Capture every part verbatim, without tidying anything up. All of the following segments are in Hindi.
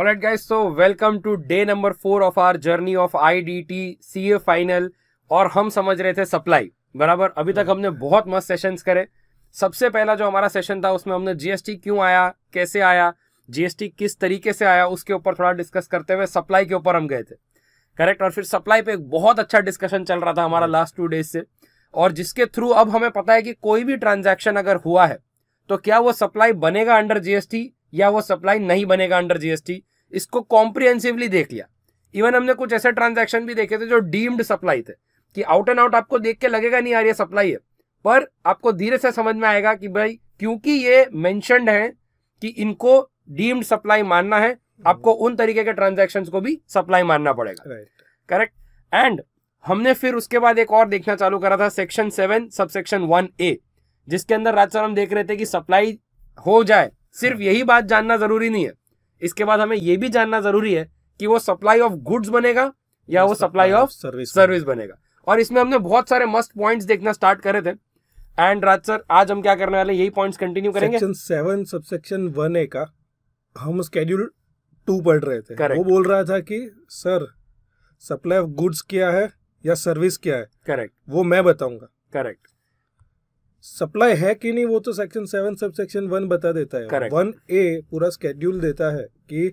Alright guys, so welcome to day number four of our journey of I D T C A final। और हम समझ रहे थे सप्लाई, बराबर। अभी तक हमने बहुत मस्त सेशंस करे। सबसे पहला जो हमारा सेशन था उसमें हमने जीएसटी क्यों आया, कैसे आया, जीएसटी किस तरीके से आया, उसके ऊपर थोड़ा डिस्कस करते हुए सप्लाई के ऊपर हम गए थे, करेक्ट। और फिर सप्लाई पे एक बहुत अच्छा डिस्कशन चल रहा था हमारा लास्ट टू डेज से, और जिसके थ्रू अब हमें पता है कि कोई भी ट्रांजैक्शन अगर हुआ है तो क्या वो सप्लाई बनेगा अंडर जीएसटी या वो सप्लाई नहीं बनेगा अंडर जीएसटी, इसको कॉम्प्रिहेंसिवली देख लिया। इवन हमने कुछ ऐसे ट्रांजैक्शन भी देखे थे जो डीम्ड सप्लाई थे, कि आउट एंड आउट आपको देख के लगेगा नहीं यार ये सप्लाई है, पर आपको धीरे से समझ में आएगा कि भाई क्योंकि ये मेंशन्ड है कि इनको डीम्ड सप्लाई मानना है, आपको उन तरीके के ट्रांजैक्शंस को भी सप्लाई मानना पड़ेगा, करेक्ट। एंड हमने फिर उसके बाद एक और देखना चालू करा था section seven sub section one A, जिसके अंदर राज सर हम देख रहे थे कि सप्लाई हो जाए, सिर्फ यही बात जानना जरूरी नहीं है। इसके बाद हमें यह भी जानना जरूरी है कि वो सप्लाई ऑफ गुड्स बनेगा या वो सप्लाई ऑफ सर्विस सर्विस बनेगा। और इसमें हमने बहुत सारे मस्ट पॉइंट्स देखना स्टार्ट करे थे। एंड राज सर, आज हम क्या करने वाले, यही पॉइंट्स कंटिन्यू करेंगे। Section seven subsection one A का हम स्केड्यूल टू पढ़ रहे थे। Correct. वो बोल रहा था कि सर सप्लाई ऑफ गुड्स क्या है या सर्विस क्या है, करेक्ट, वो मैं बताऊंगा, करेक्ट। सप्लाई है कि नहीं वो तो section seven sub section one बता देता है। Correct. वन ए पूरा स्केड्यूल देता है कि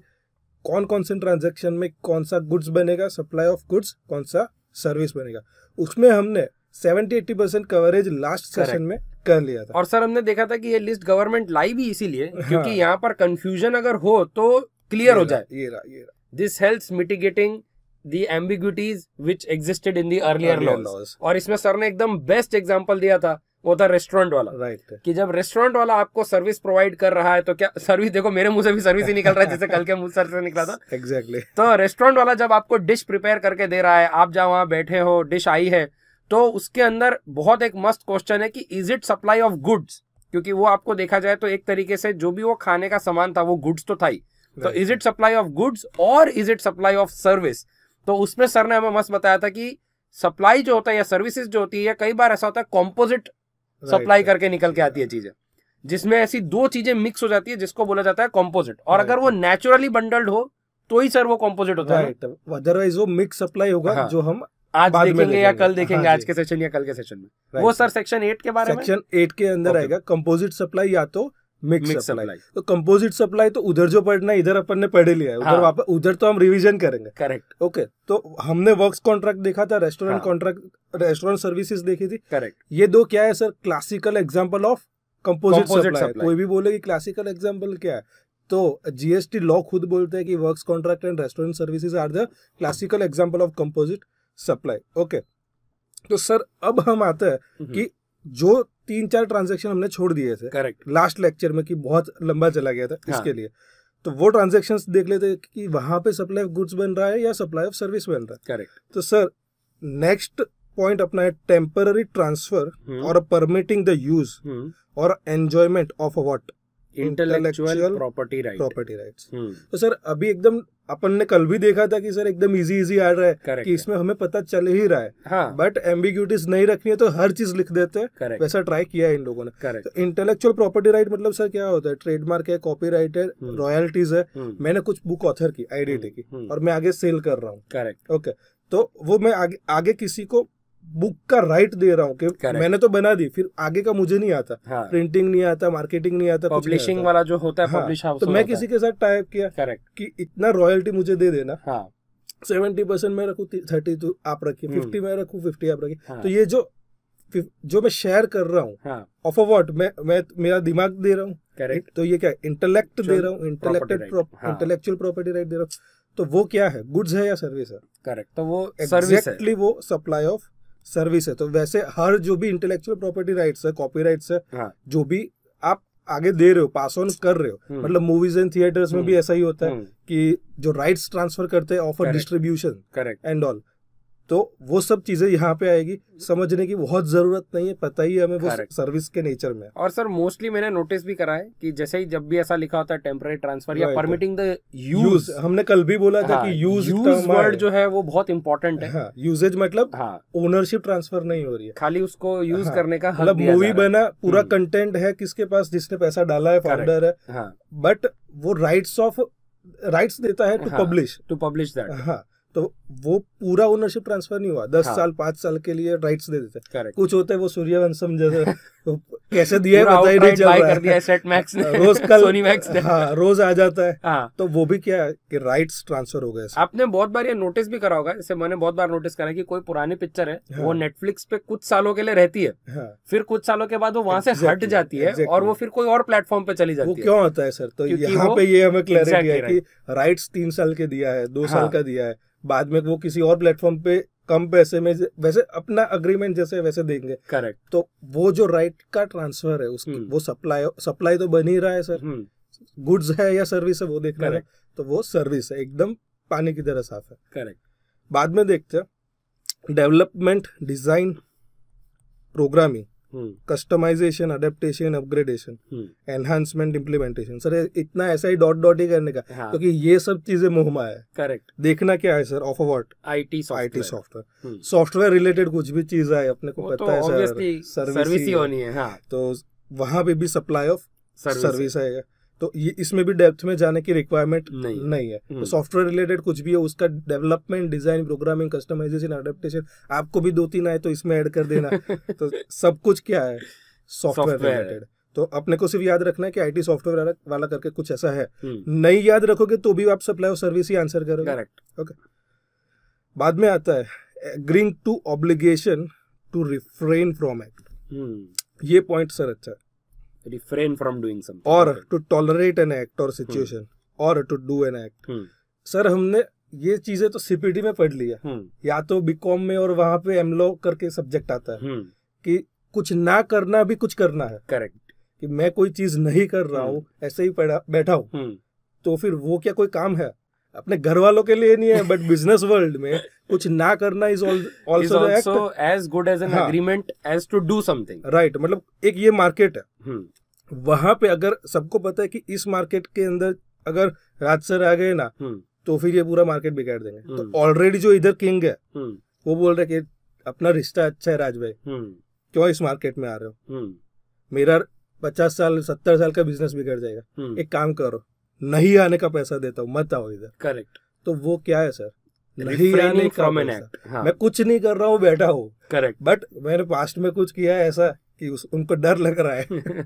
कौन कौन से ट्रांजैक्शन में कौन सा गुड्स बनेगा, सप्लाई ऑफ गुड्स, कौन सा सर्विस बनेगा। उसमें हमने सत्तर अस्सी परसेंट कवरेज लास्ट सेशन में कर लिया था। और सर हमने देखा था कि ये लिस्ट गवर्नमेंट लाई भी इसीलिए क्योंकि यहाँ पर कंफ्यूजन अगर हो तो क्लियर हो जाए। ये रहा, ये रहा। This helps mitigating the ambiguities which existed in the earlier laws. और इसमें सर ने एकदम बेस्ट एग्जांपल दिया था, वो था रेस्टोरेंट वाला, राइट। कि जब रेस्टोरेंट वाला आपको सर्विस प्रोवाइड कर रहा है तो क्या सर्विस, देखो मेरे मुंह से भी सर्विस ही निकल रहा है जैसे कल के मुंह सर से निकला था, एग्जैक्टली exactly. तो रेस्टोरेंट वाला जब आपको डिश प्रिपेयर करके दे रहा है, आप जहाँ वहां बैठे हो, डिश आई है, तो उसके अंदर बहुत एक मस्त क्वेश्चन है कि is it supply of goods, क्योंकि वो आपको देखा जाए तो एक तरीके से जो भी वो खाने का सामान था वो गुड्स तो था ही, right. तो is it supply of goods और is it supply of service. तो उसमें सर ने हमें मस्त बताया था कि सप्लाई जो होता है या सर्विसेज जो होती है, कई बार ऐसा होता है कॉम्पोजिट सप्लाई करके निकल के आती है चीजें, जिसमें ऐसी दो चीजें मिक्स हो जाती है जिसको बोला जाता है कंपोजिट। और अगर वो नेचुरली बंडल्ड हो तो ही सर वो कंपोजिट होता है, अदरवाइज वो मिक्स सप्लाई होगा। हाँ। जो हम आज देखेंगे या कल देखेंगे, आज के सेशन या कल के सेशन में, वो सर सेक्शन एट के बारे में, सेक्शन एट के अंदर आएगा कंपोजिट सप्लाई या तो मिक्स सप्लाई। तो कंपोजिट सप्लाई तो उधर जो पढ़ना इधर अपन ने पढ़ लिया है, उधर वापस उधर तो हम रिवीजन करेंगे, करेक्ट, ओके। तो हमने वर्क्स कॉन्ट्रैक्ट देखा था, रेस्टोरेंट कॉन्ट्रैक्ट, रेस्टोरेंट सर्विसेज देखी थी, करेक्ट। ये दो क्या है sir, classical example of composite supply. कोई भी बोले कि क्लासिकल एग्जांपल क्या है, तो जीएसटी लॉ खुद बोलते हैं कि works contract and restaurant services are the classical example of composite supply, okay. तो सर अब हम आते हैं कि जो तीन चार ट्रांजैक्शन हमने छोड़ दिए थे, करेक्ट, लास्ट लेक्चर में, कि बहुत लंबा चला गया था। हाँ. इसके लिए तो वो ट्रांजैक्शंस देख लेते कि वहां पे सप्लाई ऑफ गुड्स बन रहा है या सप्लाई ऑफ सर्विस बन रहा है, करेक्ट। तो सर नेक्स्ट पॉइंट अपना है टेम्पररी ट्रांसफर और परमिटिंग द यूज और enjoyment of what, intellectual property right, property rights. तो सर अभी एकदम अपन ने कल भी देखा था कि सर एकदम इजी इजी आ रहा है, Correct. कि इसमें हमें पता चल ही रहा है, बट हाँ. एम्बिग्यूटीज नहीं रखनी है तो हर चीज लिख देते हैं, वैसा ट्राई किया है इन लोगों ने। तो इंटेलेक्चुअल प्रॉपर्टी राइट मतलब सर क्या होता है, ट्रेडमार्क है, कॉपीराइट है, रॉयल्टीज है, मैंने कुछ बुक ऑथर की, आईडीटी की, और मैं आगे सेल कर रहा हूँ, करेक्ट, ओके। तो वो मैं आगे, आगे किसी को बुक का राइट दे रहा हूँ कि Correct. मैंने तो बना दी, फिर आगे का मुझे नहीं आता, हाँ. प्रिंटिंग नहीं आता, मार्केटिंग नहीं आता, पब्लिशिंग वाला जो होता है, हाँ. पब्लिश हाउस, तो मैं किसी के साथ टाइप किया, करेक्ट, कि इतना रॉयल्टी मुझे दे देना, हाँ. सत्तर परसेंट मैं रखू, थर्टी तो आप रखिए, फिफ्टी मैं रखू, फिफ्टी आप रखिए, हाँ. तो ये जो जो मैं शेयर कर रहा हूँ ऑफ अ व्हाट, मैं मैं मेरा दिमाग दे रहा हूँ, करेक्ट। तो ये क्या इंटेलेक्ट दे रहा हूँ, इंटेलेक्टेड इंटेलेक्चुअल प्रॉपर्टी राइट दे रहा हूँ, तो वो क्या है, गुड्स है या सर्विस है, करेक्ट। तो वो एग्जैक्टली वो सप्लाई ऑफ सर्विस है। तो वैसे हर जो भी इंटेलेक्चुअल प्रॉपर्टी राइट्स है, कॉपीराइट्स है, हाँ. जो भी आप आगे दे रहे हो, पास ऑन कर रहे हो, मतलब मूवीज एंड थिएटर्स में भी ऐसा ही होता है कि जो राइट्स ट्रांसफर करते हैं offer distribution, correct, and all, तो वो सब चीजें यहाँ पे आएगी। समझने की बहुत जरूरत नहीं है, पता ही हमें वो सर्विस के नेचर में। और सर मोस्टली मैंने नोटिस भी करा है कि जैसे ही जब भी ऐसा लिखा होता है टेम्पररी ट्रांसफर या परमिटिंग द यूज, हमने कल भी बोला था कि यूज वर्ड जो है वो बहुत इंपॉर्टेंट है। यूजेज मतलब ओनरशिप ट्रांसफर नहीं हो रही है, खाली उसको यूज करने का, मतलब मूवी बना, पूरा कंटेंट है, किसके पास, जिसने पैसा डाला है, फाउंडर है, बट वो राइट्स ऑफ राइट्स देता है to publish to publish that. हाँ, तो वो पूरा ओनरशिप ट्रांसफर नहीं हुआ, दस हाँ. साल पांच साल के लिए राइट्स दे देते हैं। कुछ होते हैं वो सूर्यवंशम जैसे तो कैसे दिया है पता ही नहीं चल रहा है, सेट मैक्स ने रोज कल सोनी मैक्स ने हाँ, रोज आ जाता है हाँ. तो वो भी क्या है कि राइट्स ट्रांसफर हो गए। आपने बहुत बार ये नोटिस भी करा होगा, जैसे मैंने बहुत बार नोटिस करा कि कोई पुरानी पिक्चर है हाँ. वो नेटफ्लिक्स पे कुछ सालों के लिए रहती है, फिर कुछ सालों के बाद वो वहाँ से हट जाती है और वो फिर कोई और प्लेटफॉर्म पे चली जाती है। वो क्यों होता है सर? तो यहाँ पे ये हमें क्लैरिटी है कि राइट्स तीन साल के दिया है, दो साल का दिया है, बाद में वो किसी और प्लेटफॉर्म पे कम पैसे में वैसे अपना अग्रीमेंट जैसे वैसे देंगे। करेक्ट। तो वो जो राइट का ट्रांसफर है उसकी वो सप्लाई सप्लाई तो बन ही रहा है सर, गुड्स है या सर्विस है वो देख रहे हैं, तो वो सर्विस है एकदम पानी की तरह साफ है। करेक्ट। बाद में देखते हैं development, design, programming, customization, adaptation, upgradation, enhancement, implementation. Sir इतना ऐसा ही डॉट डॉट ही करने का क्योंकि हाँ. तो ये सब चीजें मोह माया है। करेक्ट। देखना क्या है sir, of what IT software software related कुछ भी चीज आए अपने को पता तो है सर सर्विस ही होनी है हाँ. तो वहां पे भी सप्लाई ऑफ सर्विस आएगा, तो ये इसमें भी डेप्थ में जाने की रिक्वायरमेंट नहीं, नहीं है। सॉफ्टवेयर रिलेटेड कुछ भी है उसका development, design, programming, customization, adaptation, आपको भी दो तीन आए तो इसमें ऐड कर देना तो सब कुछ क्या है सॉफ्टवेयर रिलेटेड। तो अपने को सिर्फ याद रखना है कि आईटी सॉफ्टवेयर वाला करके कुछ ऐसा है, नहीं याद रखोगे तो भी आप सप्लाई और सर्विस ही आंसर करोगे। करेक्ट। ओके। बाद में आता है agreeing to obligation to refrain from act. ये पॉइंट सर अच्छा है। refrain from doing something or to tolerate an act or situation hmm. or to do an act hmm. Sir हमने ये चीजें तो सीपीटी में पढ़ लिया hmm. या तो बीकॉम में, और वहां पे एमलॉ करके सब्जेक्ट आता है hmm. कि कुछ ना करना भी कुछ करना है। करेक्ट। कि मैं कोई चीज नहीं कर रहा हूँ hmm. ऐसे ही पड़ा बैठा हूँ hmm. तो फिर वो क्या कोई काम है? अपने घर वालों के लिए नहीं है बट बिजनेस वर्ल्ड में कुछ ना करना is also act as good as an agreement as to do something. Right. मतलब एक ये मार्केट है hmm. वहां पे अगर सबको पता है कि इस मार्केट के अंदर अगर राज सर आ गए ना hmm. तो फिर ये पूरा मार्केट बिगाड़ देंगे hmm. तो ऑलरेडी जो इधर किंग है hmm. वो बोल रहे कि अपना रिश्ता अच्छा है राज भाई hmm. क्यों इस मार्केट में आ रहे हो hmm. मेरा पचास साल सत्तर साल का बिजनेस बिगड़ जाएगा hmm. एक काम करो नहीं आने का पैसा देता हूँ मत आओ इधर। करेक्ट। तो वो क्या है सर नहीं आने का पैसा हाँ. मैं कुछ नहीं कर रहा हूँ बैठा हूँ। करेक्ट। बट मैंने पास्ट में कुछ किया है ऐसा कि उस, उनको डर लग रहा है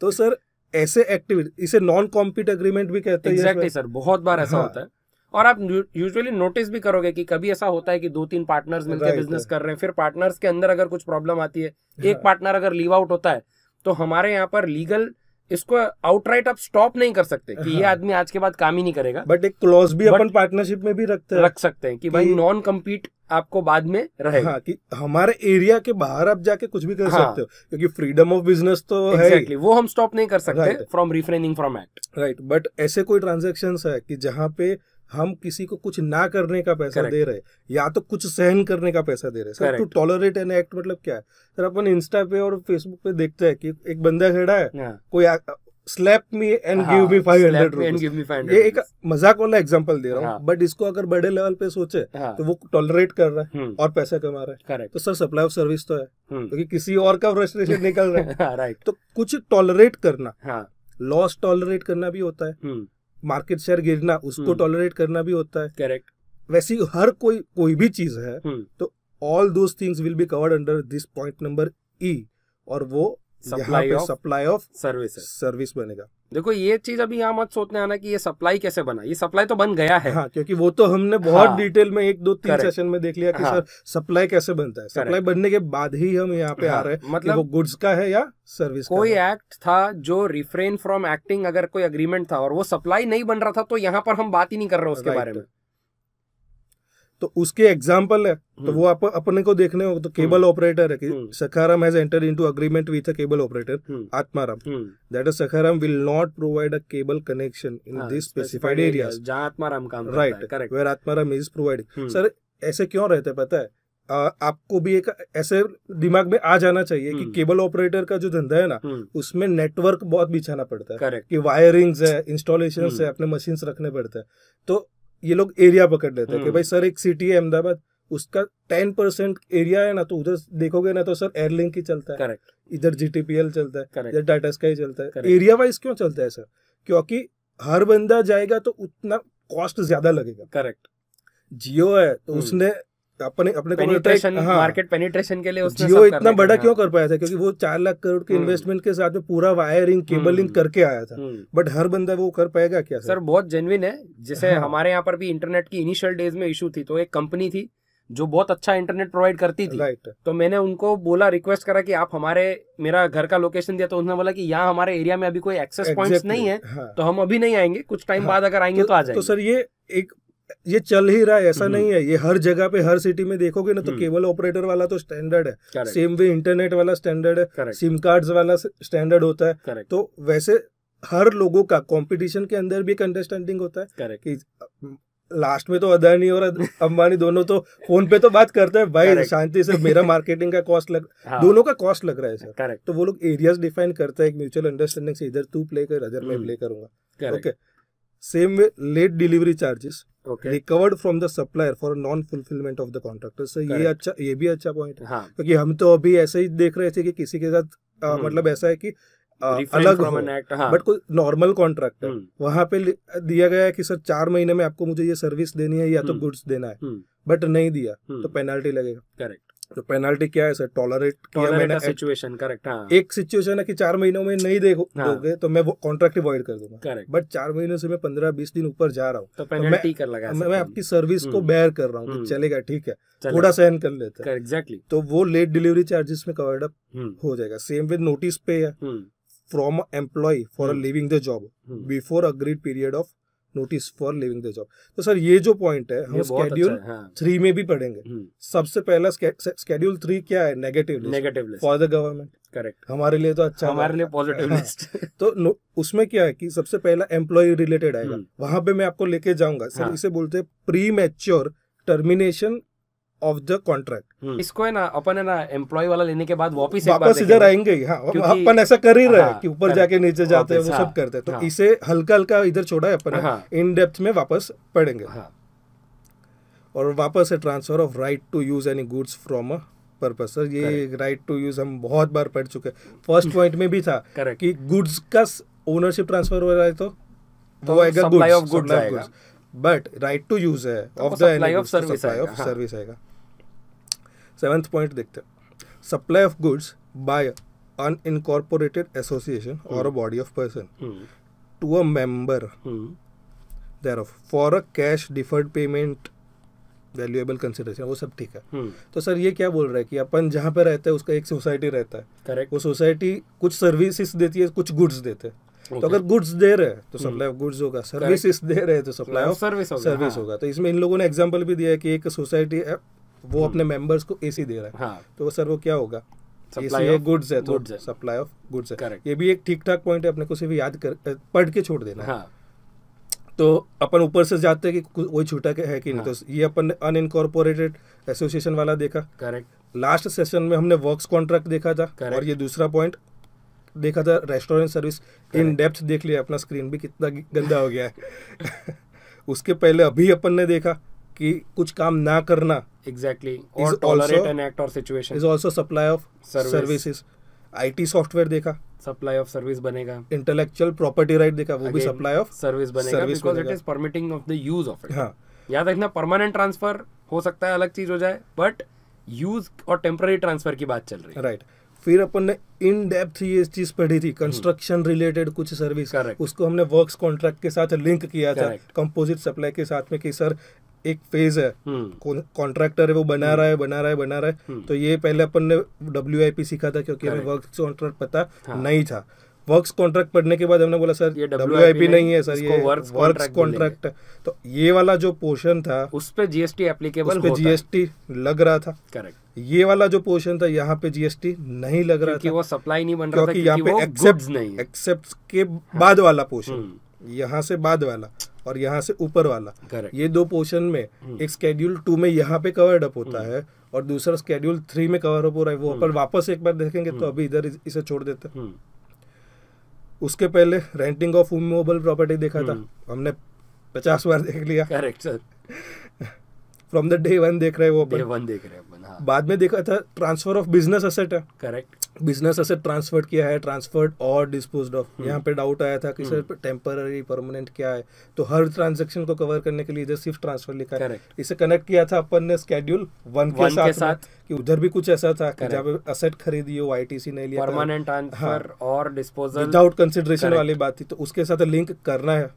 तो सर ऐसे एक्टिविटी इसे नॉन कॉम्पीट एग्रीमेंट भी कहते हैं। एग्जैक्टली सर, बहुत बार ऐसा हाँ. होता है और आप यूजुअली नोटिस भी करोगे कि कभी ऐसा होता है कि दो तीन पार्टनर्स मिलकर बिजनेस कर रहे हैं, फिर पार्टनर्स के अंदर अगर कुछ प्रॉब्लम आती है हाँ. एक पार्टनर अगर लीव आउट होता है तो हमारे यहाँ पर लीगल इसको आउटराइट आप स्टॉप नहीं कर सकते कि ये आदमी आज के बाद काम ही नहीं करेगा, बट एक क्लॉज भी अपन पार्टनरशिप में भी रखते हैं रख सकते हैं कि भाई नॉन कम्पीट आपको बाद में रहेगा हाँ, कि हमारे एरिया के बाहर आप जाके कुछ भी कर हाँ, सकते हो क्योंकि फ्रीडम ऑफ बिजनेस तो exactly, है वो हम स्टॉप नहीं कर सकते from refraining from act. Right. But ऐसे कोई ट्रांजैक्शंस है कि जहाँ पे हम किसी को कुछ ना करने का पैसा Correct. दे रहे या तो कुछ सहन करने का पैसा दे रहे हैं। टू टॉलरेट एन एक्ट मतलब क्या है सर? अपन इंस्टा पे और फेसबुक पे देखते हैं कि एक बंदा खड़ा है yeah. कोई slap me and give me five hundred. ये एक मजाक वाला एग्जांपल दे रहा हूँ बट इसको अगर बड़े लेवल पे सोचे तो वो टॉलरेट कर रहा है और पैसा कमा रहा है। तो सर सप्लाई ऑफ सर्विस तो है क्योंकि किसी और का फ्रस्ट्रेशन निकल रहा है। राइट। तो कुछ टॉलरेट करना, लॉस टॉलरेट करना भी होता है, मार्केट शेयर गिरना उसको टॉलरेट करना भी होता है। करेक्ट। वैसी हर कोई कोई भी चीज है तो all those things will be covered under this point number E और वो supply of supply of service service बनेगा। देखो ये चीज अभी यहाँ मत सोचने आना कि ये सप्लाई कैसे बना, ये सप्लाई तो बन गया है हाँ, क्योंकि वो तो हमने बहुत हाँ, डिटेल में एक दो तीन सेशन में देख लिया कि हाँ, सर सप्लाई कैसे बनता है। सप्लाई बनने के बाद ही हम यहाँ पे हाँ, आ रहे हैं मतलब वो गुड्स का है या सर्विस का। कोई एक्ट था जो रिफ्रेन फ्रॉम एक्टिंग अगर कोई एग्रीमेंट था और वो सप्लाई नहीं बन रहा था तो यहाँ पर हम बात ही नहीं कर रहे उसके बारे में। तो उसके एग्जाम्पल है तो वो आप अपने को देखने हो तो केबल ऑपरेटर है कि Sakharam has entered into agreement with a cable operator Atmaram that is Sakharam will not provide a cable connection in this specified areas जहां आत्माराम काम करता है। Right. Correct. Where Atmaram is providing. Sir ऐसे क्यों रहते पता है? आ, आपको भी एक ऐसे दिमाग में आ जाना चाहिए कि केबल ऑपरेटर का जो धंधा है ना उसमें नेटवर्क बहुत बिछाना पड़ता है। करेक्ट। कि वायरिंग्स है, इंस्टॉलेशंस है, अपने मशीन्स रखने पड़ते हैं। तो ये लोग एरिया पकड़ लेते हैं कि भाई सर एक सिटी है अहमदाबाद उसका टेन परसेंट एरिया है ना तो उधर देखोगे ना तो सर एयरलिंक ही चलता है, इधर जीटीपीएल चलता है, इधर टाटा स्काई चलता है। एरिया वाइज क्यों चलता है सर? क्योंकि हर बंदा जाएगा तो उतना कॉस्ट ज्यादा लगेगा. करेक्ट. जियो है तो उसने अपने अपने पेनिट्रेशन, हाँ, मार्केट पेनिट्रेशन के लिए उसने जियो इतना बड़ा क्यों कर पाया था, क्योंकि वो चार लाख करोड़ के इन्वेस्टमेंट के साथ में पूरा वायरिंग केबलिंग करके आया था. बट हर बंदा वो कर पाएगा क्या सर? बहुत जेन्युइन है. जैसे हमारे यहाँ पर भी इंटरनेट की इनिशियल डेज में इशू थी, तो एक कंपनी थी जो बहुत अच्छा इंटरनेट प्रोवाइड करती थी. right. तो मैंने उनको बोला, रिक्वेस्ट करा कि आप हमारे, मेरा घर का लोकेशन दिया, तो उन्होंने बोला कि यहाँ हमारे एरिया में अभी कोई एक्सेस पॉइंट्स exactly. नहीं है. हाँ. तो हम अभी नहीं आएंगे, कुछ टाइम हाँ. बाद अगर आएंगे तो, तो आ जाएंगे. तो सर ये एक ये चल ही रहा है, ऐसा नहीं है, ये हर जगह पे हर सिटी में देखोगे ना तो केबल ऑपरेटर वाला तो स्टैंडर्ड है, सेम वे इंटरनेट वाला स्टैंडर्ड है, सिम कार्ड्स वाला स्टैंडर्ड होता है. तो वैसे हर लोगों का कंपटीशन के अंदर भी एक अंडरस्टैंडिंग होता है कि लास्ट में तो अदानी और अंबानी दोनों तो फोन पे तो बात करते हैं भाई शांति से, मेरा मार्केटिंग का कॉस्ट लग, हाँ, दोनों का कॉस्ट लग रहा है सर. करेक्ट. तो वो लोग एरियाज डिफाइन करते हैं एक म्यूचुअल अंडरस्टैंडिंग से, इधर तू प्ले कर, इधर मैं प्ले करूंगा. Okay. Same way late delivery charges recovered from the supplier for non fulfilment of the contractor. Sir ये अच्छा, ये भी अच्छा पॉइंट है, क्योंकि हम तो अभी ऐसे ही देख रहे थे कि किसी के साथ मतलब ऐसा है कि अलग हो, बट कोई नॉर्मल कॉन्ट्रैक्ट है, वहां पे दिया गया है कि सर चार महीने में आपको मुझे ये सर्विस देनी है या तो गुड्स देना है, बट नहीं दिया तो पेनाल्टी लगेगा. करेक्ट. तो पेनाल्टी क्या है सर? टॉलरेट किया मैंने सिचुएशन. करेक्ट. हाँ. एक सिचुएशन है कि चार महीनों में नहीं देखोगे तो मैं वो कॉन्ट्रैक्ट अवॉइड कर दूंगा. करेक्ट. बट चार महीनों से मैं पंद्रह बीस दिन ऊपर जा रहा हूँ तो पेनाल्टी कर लगा, मैं आपकी सर्विस को बेयर कर रहा हूँ. चलेगा, ठीक है, थोड़ा सहन कर लेते हैं. एग्जैक्टली. तो वो लेट डिलीवरी चार्जेस में कवर्ड अप हो जाएगा. सेम विद नोटिस पे है from employee for hmm. leaving the job hmm. before agreed period of notice for leaving the job. तो सर ये जो पॉइंट है हम स्केड्यूल थ्री में भी पढ़ेंगे. hmm. सबसे पहला स्केड्यूल थ्री क्या है? Negative negative list for the government. Correct. हमारे लिए तो अच्छा, हमारे लिए पॉजिटिव लिस्ट. तो उसमें क्या है कि सबसे पहला एम्प्लॉय रिलेटेड आएगा. hmm. वहां पे मैं आपको लेके जाऊंगा सर. हाँ. इसे बोलते हैं premature termination of the contract. इसको है ना अपन है ना एम्प्लॉय वाला लेने के बाद वापस वापस इधर आएंगे. हाँ, अपन ऐसा कर ही रहे हैं कि ऊपर जाके नीचे जाते हैं, वो सब करते हैं. तो इसे हल्का हल्का इधर छोड़ा है अपन, इन डेप्थ में वापस पढ़ेंगे. और वापस है transfer of right to use any goods from a purpose. Sir ये राइट टू यूज हम बहुत बार पढ़ चुके हैं. फर्स्ट पॉइंट में भी था कि गुड्स का ओनरशिप ट्रांसफर हो रहा है तो आएगा goods, but right to use है of the supply of service आएगा. सेवेंथ पॉइंट देखते हैं. Supply of goods by unincorporated association और a body of person to a member thereof for a cash deferred payment valuable consideration. वो सब ठीक है. hmm. तो सर ये क्या बोल रहा है कि अपन जहाँ पे रहते हैं उसका एक सोसाइटी रहता है. करेक्ट. वो सोसाइटी कुछ सर्विसेज देती है, कुछ गुड्स देते हैं. Okay. तो अगर गुड्स दे रहे हैं तो सप्लाई ऑफ गुड्स होगा, सर्विसेज दे रहे हैं तो सप्लाई ऑफ सर्विस होगा. हाँ. तो इसमें इन लोगों ने एग्जांपल भी दिया है कि एक सोसाइटी है वो अपने मेंबर्स को एसी दे रहा है. हाँ. तो सर वो क्या होगा? एसी है, गुड्स है, तो सप्लाई ऑफ गुड्स है. ये भी एक ठीक ठाक पॉइंट है, अपने को सिर्फ याद कर पढ़ के छोड़ देना. हाँ. तो अपन ऊपर से जाते हैं कि कोई छूटा है कि नहीं. हाँ. तो ये अपन अनइनकॉर्पोरेटेड एसोसिएशन वाला देखा. करेक्ट. लास्ट सेशन में हमने वर्क्स कॉन्ट्रैक्ट देखा था. Correct. और ये दूसरा पॉइंट देखा था, रेस्टोरेंट सर्विस इन डेप्थ देख लिया. अपना स्क्रीन भी कितना गंदा हो गया है. उसके पहले अभी अपन ने देखा कि कुछ काम ना करना. एग्जैक्टली. और टॉलरेट एन एक्ट और situation is also supply of services. IT software देखा, सप्लाई ऑफ सर्विस बनेगा. इंटेलेक्चुअल प्रॉपर्टी राइट देखा, वो Again, भी सप्लाई ऑफ सर्विस बनेगा because it is permitting of the use of it. याद रखना, परमानेंट ट्रांसफर हो सकता है, अलग चीज हो जाए, बट यूज और टेम्पररी ट्रांसफर की बात चल रही है. राइट. फिर अपन ने इन डेप्थ ये चीज पढ़ी थी, कंस्ट्रक्शन रिलेटेड कुछ सर्विस. Correct. उसको हमने वर्क्स कॉन्ट्रैक्ट के साथ लिंक किया. Correct. था कंपोजिट सप्लाई के साथ में कि सर एक फेज है, कॉन्ट्रैक्टर है, वो बना रहा है बना रहा है बना रहा है. तो ये पहले अपन ने डब्ल्यू आई पी सीखा था क्योंकि हमें वर्क्स कॉन्ट्रैक्ट पता हाँ. नहीं था. वर्क्स कॉन्ट्रैक्ट पढ़ने के बाद हमने बोला सर ये डब्ल्यू आई पी नहीं है सर, ये वर्क्स कॉन्ट्रैक्ट है. तो ये वाला जो पोर्शन था उस पे जीएसटी एप्लीकेबल, उस पे जीएसटी लग रहा था. करेक्ट. ये वाला जो पोर्शन था यहाँ पे जीएसटी नहीं लग रहा था, वो सप्लाई नहीं बन रहा था क्योंकि यहाँ पे एक्सेप्ट नहीं, एक्सेप्ट के बाद वाला पोर्शन, यहाँ से बाद वाला और यहाँ से ऊपर वाला. Correct. ये दो पोर्शन में एक स्केड्यूल टू में यहाँ पे कवर्ड अप होता है और दूसरा स्केड्यूल थ्री में कवर अप हो रहा है. वो अपन वापस एक बार देखेंगे तो अभी इधर इसे छोड़ देते हैं. उसके पहले रेंटिंग ऑफ इमूवेबल प्रॉपर्टी देखा था, हमने पचास बार देख लिया. Correct sir. From the day one देख रहे हैं वो, डे वन देख रहे हैं. बाद में देखा था ट्रांसफर ऑफ बिजनेस असेट है. करेक्ट. बिजनेस एसेट ट्रांसफर्ड किया है, ट्रांसफर्ड और डिस्पोज्ड ऑफ, यहाँ पे डाउट आया था कि सर टेम्पररी परमानेंट क्या है, तो हर ट्रांजैक्शन को कवर करने के लिए इधर सिर्फ ट्रांसफर लिखा है। इसे कनेक्ट किया था अपन ने स्केड्यूल वन के साथ, के साथ कि उधर भी कुछ ऐसा था कि जहाँ पे असेट खरीदी हो आईटीसी ने लिया, परमानेंट ट्रांसफर और डिस्पोजल विदाउट कंसिडरेशन वाली बात थी, तो उसके साथ लिंक करना है।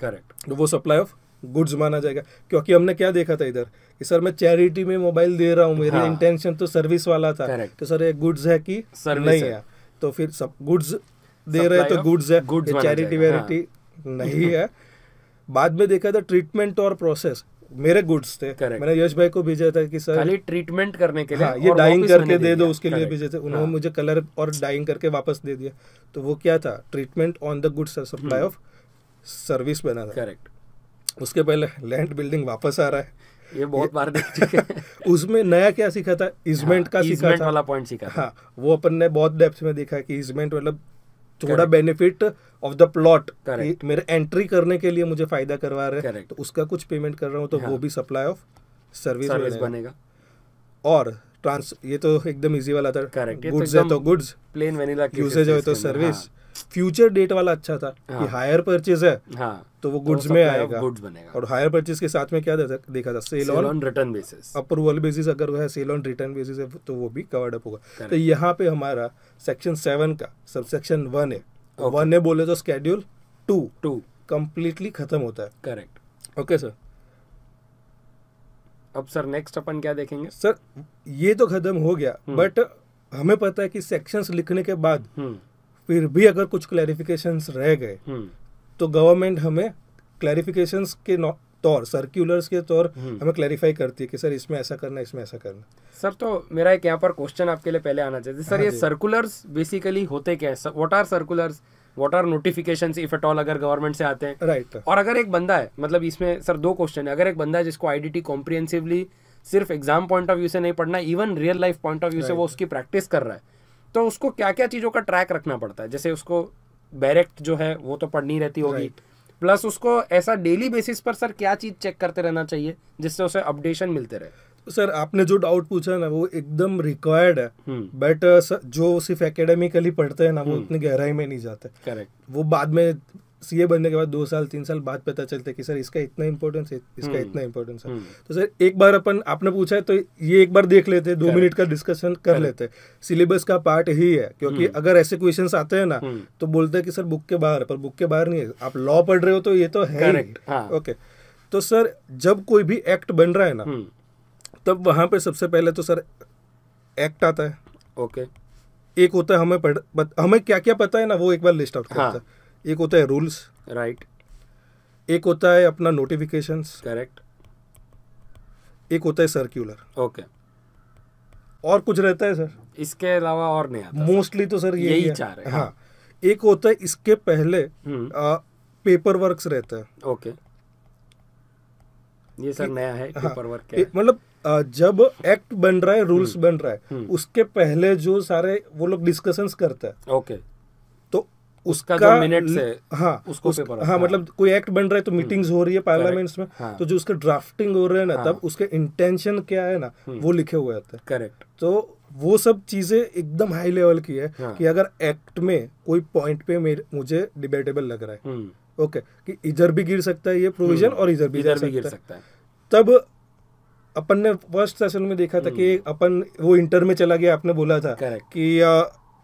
करेक्ट, वो सप्लाई ऑफ गुड्स माना जाएगा, क्योंकि हमने क्या देखा था इधर कि सर मैं चैरिटी में मोबाइल दे रहा हूँ, मेरी हाँ। इंटेंशन तो सर्विस वाला था, तो सर ये गुड्स है कि नहीं है, तो फिर सब गुड्स दे रहे तो गुड्स है, चैरिटी वैरिटी हाँ। नहीं है। बाद में देखा था ट्रीटमेंट और प्रोसेस, मेरे गुड्स थे, मैंने यश भाई को भेजा था कि सर खाली ट्रीटमेंट करने के लिए हाँ, ये डाइंग करके दे दो, उसके लिए भेजे थे, उन्होंने मुझे कलर और डाइंग करके वापस दे दिया, तो वो क्या था treatment on the goods supply of service बना था। करेक्ट, उसके पहले लैंड बिल्डिंग वापस आ रहा है, ये बहुत बार देख चुके हैं। उसमें नया क्या सीखा था, इजमेंट का सीखा था, वाला पॉइंट सीखा था। हाँ, वो अपन ने बहुत डेप्थ में देखा कि इजमेंट मतलब थोड़ा बेनिफिट ऑफ द प्लॉट, मेरे एंट्री करने के लिए मुझे फायदा करवा रहे हैं, तो उसका कुछ पेमेंट कर रहा हूँ, तो हाँ। वो भी सप्लाई ऑफ सर्विस बनेगा। और ट्रांस ये तो एकदम इजी वाला था, गुड्स है तो गुड्स, प्लेन वेनिला, यूसेज है तो सर्विस। फ्यूचर डेट वाला अच्छा था हाँ। कि हायर परचेज है हाँ। तो वो गुड्स तो में आएगा, गुड्स बनेगा। और हायर परचेज के साथ में क्या देखा था, sale on return basis, approval basis अगर वो है, सेल ऑन रिटर्न बेसिस है तो वो भी कवर्ड अप होगा। तो यहाँ पे हमारा सेक्शन सेवन का सब सेक्शन वन है, वन है बोले तो स्केड्यूल टू टू कम्प्लीटली खत्म होता है। Correct, okay sir. अब सर नेक्स्ट अपन क्या देखेंगे सर, ये तो खत्म हो गया, बट हमें पता है कि सेक्शंस लिखने के बाद फिर भी अगर कुछ क्लैरिफिकेशंस रह गए तो गवर्नमेंट हमें क्लैरिफिकेशंस के तौर, सर्क्यूलर्स के तौर हमें क्लैरिफाई करती है कि सर इसमें ऐसा करना, इसमें ऐसा करना। सर तो मेरा एक यहाँ पर क्वेश्चन आपके लिए पहले आना चाहिए सर, हाँ ये सर्कुलर्स बेसिकली होते क्या है, what are circulars, what are notifications if at all अगर गवर्नमेंट से आते हैं, राइट। और अगर एक बंदा है, मतलब इसमें सर दो क्वेश्चन है, अगर एक बंदा है जिसको आईडीटी कॉम्प्रिहेंसिवली सिर्फ एग्जाम पॉइंट ऑफ व्यू से नहीं पढ़ना, even real life point of view से वो उसकी प्रैक्टिस कर रहा है, तो उसको क्या क्या चीज़ों का ट्रैक रखना पड़ता है? जैसे उसको डायरेक्ट जो है वो तो पढ़नी रहती होगी, प्लस उसको ऐसा डेली बेसिस पर सर क्या चीज़ चेक करते रहना चाहिए जिससे उसे अपडेशन मिलते रहे? सर आपने जो डाउट पूछा ना वो एकदम रिक्वायर्ड है, बट जो सिर्फ एकेडमिकली पढ़ते हैं ना वो उतनी गहराई में नहीं जाते। करेक्ट, वो बाद में सीए बनने के बाद दो साल तीन साल बाद पता चलता है कि सर इसका इतना इंपॉर्टेंस है, इसका इतना इंपॉर्टेंस है। तो सर एक बार अपन आपने पूछा है तो ये एक बार देख लेते हैं, दो मिनट का डिस्कशन कर लेते हैं, सिलेबस का पार्ट ही है। क्योंकि अगर ऐसे क्वेश्चंस आते हैं ना तो बोलते हैं कि सर बुक के बाहर, पर बुक के बाहर नहीं है, आप लॉ पढ़ रहे हो तो ये तो है। ओके, तो सर जब कोई भी एक्ट बन रहा है ना तब वहाँ पे सबसे पहले तो सर एक्ट आता है। ओके, एक होता है हमें पढ़ हमें क्या क्या पता है ना वो एक बार लिस्ट आउट करता है। एक होता है रूल्स, राइट right. एक होता है अपना नोटिफिकेशंस, करेक्ट। एक होता है सर्क्यूलर, ओके okay. और कुछ रहता है सर इसके अलावा और नहीं आता मोस्टली, तो सर यही चाह रहे हैं। हाँ, एक होता है इसके पहले आ, पेपर वर्क्स रहता है। Okay okay. ये सर नया है पेपर वर्क क्या है? मतलब जब एक्ट बन रहा है, रूल्स बन रहा है, उसके पहले जो सारे वो लोग डिस्कशंस करते हैं। Okay okay. उसका जो मिनट्स है हाँ, उसको उस, पेपर हाँ, मतलब कोई एक्ट बन रहा है तो मीटिंग्स हो रही है पार्लियामेंट्स में हाँ, तो जो उसके ड्राफ्टिंग हो रहे हैं ना हाँ, तब उसके इंटेंशन क्या है ना वो लिखे हुए होते हैं। करेक्ट, तो वो सब चीजें एकदम हाई लेवल की है हाँ, कि अगर एक्ट में कोई पॉइंट पे मुझे डिबेटेबल लग रहा है, ओके, कि इधर भी गिर सकता है ये प्रोविजन और इधर भी गिर सकता है, तब अपन ने फर्स्ट सेशन में देखा था कि अपन वो इंटर में चला गया। आपने बोला था कि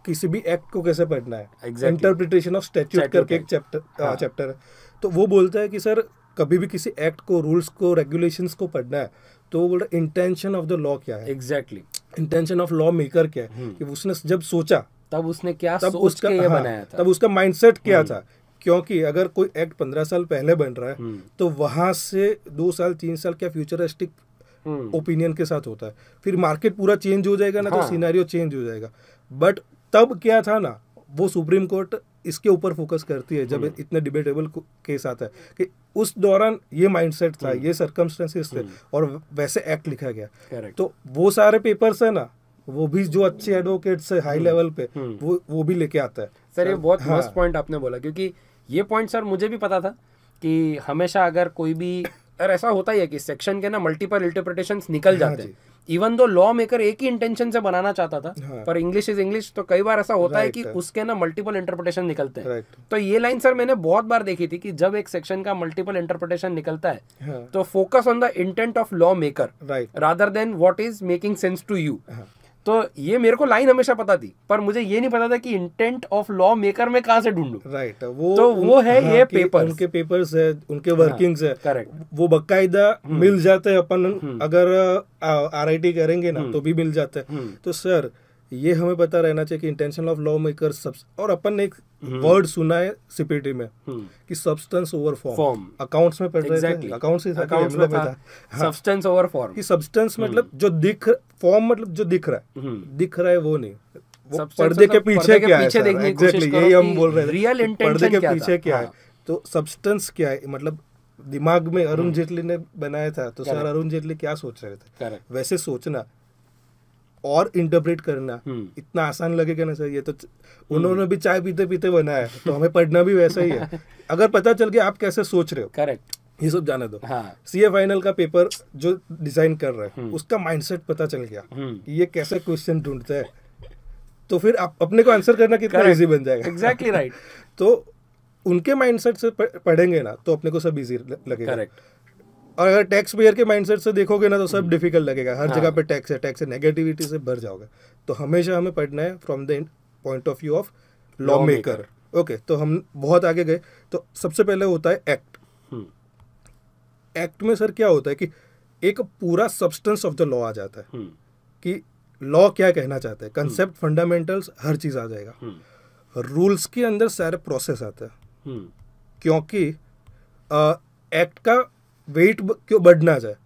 किसी भी एक्ट को कैसे पढ़ना है, इंटरप्रिटेशन ऑफ स्टैट्यूट करके एक चैप्टर हाँ। चैप्टर है, तो वो बोलता है कि सर कभी भी किसी एक्ट को, रूल्स को, रेगुलेशंस को पढ़ना है तो वो बोल रहा है इंटेंशन ऑफ द लॉ क्या है, exactly intention of law maker क्या है, कि उसने जब सोचा तब उसने क्या तब सोच उसका के ये हाँ, बनाया था, तब उसका माइंडसेट क्या था। क्योंकि अगर कोई एक्ट पंद्रह साल पहले बन रहा है तो वहां से दो साल तीन साल क्या फ्यूचरिस्टिक ओपिनियन के साथ होता है, फिर मार्केट पूरा चेंज हो जाएगा ना तो सिनेरियो चेंज हो जाएगा। बट तब क्या था ना वो सुप्रीम कोर्ट इसके ऊपर फोकस करती है जब इतने डिबेटेबल केस आता है कि उस दौरान ये माइंडसेट था, ये सर्कमस्टेंसेस थे और वैसे एक्ट लिखा गया। तो वो सारे पेपर्स है ना वो भी जो अच्छे एडवोकेट्स है हाई लेवल पे वो वो भी लेके आता है। सर ये बहुत मस्त पॉइंट आपने बोला, क्योंकि ये पॉइंट सर मुझे भी पता था कि हमेशा अगर कोई भी, और ऐसा होता ही है कि सेक्शन के ना मल्टीपल इंटरप्रिटेशंस निकल जाते हैं, इवन दो लॉ मेकर एक ही इंटेंशन से बनाना चाहता था, हाँ। पर इंग्लिश इज इंग्लिश, तो कई बार ऐसा होता है कि उसके ना मल्टीपल इंटरप्रिटेशन निकलते हैं। तो ये लाइन सर मैंने बहुत बार देखी थी कि जब एक सेक्शन का मल्टीपल इंटरप्रिटेशन निकलता है तो focus on the intent of law maker rather than what is making sense to you. तो ये मेरे को लाइन हमेशा पता थी, पर मुझे ये नहीं पता था कि इंटेंट ऑफ लॉ मेकर में कहाँ से ढूंढूं। राइट right, वो तो वो है हाँ, ये पेपर, उनके पेपर्स है, उनके वर्किंग्स हाँ, है। करेक्ट, वो बकायदा मिल जाते हैं अपन, अगर आरआईटी करेंगे ना तो भी मिल जाते हैं। तो सर ये हमें पता रहना चाहिए कि इंटेंशन ऑफ लॉ मेकर सब, और अपन ने एक वर्ड सुना है सीपीटी में कि सब्सटेंस ओवर फॉर्म, अकाउंट्स में पढ़ रहे थे, अकाउंट्स से अकाउंट्स में था सब्सटेंस ओवर फॉर्म, कि सब्सटेंस मतलब जो दिख, फॉर्म मतलब जो दिख रहा है, दिख रहा है वो नहीं, वो पर्दे के पीछे क्या है, एग्जैक्टली यही हम बोल रहे हैं, रियल इंटेंशन के पीछे क्या है। तो सब्सटेंस क्या है, मतलब दिमाग में अरुण जेटली ने बनाया था, तो सर अरुण जेटली क्या सोच रहे थे, वैसे सोचना और इंटरप्रेट करना इतना आसान लगेगा ना सर। ये तो उन्होंने भी चाय पीते पीते बनाया, तो हमें पढ़ना भी वैसा ही है। अगर पता चल गया आप कैसे सोच रहे हो, करेक्ट, ये सब जाने दो। हाँ। सीए फाइनल का पेपर जो डिजाइन कर रहा है उसका माइंडसेट पता चल गया कि ये कैसे क्वेश्चन ढूंढता है, तो फिर आप अपने को आंसर करना कितना इजी बन जाएगा। Exactly right. तो उनके माइंडसेट से पढ़ेंगे ना तो अपने को सब इजी लगेगा। करेक्ट। और अगर टैक्स पेयर के माइंडसेट से देखोगे ना तो सब डिफिकल्ट लगेगा, हर हाँ। जगह पे टैक्स है, टैक्स है, नेगेटिविटी से भर जाओगे। तो हमेशा हमें पढ़ना है from the point of view of law maker. Okay, तो हम बहुत आगे गए। तो सबसे पहले होता है एक्ट। एक्ट में सर क्या होता है कि एक पूरा सब्सटेंस ऑफ द लॉ आ जाता है कि लॉ क्या कहना चाहते हैं, कंसेप्ट, फंडामेंटल्स, हर चीज़ आ जाएगा। रूल्स के अंदर सारे प्रोसेस आते हैं, क्योंकि एक्ट का वेट क्यों बढ़ना जाए,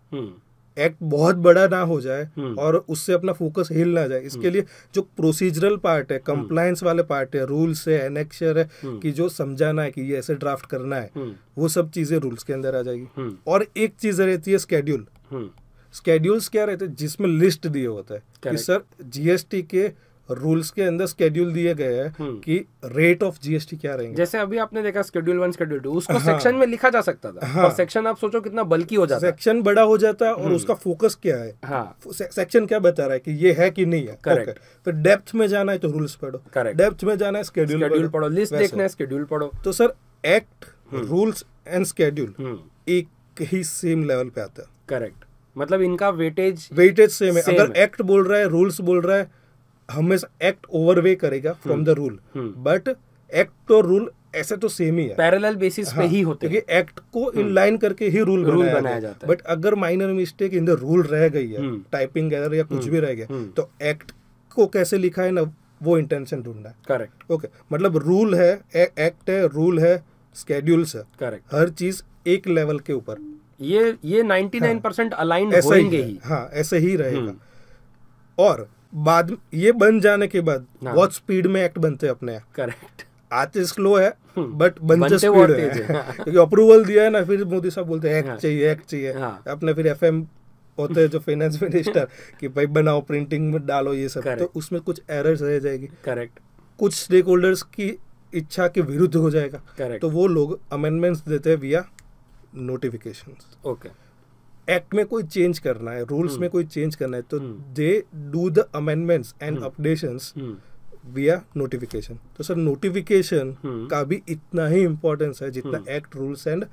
एक्ट बहुत बड़ा ना हो जाए और उससे अपना फोकस हिल ना जाए, इसके लिए जो प्रोसीजरल पार्ट है, कंप्लायंस वाले पार्ट है, रूल्स है, एनेक्सर है, कि जो समझाना है कि ये ऐसे ड्राफ्ट करना है, वो सब चीज़ें रूल्स के अंदर आ जाएगी। और एक चीज़ रहती है स्केड्यूल। स्केड्यूल्स क्या रहते हैं, जिसमें लिस्ट दिए होता है कि सर जीएसटी के रूल्स के अंदर स्केड्यूल दिए गए हैं कि रेट ऑफ जीएसटी क्या रहेंगे। जैसे अभी आपने देखा स्केड्यूल वन, स्केड्यूल टू, उसको हाँ, सेक्शन में लिखा जा सकता था। हाँ, और सेक्शन आप सोचो कितना बल्कि हो जाता है, सेक्शन बड़ा हो जाता है और उसका फोकस क्या है, हाँ, से, सेक्शन क्या बता रहा है कि ये है कि नहीं है। करेक्ट। तो डेप्थ में जाना है तो रूल्स पढ़ो, डेप्थ में जाना है स्केड्यूल पढ़ो, लिस्ट देखना है स्केड्यूल पढ़ो। तो sir act, rules and schedule एक ही सेम लेवल पे आता है। करेक्ट, मतलब इनका वेटेज वेटेज सेम है। अगर एक्ट बोल रहा है, रूल्स बोल रहा है, हमेशा एक्ट ओवरवे करेगा from the rule, but act और रूल ऐसे तो सेम ही है, पैरेलल बेसिस हाँ, पे ही होते हैं। एक्ट को इनलाइन करके ही रूल रूल बनाया, बनाया जाता है। बट अगर minor mistake in the rule रह गई है, टाइपिंग एरर या कुछ भी रह गया, तो एक्ट को कैसे लिखा है ना, वो इंटेंशन ढूंढना है। करेक्ट। ओके, मतलब रूल है, एक्ट है, रूल है, स्केड्यूल्स है। करेक्ट। हर चीज एक लेवल के ऊपर, ये ये नाइनटी नाइन परसेंट अलाइन होंगे ही, हाँ ऐसे ही रहेगा। और बाद ये बन जाने के बाद बहुत स्पीड में एक्ट बनते हैं अपने। करेक्ट। आते स्लो है बट बनते स्पीड है, क्योंकि अप्रूवल दिया है ना, फिर मोदी साहब बोलते हैं एक्ट चाहिए, एक्ट चाहिए। अपने फिर एफएम होते हैं जो फाइनेंस मिनिस्टर, कि भाई बनाओ, प्रिंटिंग में डालो ये सब, तो उसमें कुछ एरर्स रह जाएगी। करेक्ट। कुछ स्टेक होल्डर्स की इच्छा के विरुद्ध हो जाएगा। करेक्ट। तो वो लोग अमेंडमेंट्स देते हैं विया नोटिफिकेशंस। ओके, एक्ट में कोई चेंज करना है, रूल्स में कोई चेंज करना है, तो they do the amendments and updations via notification. तो सर नोटिफिकेशन का भी इतना ही इम्पोर्टेंस है जितना एक्ट, रूल्स एंड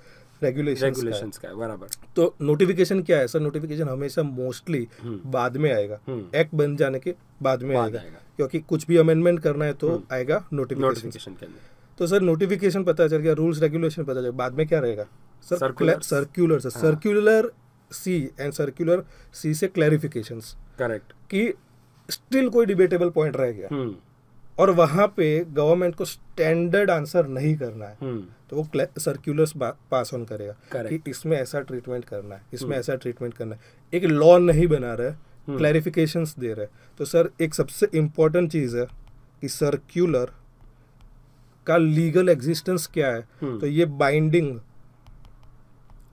रेगुलेशंस का है। बराबर। तो नोटिफिकेशन क्या है सर, नोटिफिकेशन हमेशा मोस्टली बाद में आएगा, एक्ट बन जाने के बाद में आएगा, क्योंकि कुछ भी अमेंडमेंट करना है तो आएगा नोटिफिकेशन। तो सर नोटिफिकेशन पता चल गया, रूल्स रेगुलेशन पता चल गया, बाद में क्या रहेगा sir, circular. Sir circular C and circular C से क्लैरिफिकेशंस। करेक्ट। कि स्टिल कोई डिबेटेबल पॉइंट रह गया और वहाँ पे गवर्नमेंट को स्टैंडर्ड आंसर नहीं करना है, तो वो सर्क्यूलर्स पास ऑन करेगा कि इसमें ऐसा ट्रीटमेंट करना है, इसमें ऐसा ट्रीटमेंट करना है। एक लॉ नहीं बना रहे, क्लैरिफिकेशंस दे रहे। तो सर एक सबसे इम्पोर्टेंट चीज़ है कि सर्क्यूलर का लीगल एग्जिस्टेंस क्या है, तो ये बाइंडिंग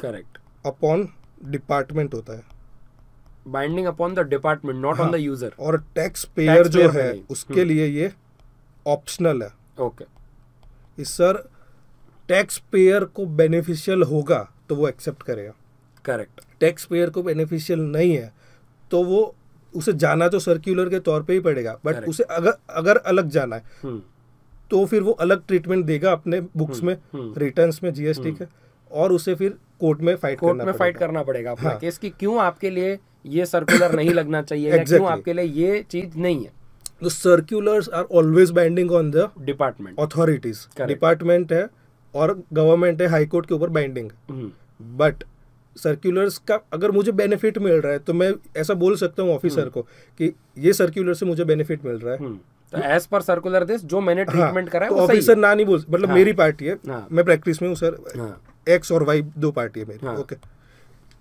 करेक्ट अपॉन डिपार्टमेंट होता है, binding upon the department, not on the user. और टैक्स पेयर जो है उसके लिए ये ऑप्शनल है। Okay okay. Sir tax payer को बेनिफिशियल होगा तो वो एक्सेप्ट करेगा। करेक्ट। टैक्स पेयर को बेनिफिशियल नहीं है तो वो उसे जाना तो सर्क्यूलर के तौर पे ही पड़ेगा, बट उसे अगर अगर अलग जाना है तो फिर वो अलग ट्रीटमेंट देगा अपने बुक्स में, रिटर्न्स में, जीएसटी के, और उसे फिर कोर्ट में फाइट कोर्ट में फाइट करना पड़ेगा अपना केस कि क्यों आपके लिए ये सर्क्यूलर नहीं लगना चाहिए या क्यों आपके लिए ये चीज नहीं है। तो circulars are always binding on the department, authorities, department है और गवर्नमेंट है, हाई कोर्ट के ऊपर बाइंडिंग। बट सर्क्यूलर्स का अगर मुझे बेनिफिट मिल रहा है तो मैं ऐसा बोल सकता हूँ ऑफिसर को कि ये सर्क्यूलर से मुझे बेनिफिट मिल रहा है, तो एज पर सर्कुलर दिस जो मैंने ट्रीटमेंट करा है वो सही है। ऑफिसर ना नहीं बोल, मतलब मेरी पार्टी है, मैं प्रैक्टिस में हूँ सर, एक्स और वाई दो पार्टी है मेरी, ओके,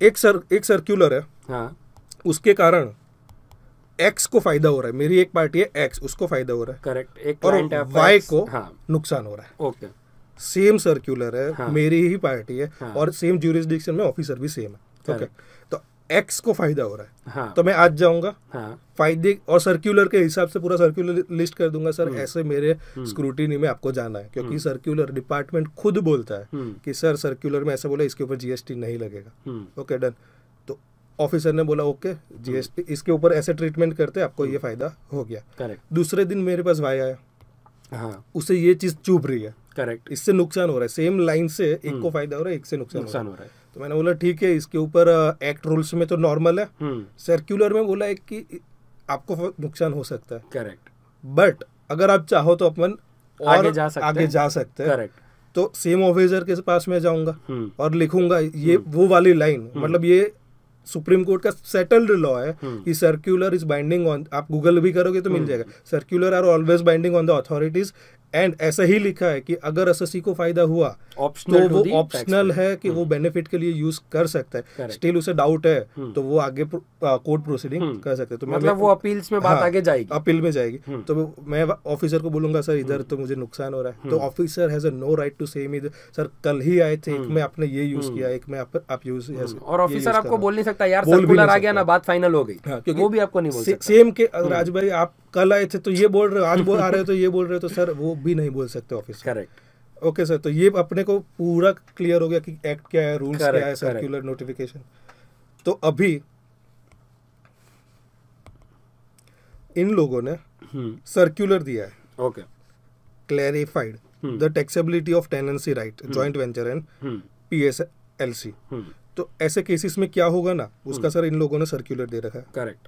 एक सर एक सर्क्यूलर है, उसके कारण एक्स को फायदा हो रहा है, मेरी एक पार्टी है एक्स, उसको फायदा हो रहा है, करेक्ट, एक और वाई को नुकसान हो रहा है, ओके, सेम सर्क्यूलर है, हाँ, मेरी ही पार्टी है, हाँ, और सेम ज्यूरिसडिक्शन में ऑफिसर भी सेम है, ओके, तो एक्स को फायदा हो रहा है, हाँ, तो मैं आज जाऊंगा, हाँ, फायदे और सर्क्यूलर के हिसाब से पूरा सर्क्यूलर लिस्ट कर दूंगा, सर ऐसे मेरे स्क्रूटिनी में आपको जाना है, क्योंकि सर्क्यूलर डिपार्टमेंट खुद बोलता है कि सर सर्क्यूलर में ऐसा बोला, इसके ऊपर जीएसटी नहीं लगेगा, ओके डन। तो ऑफिसर ने बोला ओके जीएसटी इसके ऊपर ऐसे ट्रीटमेंट करते आपको ये फायदा हो गया। दूसरे दिन मेरे पास वाई आया, हाँ, उसे ये चीज चुभ रही है, करेक्ट, इससे नुकसान हो रहा है, सेम लाइन से एक को फायदा हो रहा है, एक से नुकसान, नुकसान हो रहा है, तो मैंने बोला ठीक है, इसके ऊपर एक्ट रूल्स में तो नॉर्मल है, सर्क्यूलर में बोला है कि आपको नुकसान हो सकता है, करेक्ट, बट अगर आप चाहो तो अपन और आगे जा सकते आगे हैं जा सकते हैं, करेक्ट, तो सेम ऑफिसर के पास मैं जाऊंगा और लिखूंगा ये वो वाली लाइन, मतलब ये सुप्रीम कोर्ट का सेटल्ड लॉ है कि सर्क्यूलर इज बाइंडिंग ऑन, आप गूगल भी करोगे तो मिल जाएगा, circular are always binding on the authorities, and ऐसा ही लिखा है कि अगर एसएससी को फायदा हुआ तो वो ऑप्शनल है कि वो बेनिफिट के लिए यूज कर सकता है, स्टिल उसे डाउट है तो वो आगे कोर्ट प्रोसीडिंग कर सकते हैं, तो मतलब वो अपील्स में बात आगे जाएगी, अपील में जाएगी, तो मैं ऑफिसर को बोलूंगा सर इधर तो मुझे नुकसान हो रहा है, तो officer has a no right to say me sir कल ही आए थे, एक में आपने ये यूज किया, एक में आप यूज, और ऑफिसर आपको बोल नहीं सकता यार सर्कुलर आ गया ना, बात फाइनल हो गई, वो भी आपको नहीं बोल सकता। सेम के राज भाई आप कल आए थे तो ये बोल रहे हो, आज बोल आ रहे हो तो ये बोल रहे हो, तो सर वो भी नहीं बोल सकते ऑफिसर, करेक्ट, ओके सर। तो ये अपने को पूरा क्लियर हो गया कि एक्ट क्या है, रूल्स क्या है, सर्कुलर, नोटिफिकेशन। तो अभी इन लोगों ने सर्कुलर दिया है, okay, clarified the taxability of tenancy right, joint venture and PSLC. तो ऐसे केसेस में क्या होगा ना, उसका सर इन लोगों ने सर्कुलर दे रखा है, करेक्ट।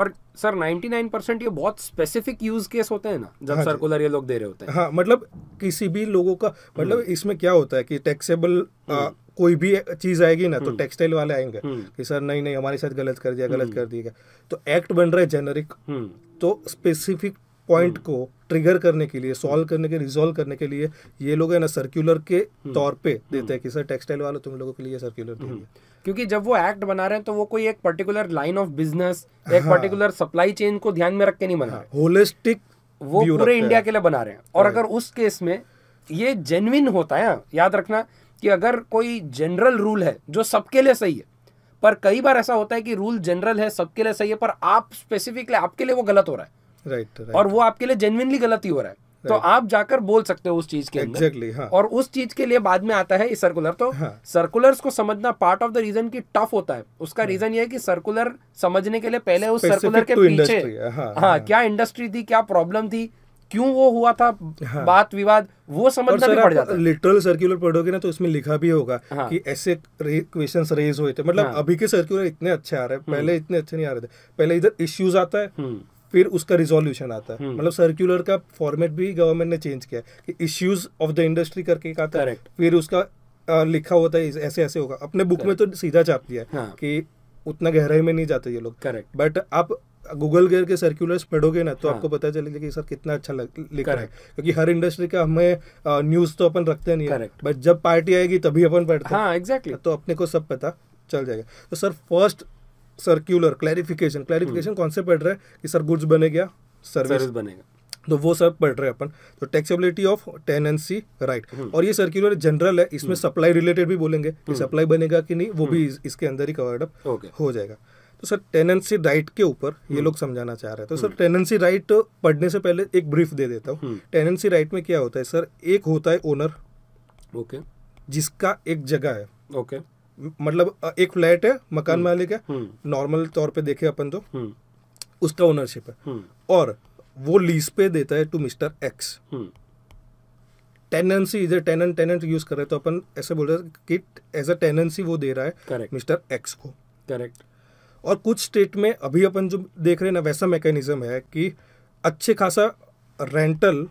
और सर निन्यानवे परसेंट ये बहुत स्पेसिफिक यूज केस होते हैं ना जब, हाँ, सर्कुलर ये लोग दे रहे होते हैं, हाँ, मतलब किसी भी लोगों का, मतलब इसमें क्या होता है कि टैक्सेबल कोई भी चीज आएगी ना तो टेक्सटाइल वाले आएंगे कि सर नहीं नहीं हमारे साथ गलत कर दिया, गलत कर दिया, तो एक्ट बन रहा है जेनरिक, तो स्पेसिफिक पॉइंट को ट्रिगर करने के लिए, सॉल्व करने के, रिजोल्व करने के लिए ये लोग है ना सर्कुलर के तौर पे देते हैं कि सर टेक्सटाइल वालों तुम लोगों के लिए सर्कुलर देंगे, क्योंकि जब वो एक्ट बना रहे हैं तो वो कोई एक पर्टिकुलर लाइन ऑफ बिजनेस, एक पर्टिकुलर सप्लाई चेन को ध्यान में रख के नहीं बना रहे, होलिस्टिक वो पूरे इंडिया के लिए बना रहे हैं। और अगर उस केस में ये जेन्युइन होता है, याद रखना कि अगर कोई जनरल रूल है जो सबके लिए सही है, पर कई बार ऐसा होता है कि रूल जनरल है सबके लिए सही है, पर आप स्पेसिफिकली आपके लिए वो गलत हो रहा है, राइट, right, right. और वो आपके लिए जेन्युइनली गलत ही हो रहा है, right. तो आप जाकर बोल सकते हो उस चीज के अंदर, exactly, हाँ. और उस चीज के लिए बाद में आता है ये सर्कुलर, तो हाँ. सर्कुलर्स को समझना पार्ट ऑफ द रीजन की टफ होता है, उसका रीजन हाँ. ये है कि सर्कुलर समझने के लिए पहले उस सर्कुलर के पीछे हाँ, हाँ, हाँ क्या इंडस्ट्री थी, क्या प्रॉब्लम थी, क्यों वो हुआ था, हाँ. बात विवाद वो समझना भी पड़ जाता है। लिटरल सर्क्यूलर पढ़ोगे ना तो इसमें लिखा भी होगा हाँ. कि ऐसे क्वेश्चंस रेज हुए थे, मतलब अभी के सर्क्यूलर इतने अच्छे आ रहे हैं, पहले इतने अच्छे नहीं आ रहे थे, पहले इधर इश्यूज आता है फिर उसका रिजोल्यूशन आता है, मतलब सर्कुलर का फॉर्मेट भी गवर्नमेंट ने चेंज किया है कि इश्यूज ऑफ द इंडस्ट्री करके एक आता है, फिर उसका आ, लिखा होता है ऐसे ऐसे होगा, अपने बुक Correct. में तो सीधा छाप दिया है हाँ. कि उतना गहराई में नहीं जाते ये लोग, करेक्ट, बट आप गूगल गेयर के सर्कुलर्स पढ़ोगे ना तो हाँ. आपको पता चलेगा कि सर कितना अच्छा लिखा है, क्योंकि हर इंडस्ट्री का हमें न्यूज तो अपन रखते नहीं है, बट जब पार्टी आएगी तभी अपन पढ़ते हैं, एग्जैक्टली, तो अपने को सब पता चल जाएगा। तो sir first circular clarification, clarification कौन से पढ़ रहे हैं कि सर गुड्स बनेगा, सर्विस बनेगा, तो वो सब पढ़ रहे हैं अपन, तो टैक्सेबिलिटी ऑफ टेनेंसी राइट, और ये सर्क्यूलर जनरल है, इसमें सप्लाई रिलेटेड भी बोलेंगे कि सप्लाई बनेगा कि नहीं, वो भी इस, इसके अंदर ही कवर्ड अप okay. हो जाएगा। तो सर टेनेंसी राइट के ऊपर ये लोग समझाना चाह रहे हैं, तो सर टेनेंसी राइट पढ़ने से पहले एक ब्रीफ दे देता हूँ। टेनेंसी राइट में क्या होता है सर, एक होता है ओनर, ओके, जिसका एक जगह है, ओके, मतलब एक फ्लैट है, मकान मालिक है, नॉर्मल तौर पे देखे अपन तो उसका ओनरशिप है और वो लीज पे देता है to mister X. Tenancy is a tenant, tenant use कर रहे तो अपन ऐसे बोल रहे हैं कि एज अ टेनेंसी वो दे रहा है करेक्ट मिस्टर एक्स को। करेक्ट। और कुछ स्टेट में अभी अपन जो देख रहे हैं ना वैसा मैकेनिज्म है कि अच्छे खासा रेंटल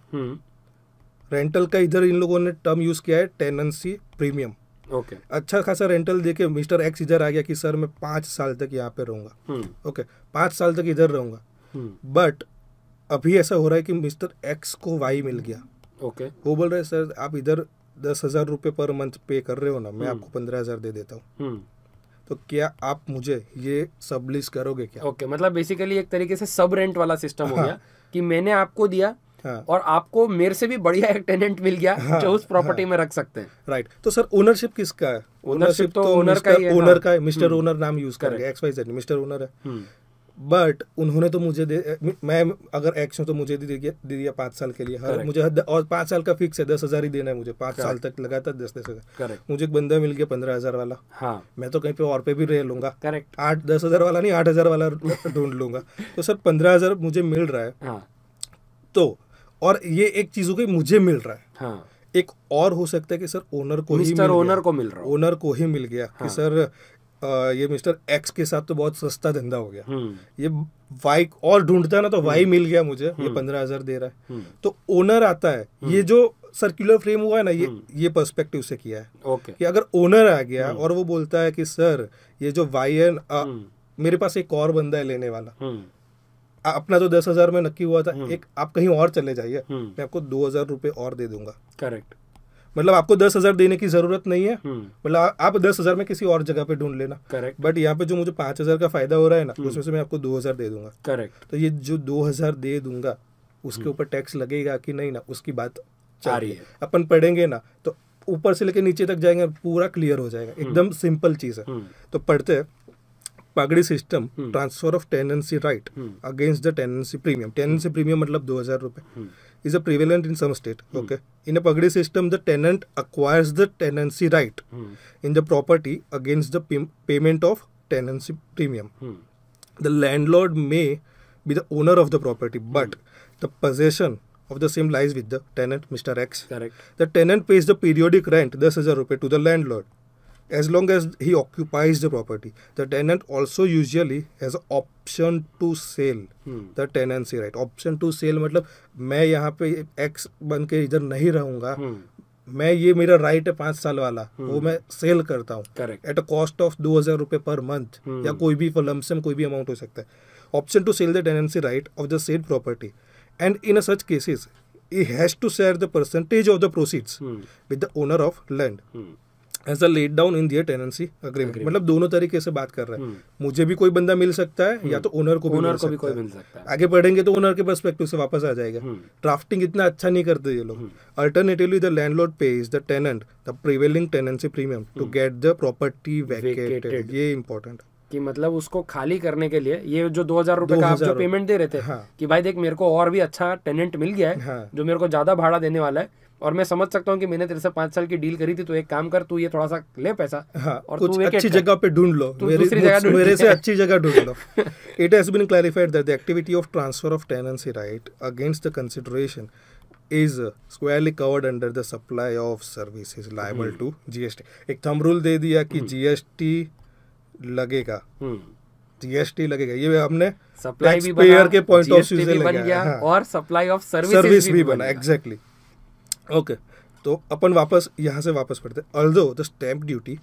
रेंटल का इधर इन लोगों ने टर्म यूज किया है टेनेंसी प्रीमियम। Okay okay. अच्छा खासा रेंटल देके मिस्टर एक्स इधर आ गया कि सर मैं पाँच साल तक यहाँ पे रहूँगा। Okay okay. पाँच साल तक इधर रहूँगा बट अभी ऐसा हो रहा है कि मिस्टर एक्स को वाई मिल गया। Okay okay. वो बोल रहे सर आप इधर दस हज़ार रुपये पर मंथ पे कर रहे हो ना, मैं आपको पंद्रह हज़ार दे देता हूँ, तो क्या आप मुझे ये सब लीज करोगे क्या? Okay okay. मतलब बेसिकली एक तरीके से सब रेंट वाला सिस्टम हाँ. हो गया कि मैंने आपको दिया हाँ. और आपको मेरे से भी बढ़िया एक टेनेंट मिल गया हाँ. जो उस प्रॉपर्टी हाँ. में रख सकते हैं। Right right. तो सर ओनरशिप किसका है? ओनरशिप तो ओनर का ही है, ओनर का है, मिस्टर ओनर नाम यूज करेंगे, X Y Z mister owner है बट उन्होंने तो मुझे दे, मैं अगर एक्स हूँ तो मुझे दे दिया दे दिया पाँच साल के लिए हर मुझे हद, और पाँच साल का फिक्स है, दस हज़ार ही देना है मुझे पाँच साल तक लगातार दस दस हज़ार। मुझे एक बंदा मिल गया पंद्रह हज़ार वाला हाँ। मैं तो कहीं पे और पे भी रह लूँगा। करेक्ट। आठ दस हज़ार वाला नहीं आठ हज़ार वाला ढूंढ लूँगा। तो सर पंद्रह हज़ार मुझे मिल रहा है तो और ये एक चीज़ हो गई मुझे मिल रहा है, एक और हो सकता है कि सर ओनर को ही ओनर को मिल रहा ओनर को ही मिल गया कि सर Uh, ये मिस्टर एक्स के साथ तो बहुत सस्ता धंधा हो गया, ये वाई और ढूंढता ना तो वाई मिल गया मुझे, ये पंद्रह हज़ार दे रहा है तो ओनर आता है। ये जो सर्कुलर फ्रेम हुआ है ना ये ये पर्सपेक्टिव से किया है okay. कि अगर ओनर आ गया और वो बोलता है कि सर ये जो वाई है आ, मेरे पास एक और बंदा है लेने वाला, आ, अपना तो दस हज़ार में नक्की हुआ था, एक आप कहीं और चले जाइए, मैं आपको दो हज़ार रुपये और दे दूंगा। करेक्ट। मतलब आपको दस हज़ार देने की ज़रूरत नहीं है, मतलब आप दस हज़ार में किसी और जगह पे ढूंढ लेना। करेक्ट। बट यहाँ पे जो मुझे पाँच हज़ार का फ़ायदा हो रहा है ना उसमें से मैं आपको दो हज़ार दे दूंगा। करेक्ट। तो ये जो दो हज़ार दे दूंगा उसके ऊपर टैक्स लगेगा कि नहीं ना, उसकी बात चल रही है, अपन पढ़ेंगे ना तो ऊपर से लेकर नीचे तक जाएंगे पूरा क्लियर हो जाएगा, एकदम सिंपल चीज़ है। तो पढ़ते हैं पगड़ी system, transfer of tenancy right against the tenancy premium. Tenancy premium मतलब दो हज़ार रुपये is a prevalent in some state hmm. okay in a pagdi system the tenant acquires the tenancy right hmm. in the property against the payment of tenancy premium hmm. the landlord may be the owner of the property but hmm. the possession of the same lies with the tenant Mister X. correct. the tenant pays the periodic rent ten thousand rupees to the landlord as long as he occupies the property. The tenant also usually has option to sell hmm. the tenancy right. option to sell मतलब मैं यहाँ पे एक्स बन के इधर नहीं रहूँगा hmm. मैं ये मेरा राइट है पाँच साल वाला hmm. वो मैं सेल करता हूँ एट अ कॉस्ट ऑफ दो हज़ार रुपये पर मंथ hmm. या कोई भी लमसम कोई भी अमाउंट हो सकता है। Option to sell the tenancy right of the said property and in such cases he has to share the percentage of the proceeds hmm. with the owner of land. Hmm. As a laid down in their tenancy agreement. मतलब दोनों तरीके से बात कर रहे हैं, मुझे भी कोई बंदा मिल सकता है या तो ओनर को भी ओनर को भी कोई मिल सकता है। आगे बढ़ेंगे तो ओनर के पर्सपेक्टिव से वापस आ जाएगा। ड्राफ्टिंग इतना अच्छा नहीं करते ये लोग। Alternatively the landlord pays the tenant the prevailing tenancy premium to get the property vacated. ये इंपॉर्टेंट कि मतलब उसको खाली करने के लिए ये जो दो हजार रुपए का आप जो पेमेंट दे रहे थे हाँ। कि भाई देख मेरे को और भी अच्छा टेनेंट मिल गया है हाँ। जो मेरे को ज्यादा भाड़ा देने वाला है और मैं समझ सकता हूँ कि मैंने तेरे से पाँच साल की डील करी थी, तो एक काम कर तू ये थोड़ा सा ले पैसा हाँ। और कुछ अच्छी जगह पे ढूंढ लो, मेरे से अच्छी जगह ढूंढ लो। It has been clarified that the activity of transfer of tenancy right against the consideration is squarely covered under the supply of services liable to G S T। एक थंब रूल दे दिया कि G S T लगेगा, जीएसटी लगेगा। ये हमने सप्लाई भी बना, के पॉइंट ऑफ व्यू से लगाया हाँ। और सप्लाई ऑफ सर्विसेज सर्विस भी, भी बना। Exactly okay okay. तो अपन वापस यहाँ से वापस पढ़ते हैं। अल्दो द स्टैंप ड्यूटी,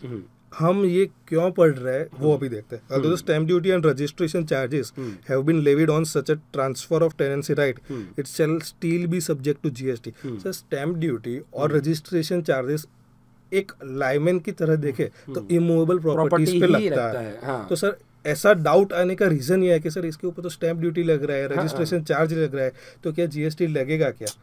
हम ये क्यों पढ़ रहे हैं वो अभी देखते हैं। Although the stamp duty and registration charges have been levied on such a transfer of tenancy right it shall still be subject to GST. Sir stamp duty और रजिस्ट्रेशन चार्जेस एक लाइमैन की तरह देखे तो इमूवेबल प्रॉपर्टीज पे लगता है, है। हाँ। तो सर ऐसा डाउट आने का रीजन ये है कि सर इसके ऊपर तो स्टैंप ड्यूटी लग रहा है, रजिस्ट्रेशन हाँ, हाँ। चार्ज लग रहा है, तो क्या जीएसटी लगेगा क्या?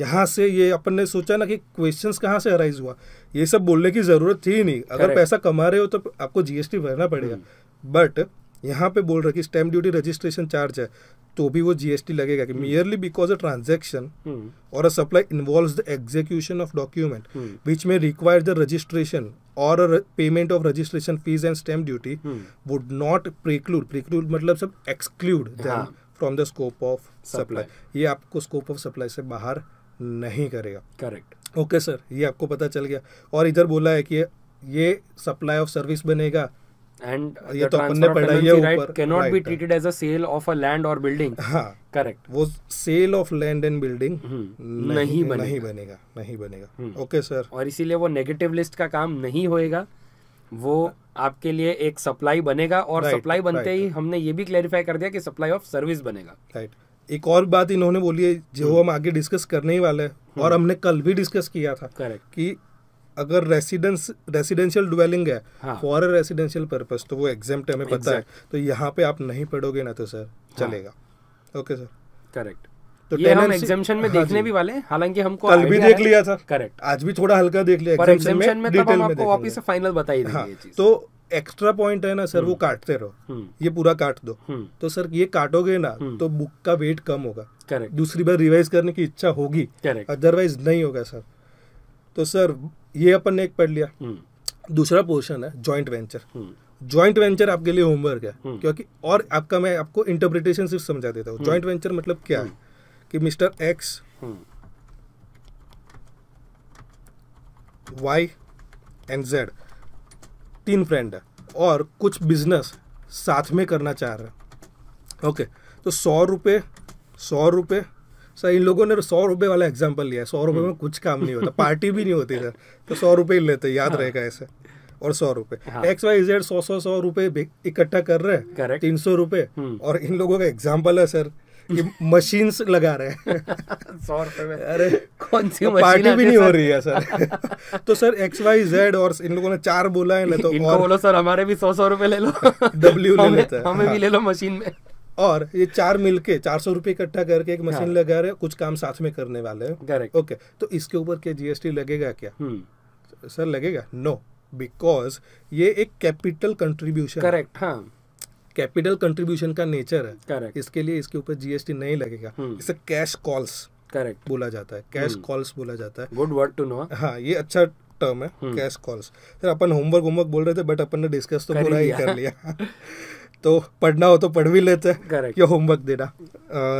यहाँ से ये अपन ने सोचा ना कि क्वेश्चंस कहाँ से अराइज हुआ। ये सब बोलने की जरूरत थी ही नहीं, अगर पैसा कमा रहे हो तो आपको जीएसटी भरना पड़ेगा। बट यहाँ पे बोल रहे कि स्टैंप ड्यूटी रजिस्ट्रेशन चार्ज है तो भी वो जीएसटी लगेगा कि मियरली बिकॉज अ ट्रांजैक्शन और a supply involves the execution of document which may require the registration और payment of registration fees and stamp duty would not preclude, preclude मतलब सब exclude from the scope of supply, ये आपको स्कोप ऑफ सप्लाई से बाहर नहीं करेगा. करेक्ट. ओके सर, ये आपको पता चल गया. और इधर बोला है कि ये सप्लाई ऑफ सर्विस बनेगा एंड ये तो अपन ने पढ़ा है ऊपर, can not be treated as a sale of a land और बिल्डिंग. हाँ करेक्ट, वो sale of land and building नहीं बनेगा, नहीं बनेगा, नहीं बनेगा. ओके सर, और इसीलिए वो नेगेटिव लिस्ट का काम नहीं होएगा, वो आपके लिए एक सप्लाई बनेगा. और सप्लाई बनते ही हमने ये भी क्लैरिफाई कर दिया कि सप्लाई ऑफ सर्विस बनेगा. राइट. एक और बात इन्होंने बोली है जो हम आगे डिस्कस करने ही वाले हैं और हमने कल भी डिस्कस किया था. करेक्ट. कि अगर रेसिडेंस रेसिडेंशियल ड्वेलिंग है फॉर अ रेसिडेंशियल पर्पस तो वो एग्जेम्प्ट है, हमें पता है. तो यहाँ पे आप नहीं पढ़ोगे ना तो सर चलेगा. Okay sir, correct. तो ये हम एग्जेम्पशन में देखने भी वाले, हालांकि हमको कल भी देख लिया था. करेक्ट. आज भी थोड़ा हल्का देख लिया एग्जेम्पशन में, तब हम आपको वापस से फाइनल बता ही देंगे ये चीज. तो एक्स्ट्रा पॉइंट है ना सर, वो काटते रहो, ये पूरा काट दो. तो सर ये काटोगे ना तो बुक का वेट कम होगा. करेक्ट. दूसरी बार रिवाइज करने की इच्छा होगी, अदरवाइज नहीं होगा सर. तो सर ये अपन ने एक पढ़ लिया. दूसरा पोर्शन है जॉइंट वेंचर. जॉइंट वेंचर आपके लिए होमवर्क है, क्योंकि और आपका मैं आपको इंटरप्रिटेशन सिर्फ समझा देता हूँ. जॉइंट वेंचर मतलब क्या है कि mister X, Y and Z तीन फ्रेंड है और कुछ बिजनेस साथ में करना चाह रहे हैं. ओके. तो सौ रुपये सौ रुपये सर, इन लोगों ने सौ रुपये वाला एग्जाम्पल लिया है. सौ रुपये में कुछ काम नहीं होता, पार्टी भी नहीं होती सर, तो सौ रुपये ही लेते, याद रहेगा ऐसे. और सौ रुपये एक्स वाई जेड सौ सौ सौ रुपये इकट्ठा कर रहे हैं, तीन सौ रुपये. और इन लोगों का एग्जाम्पल है सर कि मशीन्स लगा रहे हैं सौ रुपये में. अरे कौन सी पार्टी भी नहीं हो रही है सर. तो सर एक्स वाई जेड और इन लोगों ने चार बोला है ना, तो इनको बोलो सर हमारे भी सौ सौ रुपये ले लो, डब्ल्यू ले लेते हैं, हमें भी ले लो मशीन में. और ये चार मिलके चार सौ रुपये इकट्ठा करके एक मशीन लगा रहे, कुछ काम साथ में करने वाले हैं. ओके. तो इसके ऊपर क्या जीएसटी लगेगा क्या सर? लगेगा नो, बिकॉज ये एक कैपिटल कंट्रीब्यूशन. करेक्ट. हाँ, कैपिटल कंट्रीब्यूशन का नेचर है. करेक्ट. इसके लिए इसके ऊपर जीएसटी नहीं लगेगा. इसे कैश कॉल्स करेक्ट बोला जाता है, कैश कॉल्स बोला जाता है. Good word to know. हाँ, ये अच्छा टर्म है, कैश कॉल्स. सर अपन होमवर्क होमवर्क बोल रहे थे, बट अपन ने डिस्कस तो पूरा ही कर लिया. तो पढ़ना हो तो पढ़ भी लेते हैं, या होमवर्क देना.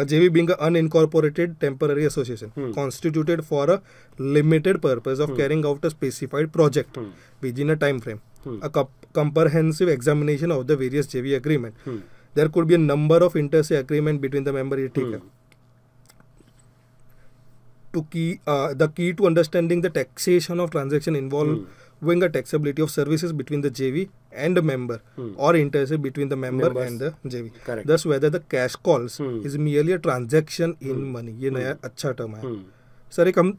JV being unincorporated temporary association constituted for a limited purpose of carrying out a specified project within a time frame. A comprehensive examination of the various J V agreement. Hmm. There could be a number of inter-se agreement between the member. It hmm. to key uh, the key to understanding the taxation of transaction involving hmm. a taxability of services between the J V and the member hmm. or inter-se between the member Members. and the J V. Correct. Thus, whether the cash calls hmm. is merely a transaction hmm. in money. ये नया अच्छा टर्म है. सर एक हम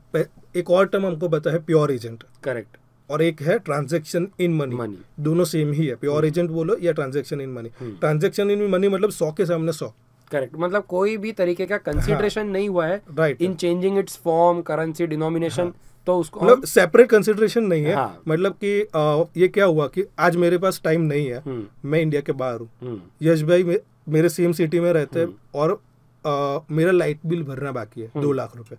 एक और टर्म हमको पता है, प्योर एजेंट. करेक्ट. और एक है ट्रांजैक्शन इन मनी. दोनों सेम ही है, प्योर एजेंट बोलो या transaction in money. Transaction in money मतलब सौ के सामने सौ. करेक्ट. मतलब कोई भी तरीके का कंसीडरेशन हाँ, नहीं हुआ है. Right. In changing its form, currency, denomination, तो उसको मतलब सेपरेट कंसीडरेशन नहीं है. हाँ. मतलब कि आ, ये क्या हुआ कि आज मेरे पास टाइम नहीं है, मैं इंडिया के बाहर हूँ, यश भाई मे, मेरे सेम सिटी में रहते हैं और Uh, मेरा लाइट बिल भरना बाकी है दो लाख रुपए.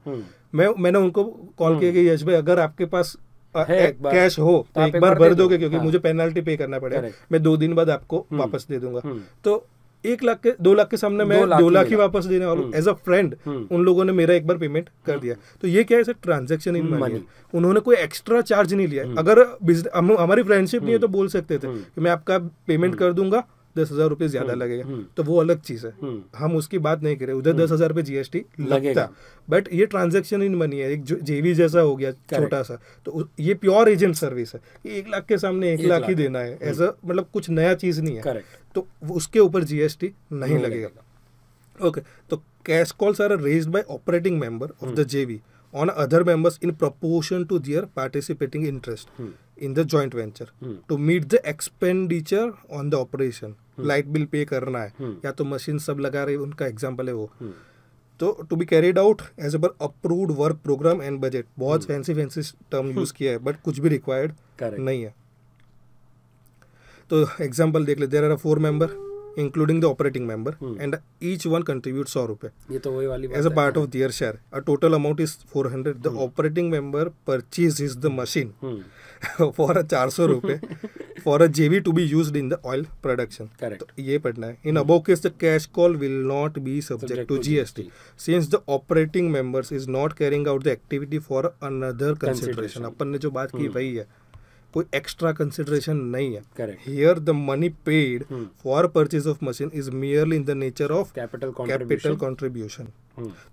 मैं मैंने उनको कॉल किया कि यश भाई अगर आपके पास आ, एक कैश हो तो एक बार भर दोगे, क्योंकि हाँ. मुझे पेनल्टी पे करना पड़ेगा, मैं दो दिन बाद आपको वापस दे दूंगा. तो एक लाख के दो लाख के सामने मैं दो लाख ही वापस देने वाला हूँ. एज अ फ्रेंड उन लोगों ने मेरा एक बार पेमेंट कर दिया. तो ये क्या है सर? Transaction in money. उन्होंने कोई एक्स्ट्रा चार्ज नहीं लिया. अगर हमारी फ्रेंडशिप नहीं है तो बोल सकते थे कि मैं आपका पेमेंट कर दूंगा, दस हजार रुपये ज्यादा लगेगा, तो वो अलग चीज है, हम उसकी बात नहीं करें. उधर दस हजार रुपये जीएसटी लगता, बट ये ट्रांजैक्शन इन मनी है, एक जेवी जैसा हो गया छोटा सा. तो ये प्योर एजेंट सर्विस है, एक लाख के सामने एक, एक लाख ही देना है. ऐसा मतलब कुछ नया चीज नहीं है. करेक्ट. तो उसके ऊपर जीएसटी नहीं लगेगा. ओके. तो cash calls are raised by operating member of the JV on other members in proportion to their participating interest hmm. in the joint venture hmm. to meet the expenditure on the operation. hmm. light bill pay करना है hmm. या तो मशीन सब लगा रहे, उनका एग्जाम्पल है वो. hmm. तो to be carried out as per approved work programme and budget. बहुत फैंसी फैंसी टर्म यूज किया है, बट कुछ भी रिक्वायर्ड नहीं है. तो एग्जाम्पल देख ले. There are four member including the operating member, hmm. and each one contributes सौ रुपए. ये तो वही वाली बात as a part of their share. A total amount is four hundred. The hmm. operating member purchases the machine hmm. for a चार सौ रुपए for a J V to be used in the oil production. Correct. तो ये पढ़ना है. In hmm. above case, the cash call will not be subject, subject to G S T, since the operating members is not carrying out the activity for another consideration. अपन ने जो बात की hmm. वही है. कोई एक्स्ट्रा कंसिडरेशन नहीं है. Correct. Here the money paid for purchase of machine is merely in the nature of capital capital contribution.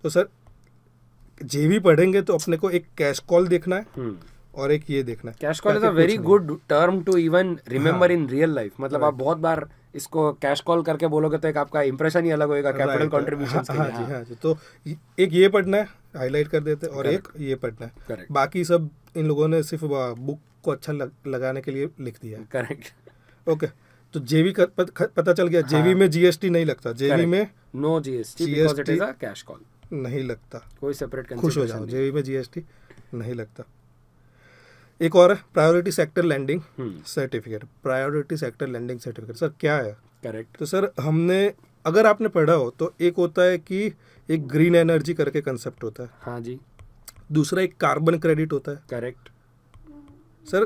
तो सर जेवी पढ़ेंगे तो अपने को एक कैश कॉल देखना है hmm. और एक ये देखना है. Cash call is a very good term to even remember in real life. मतलब right. आप बहुत बार इसको कैश कॉल करके बोलोगे तो एक आपका इंप्रेशन ही अलग होगा कैपिटल कंट्रीब्यूशन के. हाँ जी हाँ जी. तो एक ये पढ़ना है, हाईलाइट कर देते हैं, और एक ये पढ़ना है. करेक्ट. बाकी सब इन लोगों ने सिर्फ बुक को अच्छा लग, लगाने के लिए लिख दिया. करेक्ट. ओके. तो जेवी कर, पत, पता चल गया. हाँ. जेवी में जीएसटी नहीं लगता. जेवी में no GST because it is a cash call. नहीं लगता कोई सेपरेट कंसिडरेशन. खुश हो जाओ, जेवी में जीएसटी नहीं लगता. एक और priority sector lending certificate. Priority sector lending certificate sir क्या है? करेक्ट. तो सर हमने, अगर आपने पढ़ा हो तो, एक होता है कि एक ग्रीन एनर्जी करके कंसेप्ट होता है. हाँ जी. दूसरा एक कार्बन क्रेडिट होता है. करेक्ट. सर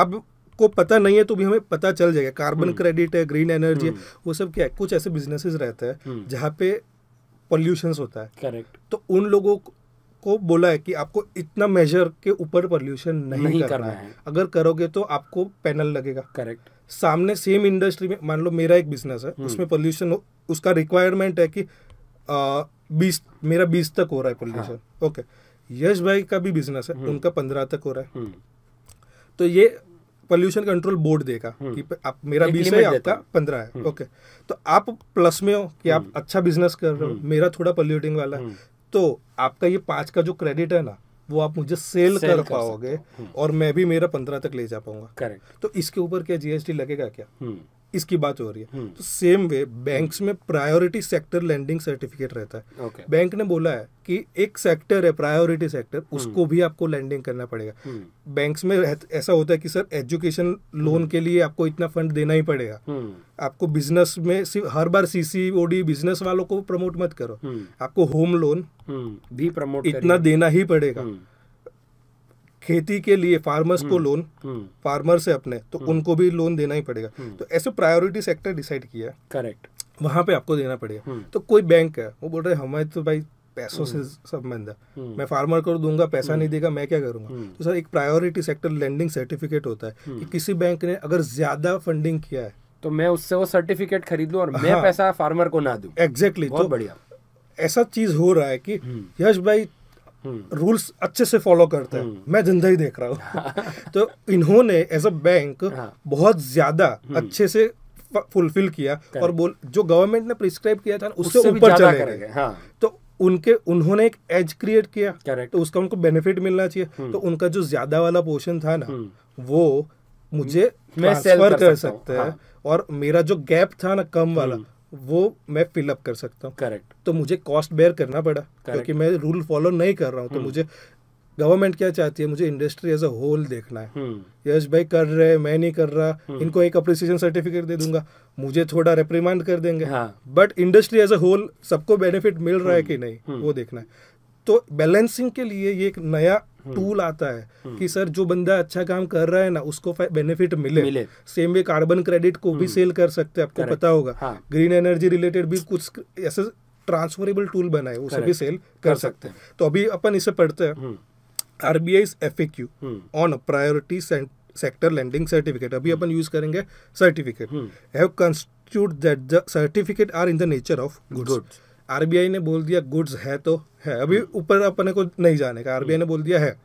अब को पता नहीं है तो भी हमें पता चल जाएगा. कार्बन क्रेडिट है, ग्रीन एनर्जी है, वो सब क्या है. कुछ ऐसे बिजनेसेस रहते हैं जहाँ पे पॉल्यूशंस होता है. करेक्ट. तो उन लोगों को बोला है कि आपको इतना मेजर के ऊपर पॉल्यूशन नहीं, नहीं करना, करना है. है अगर करोगे तो आपको पेनल लगेगा. करेक्ट. सामने सेम इंडस्ट्री में मान लो मेरा एक बिजनेस है, उसमें पॉल्यूशन, उसका रिक्वायरमेंट है कि बीस, मेरा बीस तक हो रहा है पॉल्यूशन. ओके. यश भाई का भी बिजनेस है, उनका पंद्रह तक हो रहा है. तो ये पॉल्यूशन कंट्रोल बोर्ड देगा कि आप, मेरा बीस है, आपका पंद्रह है. ओके. तो आप प्लस में हो कि आप अच्छा बिजनेस कर रहे हो, मेरा थोड़ा पॉल्यूटिंग वाला है, तो आपका ये पाँच का जो क्रेडिट है ना वो आप मुझे सेल, सेल कर, कर पाओगे और मैं भी मेरा पंद्रह तक ले जा पाऊंगा. करेक्ट. तो इसके ऊपर क्या जीएसटी लगेगा क्या? इसकी बात हो रही है. तो सेम वे बैंक्स में प्रायोरिटी सेक्टर लैंडिंग सर्टिफिकेट रहता है. okay. बैंक ने बोला है कि एक सेक्टर है प्रायोरिटी सेक्टर, उसको भी आपको लैंडिंग करना पड़ेगा. बैंक्स में ऐसा होता है कि सर एजुकेशन लोन के लिए आपको इतना फंड देना ही पड़ेगा. आपको बिजनेस में सिर्फ हर बार सीसीओडी बिजनेस वालों को प्रमोट मत करो, आपको होम लोन भी प्रमोट इतना देना ही पड़ेगा. खेती के लिए फार्मर्स को लोन, फार्मर्स है अपने तो उनको भी लोन देना ही पड़ेगा. तो ऐसे प्रायोरिटी सेक्टर डिसाइड किया. करेक्ट. वहाँ पे आपको देना पड़ेगा. तो कोई बैंक है वो बोल रहे हमारे तो भाई पैसों से संबंध है, मैं फार्मर को दूंगा, पैसा नहीं देगा, मैं क्या करूंगा? तो सर एक प्रायोरिटी सेक्टर लैंडिंग सर्टिफिकेट होता है कि किसी बैंक ने अगर ज्यादा फंडिंग किया है तो मैं उससे वो सर्टिफिकेट खरीद लूं और मैं पैसा फार्मर को ना दूं. एग्जैक्टली. बहुत बढ़िया. ऐसा चीज हो रहा है कि यश भाई रूल्स अच्छे से फॉलो करते हैं, मैं धंधा ही देख रहा हूँ. तो इन्होंने एज अ बैंक बहुत ज्यादा अच्छे से फुलफिल किया और बोल जो गवर्नमेंट ने प्रिस्क्राइब किया था उससे ऊपर चले गए. हाँ. तो उनके उन्होंने एक एज क्रिएट किया. Correct. तो उसका उनको बेनिफिट मिलना चाहिए. तो उनका जो ज्यादा वाला पोर्शन था ना वो मुझे ट्रांसफर कर सकते हैं और मेरा जो गैप था ना कम वाला वो मैं फिलअप कर सकता हूँ. करेक्ट. तो मुझे कॉस्ट बेयर करना पड़ा क्योंकि मैं रूल फॉलो नहीं कर रहा हूँ. तो मुझे गवर्नमेंट क्या चाहती है, मुझे इंडस्ट्री एज अ होल देखना है. यश भाई कर रहे, मैं नहीं कर रहा, इनको एक अप्रिसिएशन सर्टिफिकेट दे दूंगा, मुझे थोड़ा रेप्रीमांड कर देंगे. हाँ. But industry as a whole सबको बेनिफिट मिल रहा है कि नहीं वो देखना है. तो बैलेंसिंग के लिए ये एक नया टूल आता है कि सर जो बंदा अच्छा काम कर रहा है ना उसको बेनिफिट मिले. मिले. सेम वे कार्बन क्रेडिट को भी सेल कर सकते हैं, आपको पता होगा. हाँ. ग्रीन एनर्जी रिलेटेड भी कुछ ऐसे ट्रांसफरेबल टूल बनाए, उसे भी सेल कर, कर सकते हैं. तो अभी अपन इसे पढ़ते हैं. RBI FAQ on priority sector lending certificate. अभी अपन यूज करेंगे certificate. Have constitute that the certificate are in the nature of goods. RBI ने बोल दिया गुड्स है तो है, अभी ऊपर अपने को नहीं जाने का. आरबीआई ने बोल दिया है.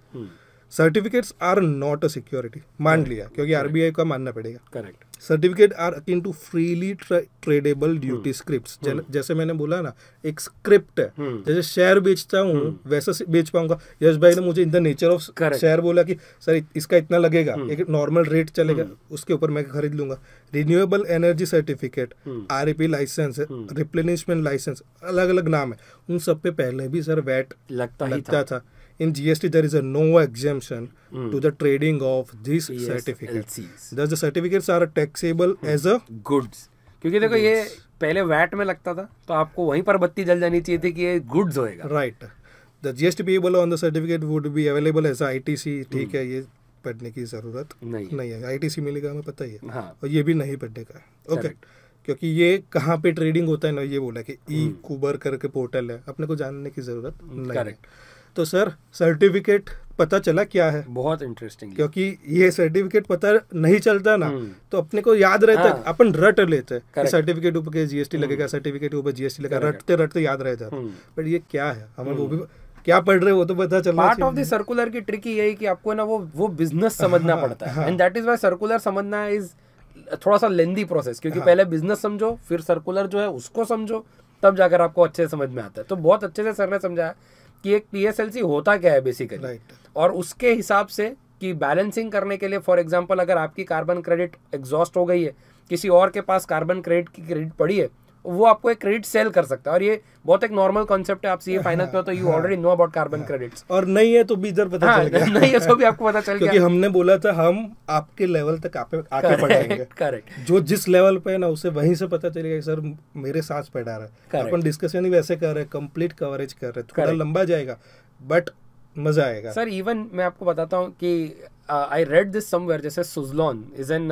Certificates are not a security, मान लिया क्योंकि आरबीआई का मानना पड़ेगा. Correct. Certificate are akin to freely tradable duty scripts. जैसे मैंने बोला ना एक स्क्रिप्ट है, जैसे शेयर बेचता हूँ वैसे बेच पाऊंगा. यश भाई ने मुझे in the nature of share बोला कि सर इसका इतना लगेगा, एक नॉर्मल रेट चलेगा, उसके ऊपर मैं खरीद लूंगा. Renewable energy certificate, REP licence, replenishment licence, अलग अलग नाम है, उन सब पे पहले भी सर वैट लगता था. In G S T there is a no exemption mm. to the trading of these certificates. Thus the certificates are taxable mm. as a goods. क्योंकि देखो ये पहले वैट में लगता था, तो आपको वहीं पर बत्ती जल जानी चाहिए थी कि ये गुड्स होएगा। Right, the GST payable on the certificate would be available as ITC. ठीक है, ये पढ़ने की जरूरत नहीं नहीं है, आईटीसी मिलेगा हमें पता ही है। हाँ। और ये भी नहीं पढ़ने का है। ओके, क्योंकि ये कहाँ पे ट्रेडिंग होता है ना, ये बोला कि ई कुबर करके पोर्टल है, अपने को जानने की जरूरत नहीं है। तो सर सर्टिफिकेट पता चला क्या है, बहुत इंटरेस्टिंग, क्योंकि ये सर्टिफिकेट पता नहीं चलता ना तो अपने को याद रहता है। हाँ। अपन रट लेते हैं, सर्टिफिकेट ऊपर जीएसटी लगेगा, सर्टिफिकेट ऊपर जीएसटी लगेगा, रटते रटते याद रहता है। बट ये क्या है, हमें वो भी क्या पढ़ रहे हो तो पता चल रहा है। पार्ट ऑफ द सर्कुलर की ट्रिक यही कि आपको ना वो वो बिजनेस समझना पड़ता है, and that is why circular समझना इज थोड़ा सा लेंदी प्रोसेस, क्योंकि पहले बिजनेस समझो, फिर सर्कुलर जो है उसको समझो, तब जाकर आपको अच्छे से समझ में आता है। तो बहुत अच्छे से सर ने समझाया कि एक पीएसएलसी होता क्या है बेसिकली। right. और उसके हिसाब से कि बैलेंसिंग करने के लिए, फॉर एग्जांपल अगर आपकी कार्बन क्रेडिट एग्जॉस्ट हो गई है, किसी और के पास कार्बन क्रेडिट की क्रेडिट पड़ी है, वो आपको एक क्रेडिट सेल कर सकता है। और ये बहुत एक नॉर्मल कॉन्सेप्ट है, आप सीए फाइनेंस में तो you already know about carbon credits, और नहीं है तो भी इधर पता चल गया, नहीं है तो भी आपको पता चल गया, क्योंकि हमने बोला था हम आपके लेवल तक आके पढ़ाएंगे। करेक्ट, जो जिस लेवल पे है ना उसे वहीं से पता चलेगा सर मेरे साथ पढ़ा रहा है। अपन डिस्कशन ही वैसे कर रहे हैं, कंप्लीट कवरेज कर रहे हैं, थोड़ा लंबा जाएगा बट मजा आएगा। सर इवन मैं आपको बताता हूँ कि आई रेड दिस समवेयर, जैसे Suzlon is an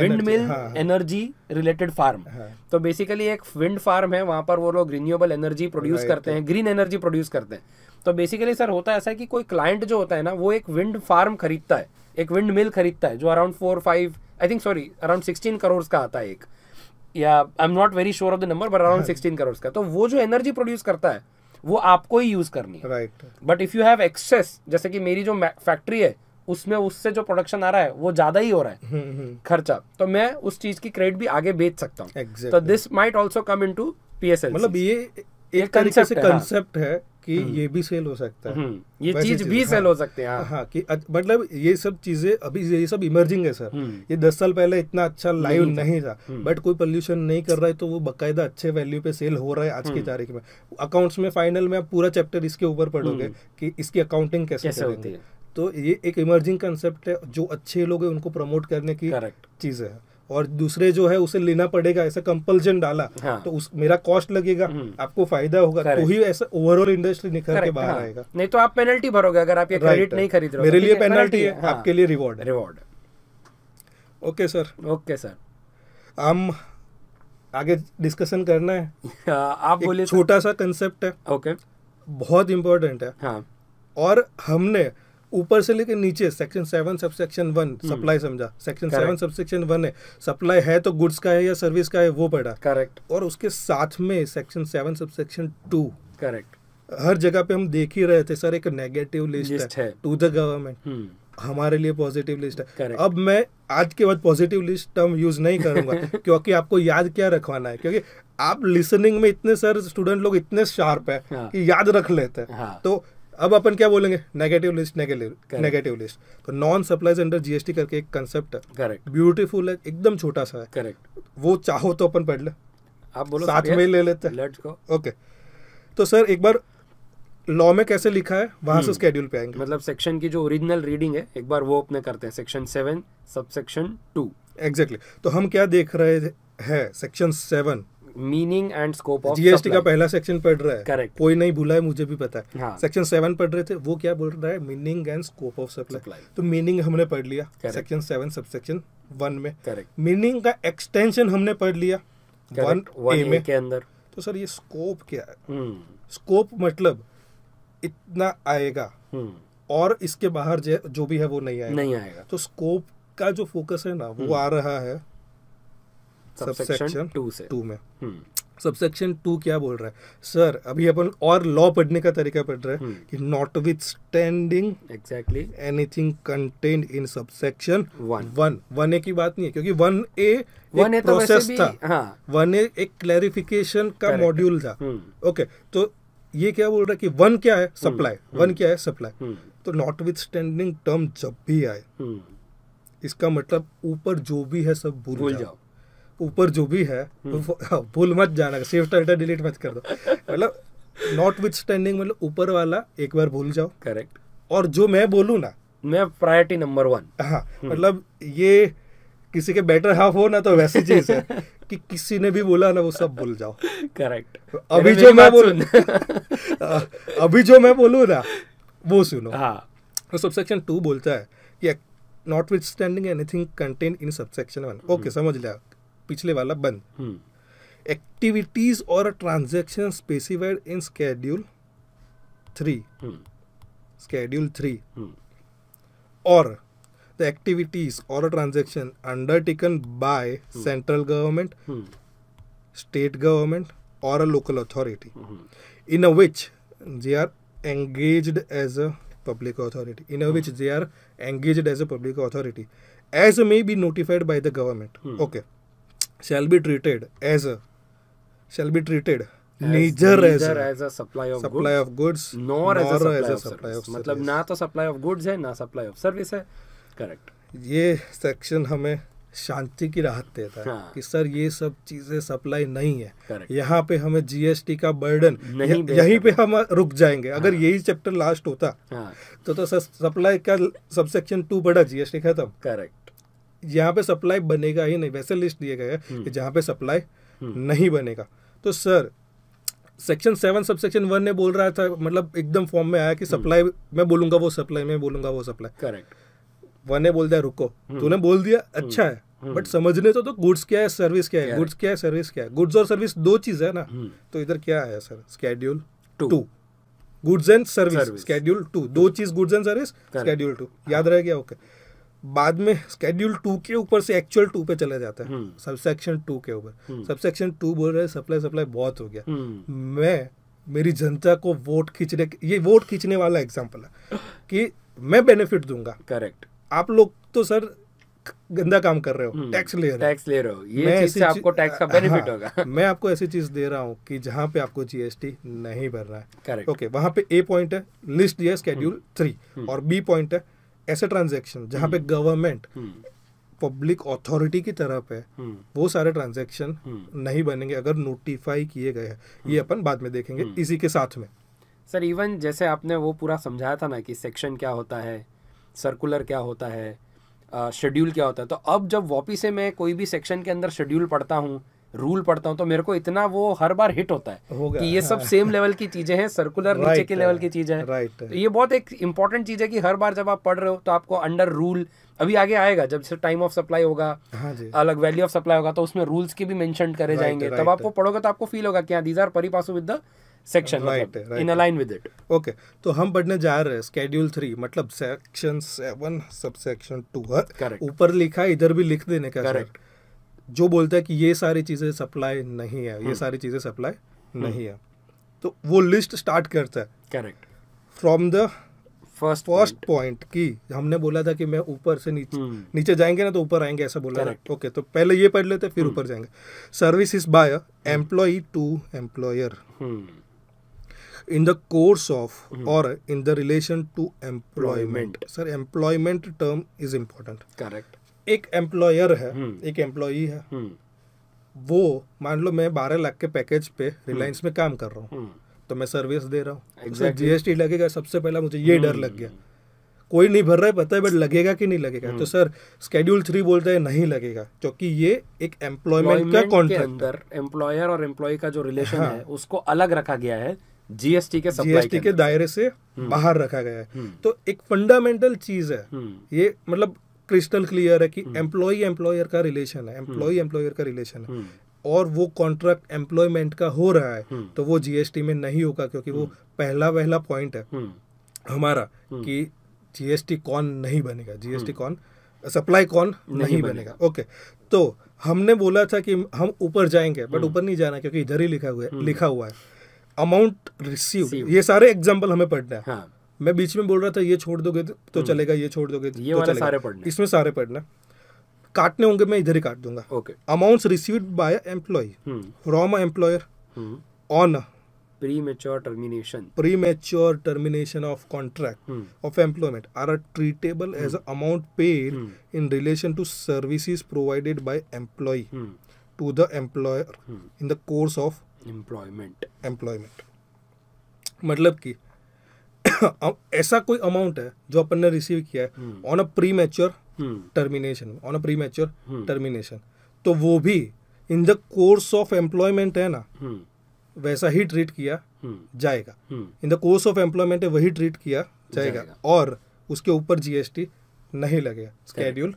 wind mill energy related farm, तो बेसिकली एक विंड फार्म है, वहाँ पर वो लोग रिन्यूएबल एनर्जी प्रोड्यूस करते हैं, ग्रीन एनर्जी प्रोड्यूस करते हैं। तो बेसिकली सर होता है ऐसा है कि कोई क्लाइंट जो होता है ना वो एक विंड फार्म खरीदता है, एक विंड मिल खरीदता है जो around four five I think sorry around sixteen crore का आता है एक, या I am not very sure of the number but around sixteen crore का। तो वो जो एनर्जी प्रोड्यूस करता है वो आपको ही यूज करनी है। Right, but if you have access, जैसे कि मेरी जो फैक्ट्री है उसमें उससे जो प्रोडक्शन आ रहा है वो ज्यादा ही हो रहा है खर्चा, तो मैं उस चीज की क्रेडिट भी आगे बेच सकता हूँ। तो this might also come into PSL. मतलब ये एक तरीके से कंसेप्ट है कि ये भी सेल हो सकता है, ये चीज भी सेल हो सकते हैं। हाँ, कि मतलब ये सब चीजें अभी ये सब इमर्जिंग है सर, ये दस साल पहले इतना अच्छा लाइव नहीं था, बट कोई पोल्यूशन नहीं कर रहा है तो वो बकायदा अच्छे वैल्यू पे सेल हो रहा है आज की तारीख में। अकाउंट्स में फाइनल में आप पूरा चैप्टर इसके ऊपर पढ़ोगे कि इसकी अकाउंटिंग कैसे होती है। तो ये एक इमर्जिंग कंसेप्ट है जो अच्छे लोग हैं उनको प्रमोट करने की चीज है, और दूसरे जो है उसे लेना पड़ेगा, ऐसा कंपल्जन डाला। हाँ। तो उस मेरा कॉस्ट लगेगा, आपको फायदा होगा, तो ही ऐसा ओवरऑल इंडस्ट्री निकल के बाहर आएगा। नहीं तो आप पेनल्टी भरोगे अगर आप ये क्रेडिट नहीं खरीद रहे हो। मेरे लिए पेनल्टी है, आपके लिए reward reward. Okay sir, okay sir, हम आगे डिस्कशन करना है। आप बोलिए। छोटा सा कंसेप्ट है, ओके, बहुत इंपॉर्टेंट है, और हमने ऊपर से लेकर नीचे section seven subsection one supply समझा। सेक्शन सेवन सबसेक्शन वन है सप्लाई है तो गुड्स का है या सर्विस का है वो पढ़ा। करेक्ट, और उसके साथ में section seven subsection two. Correct, हर जगह पे हम देख ही रहे थे सर एक नेगेटिव लिस्ट है टू द गवर्नमेंट, हमारे लिए पॉजिटिव लिस्ट है। Correct. अब मैं आज के बाद पॉजिटिव लिस्ट टर्म यूज नहीं करूंगा क्योंकि आपको याद क्या रखवाना है, क्योंकि आप लिसनिंग में इतने सर स्टूडेंट लोग इतने शार्प है कि याद रख लेते हैं। तो अब अपन क्या बोलेंगे, नेगेटिव लिस्ट नेगेटिव लिस्ट। तो नॉन सप्लाईज अंडर जीएसटी करके एक कंसेप्ट है। करेक्ट, ब्यूटीफुल है, एकदम छोटा सा है। करेक्ट, वो चाहो तो अपन पढ़ ले, आप बोलो साथ में ले लेते हैं। Let's go. ओके, तो सर एक बार लॉ में कैसे लिखा है वहां से स्केड्यूल पे आएंगे, मतलब सेक्शन की जो ओरिजिनल रीडिंग है एक बार वो अपने करते हैं। Section seven subsection two. Exactly, तो हम क्या देख रहे हैं, section seven meaning and scope of GST का पहला सेक्शन पढ़ रहा है। करेक्ट, कोई नहीं भूला है, मुझे भी पता है। हाँ। सेक्शन सेवन पढ़ रहे थे, वो क्या बोल रहा है, meaning and scope of supply. तो मीनिंग हमने पढ़ लिया सेक्शन सेवन सबसेक्शन वन में। करेक्ट, मीनिंग का एक्सटेंशन हमने पढ़ लिया वन ए में के अंदर। तो सर ये स्कोप क्या है, स्कोप मतलब इतना आएगा और इसके बाहर जो भी है वो नहीं आएगा नहीं आएगा तो स्कोप का जो फोकस है ना वो आ रहा है सबसेक्शन टू से टू में। सबसेक्शन टू क्या बोल रहा है सर, अभी अपन और लॉ पढ़ने का तरीका पढ़ रहे हैं कि notwithstanding exactly anything contained in subsection one. One A की बात नहीं है क्योंकि वन ए एक प्रोसेस था, वन ए एक क्लैरिफिकेशन का मॉड्यूल था। ओके, तो ये क्या बोल रहा है कि वन क्या है सप्लाई, वन क्या है सप्लाई। तो नॉटविथस्टैंडिंग टर्म जब भी आए इसका मतलब ऊपर जो भी है सब भूल जाओ, ऊपर जो भी है भूल मत जाना, शिफ्ट अल्टर डिलीट मत कर दो। मतलब नॉट विथ स्टैंडिंग मतलब ऊपर वाला एक बार भूल जाओ। करेक्ट, और जो मैं बोलूँ ना मैं प्रायोरिटी नंबर वन। हाँ, मतलब ये किसी के बेटर हाफ हो ना, तो वैसी चीज है कि किसी ने भी बोला ना वो सब भूल जाओ। करेक्ट। अभी जो मैं बोलूं अभी जो मैं बोलूं ना वो सुनो। हाँ। तो सबसेक्शन टू बोलता है कि notwithstanding anything contain in subsection one. Okay, समझ लिया, पिछले वाला बंद। एक्टिविटीज और transaction specified in schedule three schedule three और the activities or a transaction undertaken by hmm. central government, hmm. state government or a local authority hmm. in a which they are engaged as a public authority, in a hmm. which they are engaged as a public authority as may be notified by the government, hmm. okay, shall be treated as a, shall be treated neither as, as, as a supply of supply goods, of goods nor, nor as a supply, as a of, supply of service, मतलब ना तो supply of goods है ना supply of service है। करेक्ट। ये सेक्शन हमें शांति की राहत देता है। हाँ। कि सर ये सब चीजें सप्लाई नहीं है, यहाँ पे हमें जीएसटी का बर्डन यह, यहीं पे हम रुक जाएंगे। हाँ। अगर यही चैप्टर लास्ट होता। हाँ। तो तो सप्लाई का सब सेक्शन टू पड़ा, जीएसटी खत्म। करेक्ट। यहाँ पे सप्लाई बनेगा ही नहीं, वैसे लिस्ट दिए गए हैं कि जहाँ पे सप्लाई नहीं बनेगा। तो sir section seven sub section one ने बोल रहा था, मतलब एकदम फॉर्म में आया कि सप्लाई मैं बोलूंगा वो सप्लाई मैं बोलूंगा वो सप्लाई। करेक्ट। वन ने बोल दिया रुको, तूने बोल दिया अच्छा है, बट समझने तो तो गुड्स क्या है सर्विस क्या है, गुड्स क्या है सर्विस क्या है, गुड्स और सर्विस दो चीज है ना। तो इधर क्या है sir, schedule two goods and service, schedule two दो चीज, goods and service, schedule two याद रह गया। ओके, बाद में स्केड्यूल टू के ऊपर से एक्चुअल टू पे चला जाता है, सबसेक्शन टू के ऊपर। सबसेक्शन टू बोल रहे सप्लाई सप्लाई बहुत हो गया, मैं मेरी जनता को वोट खींचने, ये वोट खींचने वाला एग्जाम्पल है कि मैं बेनिफिट दूंगा। करेक्ट। आप लोग तो सर गंदा काम कर रहे हो, टैक्स ले रहे हो, टैक्स ले रहे हो, ये चीज से आपको टैक्स का बेनिफिट होगा। मैं आपको ऐसी चीज दे रहा हूँ कि जहाँ पे आपको जीएसटी नहीं भरना है। करेक्ट। ओके, वहाँ पे ए पॉइंट है लिस्ट दिया स्केड्यूल थ्री, और बी पॉइंट है ऐसे ट्रांजेक्शन जहाँ पे गवर्नमेंट पब्लिक अथॉरिटी की तरफ है, वो सारे ट्रांजेक्शन नहीं बनेंगे अगर नोटिफाई किए गए हैं। ये अपन बाद में देखेंगे इसी के साथ में। सर इवन जैसे आपने वो पूरा समझाया था ना कि सेक्शन क्या होता है, सर्कुलर क्या होता है, शेड्यूल uh, क्या होता है, तो अब जब वापी से मैं कोई भी सेक्शन के अंदर शेड्यूल पढ़ता हूँ, रूल पढ़ता हूँ, तो मेरे को इतना वो हर बार हिट होता है कि ये सब सेम लेवल की चीजें हैं, सर्कुलर नीचे के लेवल की चीजें हैं। राइट। तो ये बहुत एक इम्पॉर्टेंट चीज है कि हर बार जब आप पढ़ रहे हो तो आपको अंडर रूल, अभी आगे आएगा जब टाइम ऑफ सप्लाई होगा, अलग वैल्यू ऑफ सप्लाई होगा, तो उसमें रूल्स की भी मेंशन करे जाएंगे, तब आपको पढ़ोगे तो आपको फील होगा कि these are pari passu with the section, मतलब in align with it. Okay, तो हम पढ़ने जा रहे हैं स्केड्यूल थ्री, मतलब section seven sub section two. ऊपर लिखा है, इधर भी लिख देने का। करेक्ट। जो बोलता है कि ये सारी चीजें सप्लाई नहीं है, ये सारी चीजें सप्लाई नहीं है, तो वो लिस्ट स्टार्ट करता है। Correct. From the first first point की हमने बोला था कि मैं ऊपर से नीचे नीचे जाएंगे ना तो ऊपर आएंगे, ऐसा बोला था। ओके, तो पहले ये पढ़ लेते फिर ऊपर जाएंगे। Services by employee to employer in the course of और in the relation to employment. Sir employment term is important. Correct. एक एम्प्लॉयर है, एक एम्प्लॉई है, वो मान लो मैं बारह लाख के पैकेज पे रिलायंस में काम कर रहा हूँ, तो मैं सर्विस दे रहा हूँ, उसमें जीएसटी लगेगा। सबसे पहला मुझे ये डर लग गया, कोई नहीं भर रहा है पता है, बट लगेगा कि नहीं लगेगा। तो सर स्केड्यूल थ्री बोलता है नहीं लगेगा, क्योंकि ये एक एम्प्लॉयमेंट का कॉन्ट्रैक्ट है, एम्प्लॉयर और एम्प्लॉय का जो रिलेशन है उसको अलग रखा गया है, जीएसटी के जीएसटी के दायरे से बाहर रखा गया है। तो एक फंडामेंटल चीज है ये, मतलब क्रिस्टल क्लियर है कि एम्प्लॉई एम्प्लॉयर का रिलेशन है, एम्प्लॉई एम्प्लॉयर का रिलेशन है, और वो कॉन्ट्रैक्ट एम्प्लॉयमेंट का हो रहा है, तो वो जीएसटी में नहीं होगा, क्योंकि वो पहला पहला पॉइंट है हमारा कि जीएसटी कौन नहीं बनेगा, जीएसटी कौन सप्लाई कौन नहीं बनेगा। ओके, तो हमने बोला था कि हम ऊपर जाएंगे, बट ऊपर नहीं जाना क्योंकि इधर ही लिखा हुआ है, लिखा हुआ है अमाउंट रिसीव। ये सारे एग्जाम्पल हमें पढ़ना है। मैं बीच में बोल रहा था ये छोड़ दोगे तो चलेगा, ये छोड़ दोगे ये तो वाले सारे पढ़ने, इसमें सारे पढ़ना, काटने होंगे, मैं इधर ही काट दूंगा। Okay. Amounts received by employee from employer on premature termination, premature termination of contract of employment are treatable as amount paid in relation to services provided by employee to the employer in the course of employment, employment. मतलब कि ऐसा कोई अमाउंट है जो अपन ने रिसीव किया है on a premature termination, on a premature termination, तो वो भी in the course of employment है ना, वैसा ही ट्रीट किया जाएगा। In the course of employment है वही ट्रीट किया जाएगा, जाएगा। और उसके ऊपर जीएसटी नहीं लगेगा। स्केड्यूल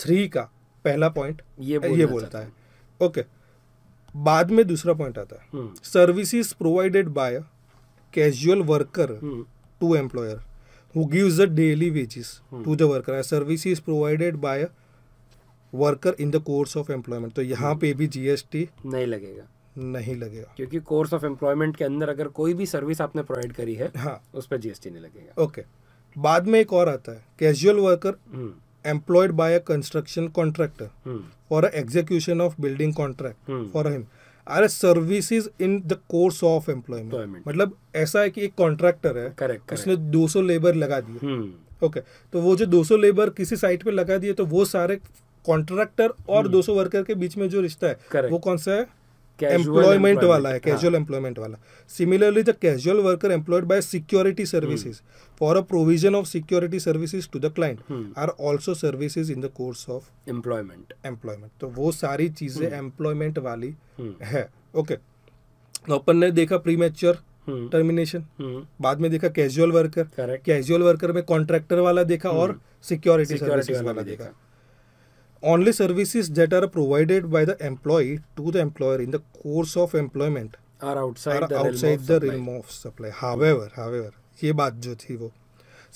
थ्री का पहला पॉइंट ये, ये बोलता है। ओके, बाद में दूसरा पॉइंट आता है, services provided by casual worker to employer who gives the daily wages to the worker, services provided by worker in the course of employment, तो यहाँ पे भी जीएसटी नहीं लगेगा, नहीं लगेगा, क्योंकि कोर्स ऑफ एम्प्लॉयमेंट के अंदर अगर कोई भी सर्विस आपने प्रोवाइड करी है, हाँ, उस पर जीएसटी नहीं लगेगा। ओके, बाद में एक और आता है, casual worker employed by a construction contractor for execution of building contract for him are services in the course of employment. मतलब ऐसा है कि एक कॉन्ट्रैक्टर है, करेक्ट, उसने दो सौ लेबर लगा दिए, ओके, तो वो जो दो सौ लेबर किसी साइट पे लगा दिए, तो वो सारे कॉन्ट्रैक्टर और दो सौ वर्कर के बीच में जो रिश्ता है, correct, वो कौन सा है, एम्प्लॉयमेंट वाला है, कैजुअल एम्प्लॉयमेंट वाला। Similarly the casual worker employed by security services for a provision of security services to the client are also services in the course of employment employment तो वो सारी चीजें एम्प्लॉयमेंट वाली है। ओके, तो अपन ने देखा प्रीमैच्योर टर्मिनेशन, बाद में देखा कैजुअल वर्कर, कैजुअल वर्कर में कॉन्ट्रैक्टर वाला देखा और सिक्योरिटी सर्विसेज वाला देखा। Only services that are provided by the employee to the employer in the course of employment are outside, are the, outside realm the realm of supply. However, however, ये बात जो थी वो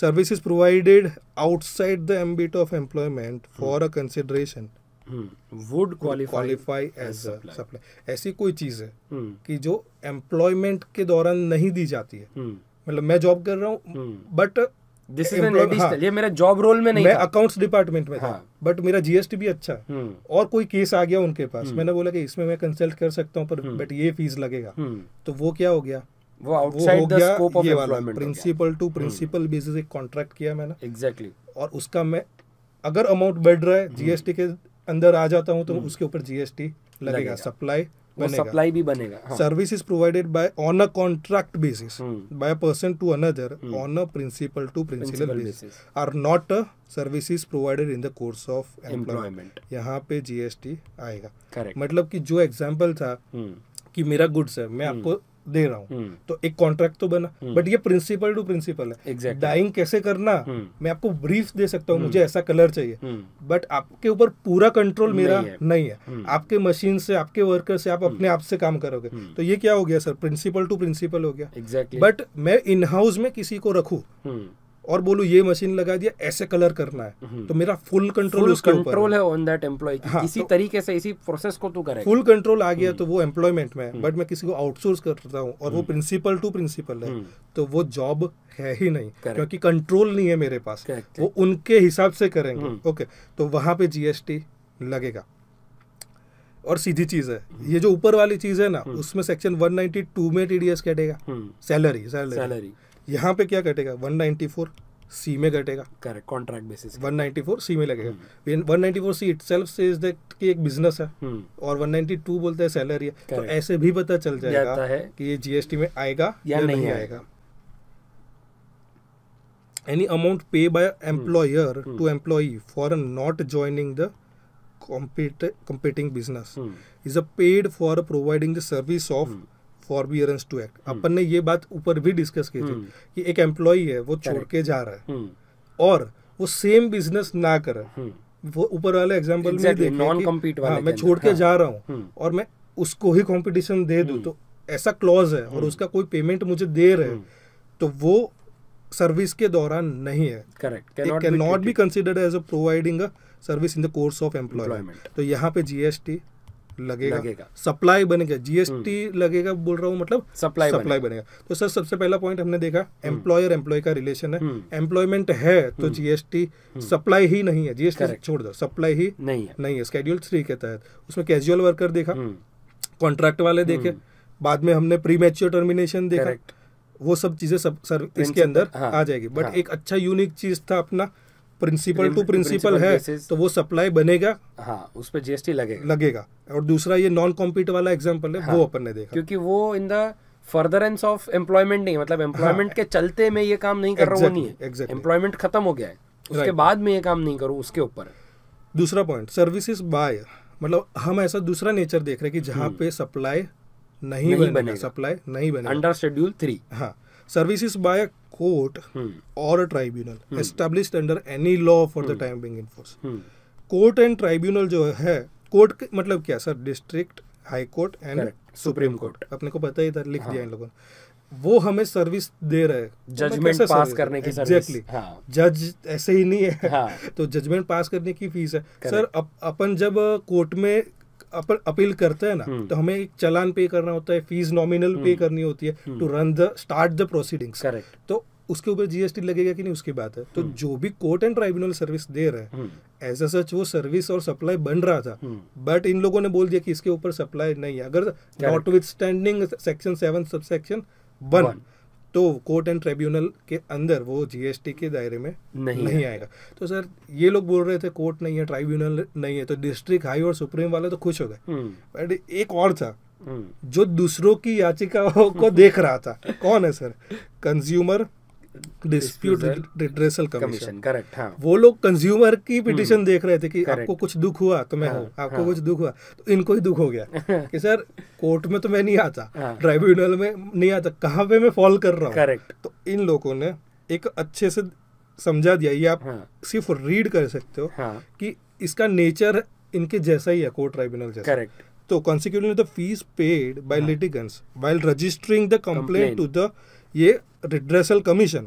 services provided outside the ambit of employment for hmm. a consideration hmm. would qualify, qualify as, as a supply. supply. ऐसी कोई चीज़ है hmm. कि जो employment के दौरान नहीं दी जाती है। hmm. मतलब मैं जॉब कर रहा हूँ but hmm. This is an additional, हाँ, ये मेरा जॉब रोल में नहीं, मैं अकाउंट्स डिपार्टमेंट में था, हाँ, बट मेरा जीएसटी भी अच्छा है और कोई केस आ गया उनके पास, मैंने बोला कि इसमें मैं कंसल्ट कर सकता हूँ पर बट ये फीस लगेगा, तो वो क्या हो गया, वो outside the scope of employment. Principal to principal basis एक कॉन्ट्रैक्ट किया मैंने, एग्जैक्टली, और उसका मैं अगर अमाउंट बढ़ रहा है जीएसटी के अंदर आ जाता हूँ तो उसके ऊपर जीएसटी लगेगा, सप्लाई सप्लाई भी बनेगा। Services provided by on a contract basis by a person to another on a principal to principal basis are not a services provided in the course of employment, यहाँ पे जीएसटी आएगा। करेक्ट, मतलब कि जो एग्जांपल था कि मेरा गुड्स है मैं आपको दे रहा हूँ, तो एक कॉन्ट्रैक्ट तो बना बट ये प्रिंसिपल टू प्रिंसिपल है, डाइंग कैसे करना मैं आपको ब्रीफ दे सकता हूँ, मुझे ऐसा कलर चाहिए बट आपके ऊपर पूरा कंट्रोल मेरा नहीं है, आपके मशीन से, आपके वर्कर से, आप अपने आप से काम करोगे, तो ये क्या हो गया सर, प्रिंसिपल टू प्रिंसिपल हो गया। एग्जैक्टली, बट मैं इन हाउस में किसी को रखूँ और बोलूं ये मशीन लगा दिया, ऐसे कलर करना है, तो मेरा फुल कंट्रोल उसके ऊपर कंट्रोल है ऑन दैट एम्प्लॉय, इसी तरीके से इसी प्रोसेस को तू करेगा, फुल कंट्रोल आ गया तो वो एम्प्लॉयमेंट में है, बट मैं किसी को आउटसोर्स करता हूँ और वो प्रिंसिपल टू प्रिंसिपल है तो वो जॉब है ही नहीं, क्योंकि कंट्रोल नहीं है मेरे पास, वो उनके हिसाब से करेंगे। ओके, तो वहां पे जीएसटी लगेगा और सीधी चीज है। ये जो ऊपर वाली चीज है ना, उसमें सेक्शन वन नाइनटी टू में टीडीएस कटेगा, सैलरी सैलरी यहाँ पे क्या कटेगा, वन नाइनटी फोर सी में कटेगा, correct, contract basis one ninety four C में लगेगा। One ninety four C itself says that कि एक बिजनेस है और वन नाइनटी टू बोलता है सैलरी है, correct, तो ऐसे भी पता चल जाएगा है कि ये जीएसटी में आएगा या, या नहीं, नहीं आएगा। Any amount pay by employer to employee for not joining the competing business is a paid for providing the service of forbearance to act. अपन ने ये बात ऊपर भी डिस्कस की थी कि एक एम्प्लॉई है वो छोड़ के जा रहा है और वो सेम बिजनेस ना करे, वो ऊपर वाले एग्जांपल में देखे नॉन कम्पीट वाला, मैं छोड़ के जा रहा हूँ और मैं उसको ही कंपटीशन दे दूँ, तो ऐसा क्लॉज है और उसका कोई पेमेंट मुझे दे रहे तो वो सर्विस के दौरान नहीं है, correct, can not be considered as a providing a service in the course of employment, तो यहाँ पे जीएसटी लगेगा, लगेगा। सप्लाई बनेगा, जीएसटी लगेगा बोल रहा हूँ, मतलब सप्लाई सप्लाई बनेगा।, बनेगा तो सर सबसे पहला पॉइंट हमने देखा एम्प्लॉयर एम्प्लॉय का रिलेशन है, एम्प्लॉयमेंट है तो जीएसटी सप्लाई ही नहीं है, जीएसटी छोड़ दो, सप्लाई ही नहीं है, नहीं है। स्केड्यूल थ्री के तहत उसमें कैजुअल वर्कर देखा, कॉन्ट्रैक्ट वाले देखे, बाद में हमने प्रीमैच्योर टर्मिनेशन देखा, वो सब चीजें सब सर इसके अंदर आ जाएगी। बट एक अच्छा यूनिक चीज था अपना प्रिंसिपल टू प्रिंसिपल है तो वो सप्लाई बनेगा, हाँ, उस पे जीएसटी लगेगा लगेगा और दूसरा ये नॉन कॉम्पीट वाला एग्जांपल है, हाँ, वो अपन ने देखा क्योंकि वो in the furtherance of employment नहीं, मतलब एम्प्लॉयमेंट, हाँ, के चलते में ये काम नहीं कर exactly, रहा वो नहीं है, एम्प्लॉयमेंट exactly. खत्म हो गया है उसके बाद मैं ये काम नहीं करूँ, उसके ऊपर। दूसरा पॉइंट सर्विसेज बाय, मतलब हम ऐसा दूसरा नेचर देख रहे हैं कि जहाँ पे सप्लाई नहीं बनेगा, सप्लाई नहीं बनेगा अंडर शेड्यूल थ्री। हाँ, सर्विसेज बाय कोर्ट और tribunal established under any law for the time being in force. Court and tribunal जो है, कोर्ट मतलब क्या sir, district, high court and supreme court, अपने को पता ही था, लिख दिया इन लोगों ने। वो हमें सर्विस दे रहे हैं, जजमेंट पास करने की सर्विस। exactly. हाँ. जज ऐसे ही नहीं है। हाँ. तो जजमेंट पास करने की फीस है। Correct. सर अप, अपन जब कोर्ट में अपन अपील करते हैं ना, hmm. तो हमें एक चालान पे करना होता है, फीस नॉमिनल hmm. पे करनी होती है to run the start the proceedings. Correct. तो उसके ऊपर जीएसटी लगेगा कि नहीं उसकी बात है। तो hmm. जो भी कोर्ट एंड ट्राइब्यूनल सर्विस दे रहे हैं, एज ए सच वो सर्विस और सप्लाई बन रहा था, बट hmm. इन लोगों ने बोल दिया कि इसके ऊपर सप्लाई नहीं है। अगर notwithstanding section seven sub section one, तो कोर्ट एंड ट्रिब्यूनल के अंदर वो जीएसटी के दायरे में नहीं, नहीं आएगा। तो सर ये लोग बोल रहे थे कोर्ट नहीं है, ट्राइब्यूनल नहीं है, तो डिस्ट्रिक्ट हाई और सुप्रीम वाले तो खुश हो गए। बट एक और था जो दूसरों की याचिकाओं को देख रहा था, कौन है sir, consumer dispute redressal commission. Correct. हाँ, वो लोग कंज्यूमर की पिटिशन देख रहे थे कि Correct. आपको कुछ दुख हुआ तो मैं हूँ, हाँ, आपको हाँ. कुछ दुख हुआ तो इनको ही दुख हो गया कि सर कोर्ट में तो मैं नहीं आता, हाँ. ट्राइब्यूनल में नहीं आता, कहाँ पे मैं फॉल कर रहा हूँ। करेक्ट। तो इन लोगों ने एक अच्छे से समझा दिया, ये आप हाँ. सिर्फ रीड कर सकते हो हाँ. कि इसका नेचर इनके जैसा ही है, कोर्ट ट्राइब्यूनल जैसा। करेक्ट। तो consequently the fees paid by litigants while registering the complaint to the ये redressal commission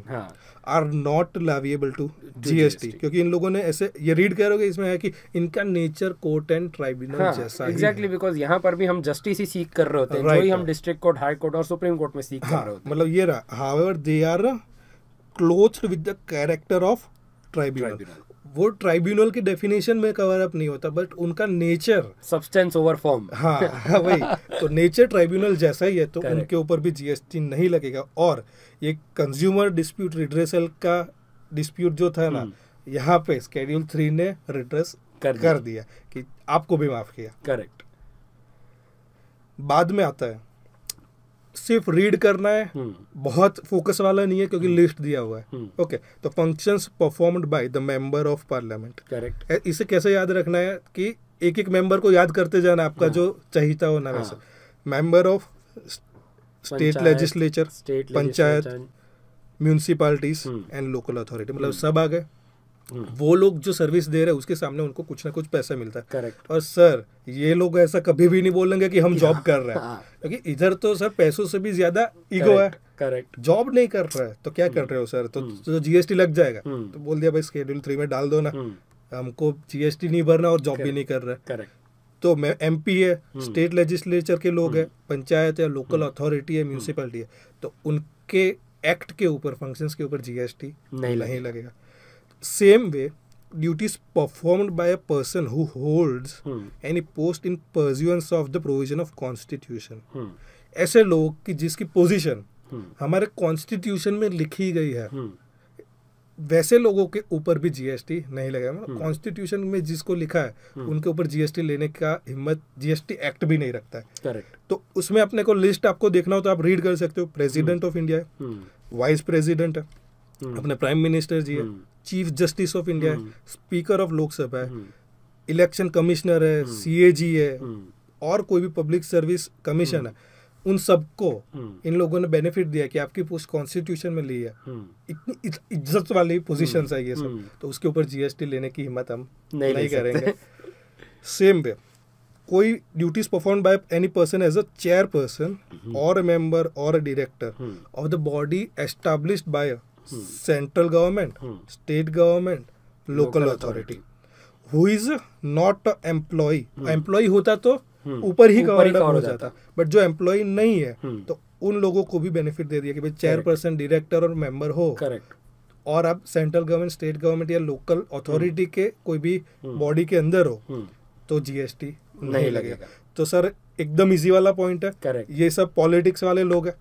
are not leviable to GST, क्योंकि इन लोगों ने ऐसे ये रीड करोगे इसमें है कि इनका नेचर कोर्ट एंड ट्राइब्यूनल हाँ, जैसा exactly, ही एग्जैक्टली, बिकॉज यहाँ पर भी हम जस्टिस ही सीख कर रहे होते हैं, right, जो ही हम डिस्ट्रिक्ट कोर्ट, हाई कोर्ट और सुप्रीम कोर्ट में सीख हाँ, कर रहे होते हैं। मतलब ये रहा, however they are clothed with the character of tribunal. वो ट्राइब्यूनल के डेफिनेशन में कवर अप नहीं होता, बट उनका नेचर सब्सटेंस ओवर फॉर्म। हाँ, हाँ वही। तो नेचर ट्राइब्यूनल जैसा ही है, तो Correct. उनके ऊपर भी जीएसटी नहीं लगेगा। और ये कंज्यूमर डिस्प्यूट रिड्रेसल का डिस्प्यूट जो था ना, hmm. यहाँ पे स्केड्यूल थ्री ने रिड्रेस कर, कर दिया कि आपको भी माफ किया। करेक्ट। बाद में आता है, सिर्फ रीड करना है, hmm. बहुत फोकस वाला नहीं है क्योंकि hmm. लिस्ट दिया हुआ है। Okay, hmm. okay, तो functions performed by the member of parliament. Correct. इसे कैसे याद रखना है कि एक एक मेंबर को याद करते जाना, आपका hmm. जो चाहिता हो ना वैसे। Member of state legislature, panchayat, municipalities and local authority, मतलब सब आ गए। Hmm. वो लोग जो सर्विस दे रहे हैं उसके सामने उनको कुछ ना कुछ पैसा मिलता है। Correct. और सर ये लोग ऐसा कभी भी नहीं बोलेंगे कि हम जॉब कर रहे हैं, क्योंकि तो इधर तो सर पैसों से भी ज्यादा ईगो है। करेक्ट। जॉब नहीं कर रहा है तो क्या hmm. कर रहे हो सर, तो, hmm. तो जीएसटी लग जाएगा। hmm. तो बोल दिया भाई स्केड्यूल थ्री में डाल दो ना, hmm. हमको जीएसटी नहीं भरना और जॉब भी नहीं कर रहे। करेक्ट। तो मैं एमपी है, स्टेट लेजिस्लेचर के लोग है, पंचायत है, लोकल अथॉरिटी है, म्यूनसिपैलिटी है, तो उनके एक्ट के ऊपर, फंक्शंस के ऊपर जीएसटी नहीं लगेगा। Same way, duties performed by a person who holds hmm. any post in pursuance of the provision of Constitution. Hmm. ऐसे लोग कि जिसकी पोजीशन hmm. हमारे कॉन्स्टिट्यूशन में लिखी गई है, hmm. वैसे लोगों के ऊपर भी जीएसटी नहीं लगेगा। मतलब कॉन्स्टिट्यूशन में जिसको लिखा है hmm. उनके ऊपर जीएसटी लेने का हिम्मत जीएसटी एक्ट भी नहीं रखता है। करेक्ट। तो उसमें अपने को लिस्ट आपको देखना हो तो आप रीड कर सकते हो। प्रेसिडेंट ऑफ इंडिया है, वाइस प्रेसिडेंट है, Hmm. अपने प्राइम मिनिस्टर जी है, चीफ जस्टिस ऑफ इंडिया है, स्पीकर ऑफ लोकसभा है, इलेक्शन कमिश्नर है, सीएजी है, hmm. और कोई भी पब्लिक सर्विस कमीशन hmm. है, उन सबको hmm. इन लोगों ने बेनिफिट दिया कि आपकी पोस्ट कॉन्स्टिट्यूशन में ली है। hmm. इतनी इज्जत वाली पोजीशंस है ये सब, hmm. तो उसके ऊपर जीएसटी लेने की हिम्मत हम नहीं, नहीं करेंगे। सेम वे, कोई duties perform by any person as a chair person और मेंबर और director of the body established by central government, state government, local authority, who is not employ. Employ होता तो ऊपर ही कवर्ड हो जाता, बट जो एम्प्लॉय नहीं है तो उन लोगों को भी बेनिफिट दे दिया कि भाई चेयरपर्सन, डायरेक्टर और मेंबर हो। करेक्ट। और आप सेंट्रल गवर्नमेंट, स्टेट गवर्नमेंट या लोकल अथॉरिटी के कोई भी बॉडी के अंदर हो तो जीएसटी नहीं लगेगा। तो सर एकदम इजी वाला पॉइंट है। करेक्ट। ये सब पॉलिटिक्स वाले लोग हैं,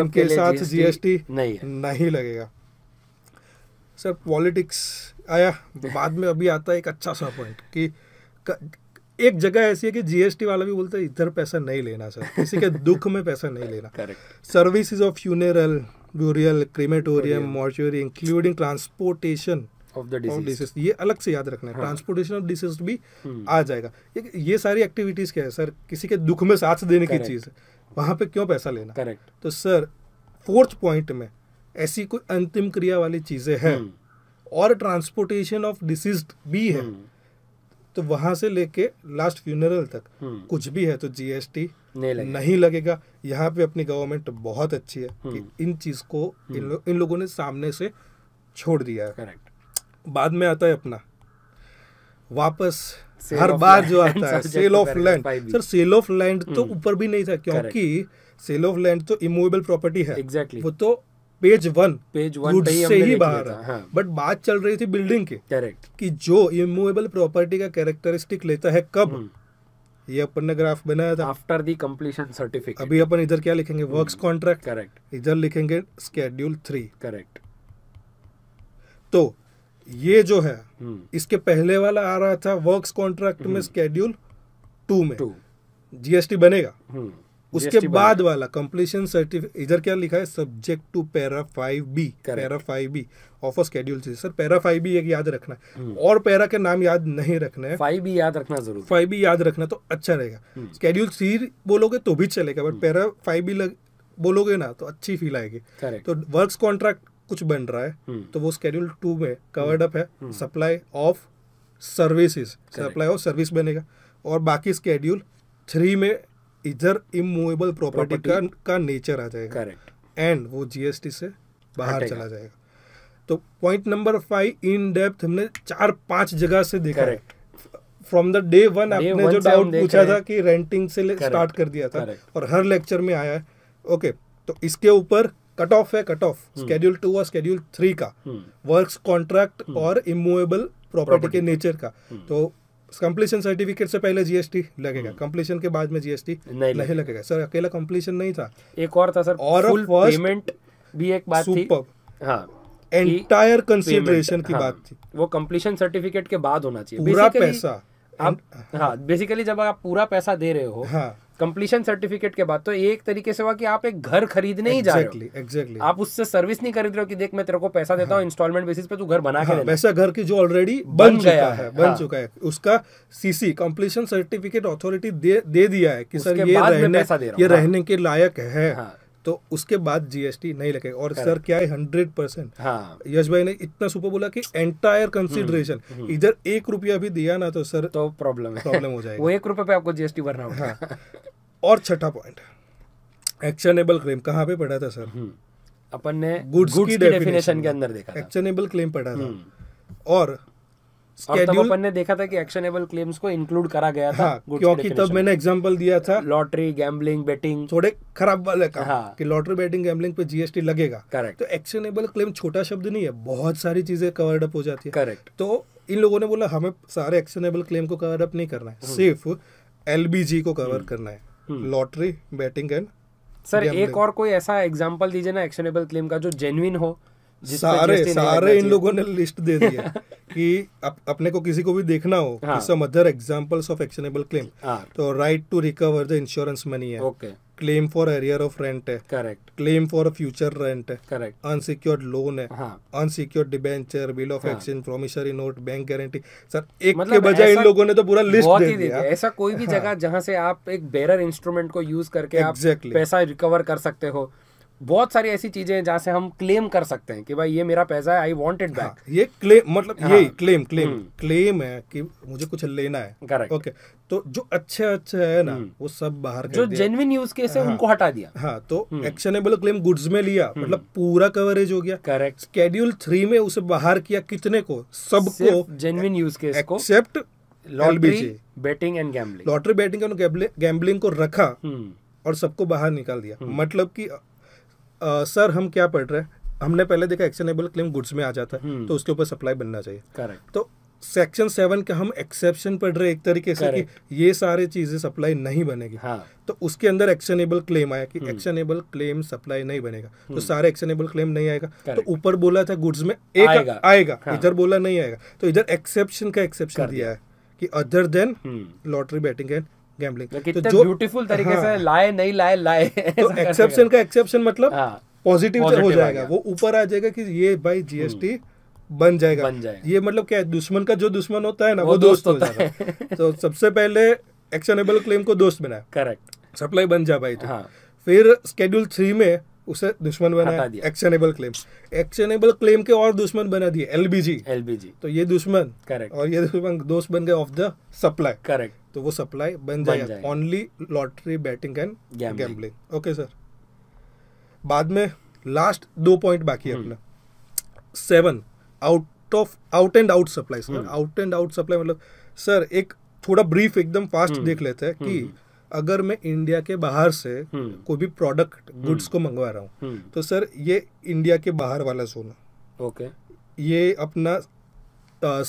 उनके साथ जीएसटी नहीं लगेगा। सर पॉलिटिक्स आया बाद में, अभी आता है एक अच्छा सा पॉइंट कि क, एक जगह ऐसी है कि जीएसटी वाला भी बोलता है इधर पैसा नहीं लेना सर, किसी के दुख में पैसा नहीं लेना। Correct. Services of funeral, burial, crematorium, mortuary including transportation of the deceased, ये अलग से याद रखना है। ट्रांसपोर्टेशन ऑफ डिसीज भी आ जाएगा। ये, ये सारी एक्टिविटीज क्या है सर, किसी के दुख में साथ देने Correct. की चीज है, वहां पे क्यों पैसा लेना। करेक्ट। तो सर फोर्थ पॉइंट में ऐसी कोई अंतिम क्रिया वाली चीजें हैं और ट्रांसपोर्टेशन ऑफ डिसीज भी है, तो वहां से लेके लास्ट फ्यूनरल तक कुछ भी है तो जीएसटी नहीं, नहीं लगेगा। यहाँ पे अपनी गवर्नमेंट बहुत अच्छी है कि इन चीज को इन, लो, इन लोगों ने सामने से छोड़ दिया है। करेक्ट। बाद में आता है अपना वापस sale हर बार जो आता है sale of land. Sir sale of land तो ऊपर भी नहीं था, क्योंकि सेल ऑफ लैंड तो इमूवेबल प्रॉपर्टी है। एग्जैक्टली, वो तो पेज वन पेज वन से ही बाहर है। हाँ। बट बात चल रही थी बिल्डिंग की। करेक्ट। कि जो इमूवेबल प्रॉपर्टी का कैरेक्टरिस्टिक लेता है कब, ये अपन ने ग्राफ बनाया था आफ्टर द कंप्लीशन सर्टिफिकेट। अभी अपन इधर क्या लिखेंगे, वर्क्स कॉन्ट्रैक्ट। करेक्ट। इधर लिखेंगे स्केड्यूल थ्री। करेक्ट। तो ये जो है इसके पहले वाला आ रहा था वर्क्स कॉन्ट्रैक्ट में स्केड्यूल टू में जीएसटी बनेगा। उसके बाद वाला कंप्लीशन सर्टिफिकेट, इधर क्या लिखा है, subject to para five B para five B of schedule three. Sir para five B एक याद रखना है, और पैरा के नाम याद नहीं रखना है, फाइव बी याद रखना जरूर। फाइव बी याद रखना तो अच्छा रहेगा। स्केड्यूल थ्री बोलोगे तो भी चलेगा, बट पैरा फाइव बी बोलोगे ना तो अच्छी फील आएगी। तो वर्क्स कॉन्ट्रैक्ट कुछ बन रहा है तो वो स्केड्यूल टू में कवर्ड अप है। Supply of services, supply of service बनेगा। और बाकी स्केड्यूल थ्री में इधर इमूवेबल प्रॉपर्टी का का नेचर आ जाएगा। करेक्ट। एंड वो जीएसटी से बाहर चला जाएगा। तो point number five in depth हमने चार पांच जगह से देखा। फ्रॉम द डे वन आपने जो डाउट पूछा था कि रेंटिंग से स्टार्ट कर दिया था और हर लेक्चर में आया है। ओके, तो इसके ऊपर कट ऑफ है, कट ऑफ स्केड्यूल टू और स्केड्यूल थ्री का, वर्क्स कॉन्ट्रैक्ट और इमूवेबल प्रॉपर्टी के नेचर का। तो कंप्लीशन सर्टिफिकेट से पहले जीएसटी लगेगा, कंप्लीशन के बाद में जीएसटी नहीं, नहीं लगेगा। सर अकेला कंप्लीशन नहीं था, एक और था सर, और फुल पेमेंट भी एक बात थी। हाँ, एंटायर कंसीडरेशन की बात थी, वो कंप्लीशन सर्टिफिकेट के बाद होना चाहिए पूरा पैसा आप। हाँ, बेसिकली जब आप पूरा पैसा दे रहे हो कंप्लीशन सर्टिफिकेट के बाद, तो एक तरीके से हुआ कि आप एक घर खरीदने ही जा रहे हो। एग्जैक्टली, आप उससे सर्विस नहीं खरीद रहे हो कि देख मैं तेरे को पैसा देता हूँ इंस्टॉलमेंट बेसिस पे, तू घर बना के दे। वैसा घर की जो ऑलरेडी बन गया है, बन चुका है, उसका सीसी कंप्लीशन सर्टिफिकेट अथॉरिटी दे दिया है कि सर ये रहने के लायक है, तो उसके बाद जीएसटी नहीं लगेगा। और सर क्या है, हंड्रेड परसेंट यश भाई ने इतना सुपर बोला कि एंटायर कंसीडरेशन, इधर एक रुपया भी दिया ना तो सर तो प्रॉब्लम प्रॉब्लम हो जाएगा, वो एक रुपये पे आपको जीएसटी भरना होगा। हाँ। और छठा पॉइंट एक्शनेबल क्लेम, कहाँ पे पढ़ा था सर अपन ने, गुड्स की डेफिनेशन के अंदर देखा, एक्शनेबल क्लेम पढ़ा था। और स्केड्यूल अपन ने देखा था कि एक्शनेबल क्लेम्स को इंक्लूड करा गया था। हाँ, क्योंकि तब मैंने एग्जांपल दिया था लॉटरी गैम्बलिंग बेटिंग, थोड़े खराब वाले का। हाँ, कि लॉटरी बेटिंग गैम्बलिंग पे जीएसटी लगेगा। करेक्ट। तो एक्शनेबल क्लेम छोटा शब्द नहीं है, बहुत सारी चीजें कवर्ड अप हो जाती है। करेक्ट। तो इन लोगों ने बोला हमें सारे एक्शनेबल क्लेम को कवर अप नहीं करना है, सिर्फ एलबीजी को कवर करना है, लॉटरी बेटिंग एंड। सर एक और कोई ऐसा एग्जाम्पल दीजिए ना एक्शनेबल क्लेम का जो जेन्युइन हो। सारे सारे इन लोगों ने लिस्ट दे दिया कि अप, अपने को किसी को भी देखना हो। हाँ। कि some other examples of actionable claim, तो right to recover the insurance money है, claim for arrear of rent है, correct, claim for future rent है, करेक्ट, अनसिक्योर्ड लोन है, unsecured debenture, bill of exchange, promissory note, bank guarantee. Sir एक मतलब के बजाय इन लोगों ने तो पूरा लिस्ट दे दिया। ऐसा कोई भी जगह जहाँ से आप एक बेरर इंस्ट्रूमेंट को यूज करके आप पैसा रिकवर कर सकते हो, बहुत सारी ऐसी चीजें हैं जहाँ से हम क्लेम कर सकते हैं कि भाई ये मेरा पैसा है, आई वांट इट बैक। ये क्लेम मतलब हाँ, ये क्लेम क्लेम क्लेम है कि मुझे कुछ लेना है। करेक्ट। ओके, तो जो अच्छा अच्छा है ना वो सब बाहर, जो जेन्युइन यूज केस है उनको हटा दिया। हाँ, तो एक्शनेबल क्लेम गुड्स में लिया, मतलब पूरा कवरेज हो गया। करेक्ट। स्केड्यूल थ्री में उसे बाहर किया, कितने को, सबको, जेन्युइन यूज केस को, except lottery betting and gambling. Lottery betting and gambling को रखा और सबको बाहर निकाल दिया। मतलब की Uh, सर हम क्या पढ़ रहे हैं, हमने पहले देखा एक्शनेबल क्लेम गुड्स में आ जाता है तो उसके ऊपर सप्लाई बनना चाहिए। करेक्ट। तो सेक्शन सेवन का हम एक्सेप्शन पढ़ रहे हैं एक तरीके से कि ये सारी चीजें सप्लाई नहीं बनेगी। हाँ। तो उसके अंदर एक्शनेबल क्लेम आया कि एक्शनेबल क्लेम सप्लाई नहीं बनेगा, तो सारे एक्शनेबल क्लेम नहीं आएगा। Correct. तो ऊपर बोला था गुड्स में एक आएगा, आएगा। हाँ। इधर बोला नहीं आएगा, तो इधर एक्सेप्शन का एक्सेप्शन दिया है कि other than lottery betting and gambling. तो जो ब्यूटीफुल तरीके हाँ, से लाए नहीं लाए लाए तो एक्सेप्शन का एक्सेप्शन मतलब पॉजिटिव हाँ, हो जाएगा, वो ऊपर आ जाएगा कि ये भाई जीएसटी बन जाएगा बन जाएगा ये मतलब क्या है, दुश्मन का जो दुश्मन होता है ना वो, वो दोस्त, दोस्त होता है। तो सबसे पहले एक्शनेबल क्लेम को दोस्त बनाया, करेक्ट, सप्लाई बन जा पाई थी। हाँ। फिर स्केड्यूल थ्री में उसे दुश्मन बना दिया, एक्शनेबल क्लेम एक्शनेबल क्लेम के और दुश्मन बना दिए एलबीजी एलबीजी, तो ये दुश्मन करेक्ट और ये दुश्मन दोस्त बन गए ऑफ द सप्लाई, करेक्ट, तो वो सप्लाई बन जाएगा only lottery betting and gambling. Okay sir, बाद में लास्ट दो पॉइंट बाकी है अपना, seven out of out and out supply. Sir out and out supply मतलब सर एक थोड़ा ब्रीफ एकदम फास्ट देख लेते हैं कि अगर मैं इंडिया के बाहर से कोई भी प्रोडक्ट गुड्स को मंगवा रहा हूँ तो सर ये इंडिया के बाहर वाला जोन, ओके, ये अपना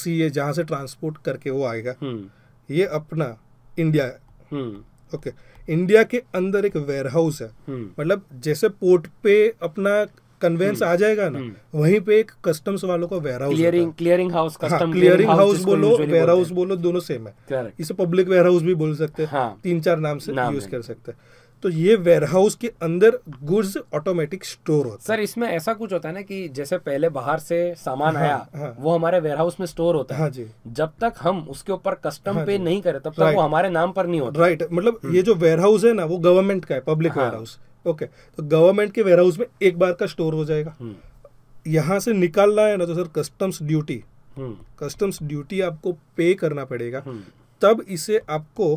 सी ए जहाँ से ट्रांसपोर्ट करके वो आएगा, ये अपना इंडिया है। ओके, इंडिया के अंदर एक वेयरहाउस है, मतलब जैसे पोर्ट पे अपना कन्वेंस आ जाएगा ना, वहीं पे एक कस्टम्स वालों का warehouse, clearing clearing house, custom clearing house बोलो, वेयरहाउस बोलो, दोनों सेम है, इसे पब्लिक वेयरहाउस भी बोल सकते हैं। हाँ। तीन चार नाम से यूज कर सकते हैं। तो ये वेयरहाउस के अंदर गुड्स ऑटोमेटिक स्टोर होता है। सर इसमें ऐसा कुछ होता है ना कि जैसे पहले बाहर से सामान हाँ, आया हाँ, वो हमारे वेयरहाउस में स्टोर होता है। हाँ जी। जब तक हम उसके ऊपर कस्टम हाँ पे नहीं करें तब तक वो हमारे नाम पर नहीं होता। राइट, मतलब ये जो वेयरहाउस है ना वो गवर्नमेंट का है, पब्लिक वेयरहाउस। ओके, तो गवर्नमेंट के वेयरहाउस में एक बार का स्टोर हो जाएगा। यहाँ से निकालना है ना तो sir customs duty customs duty आपको पे करना पड़ेगा, तब इसे आपको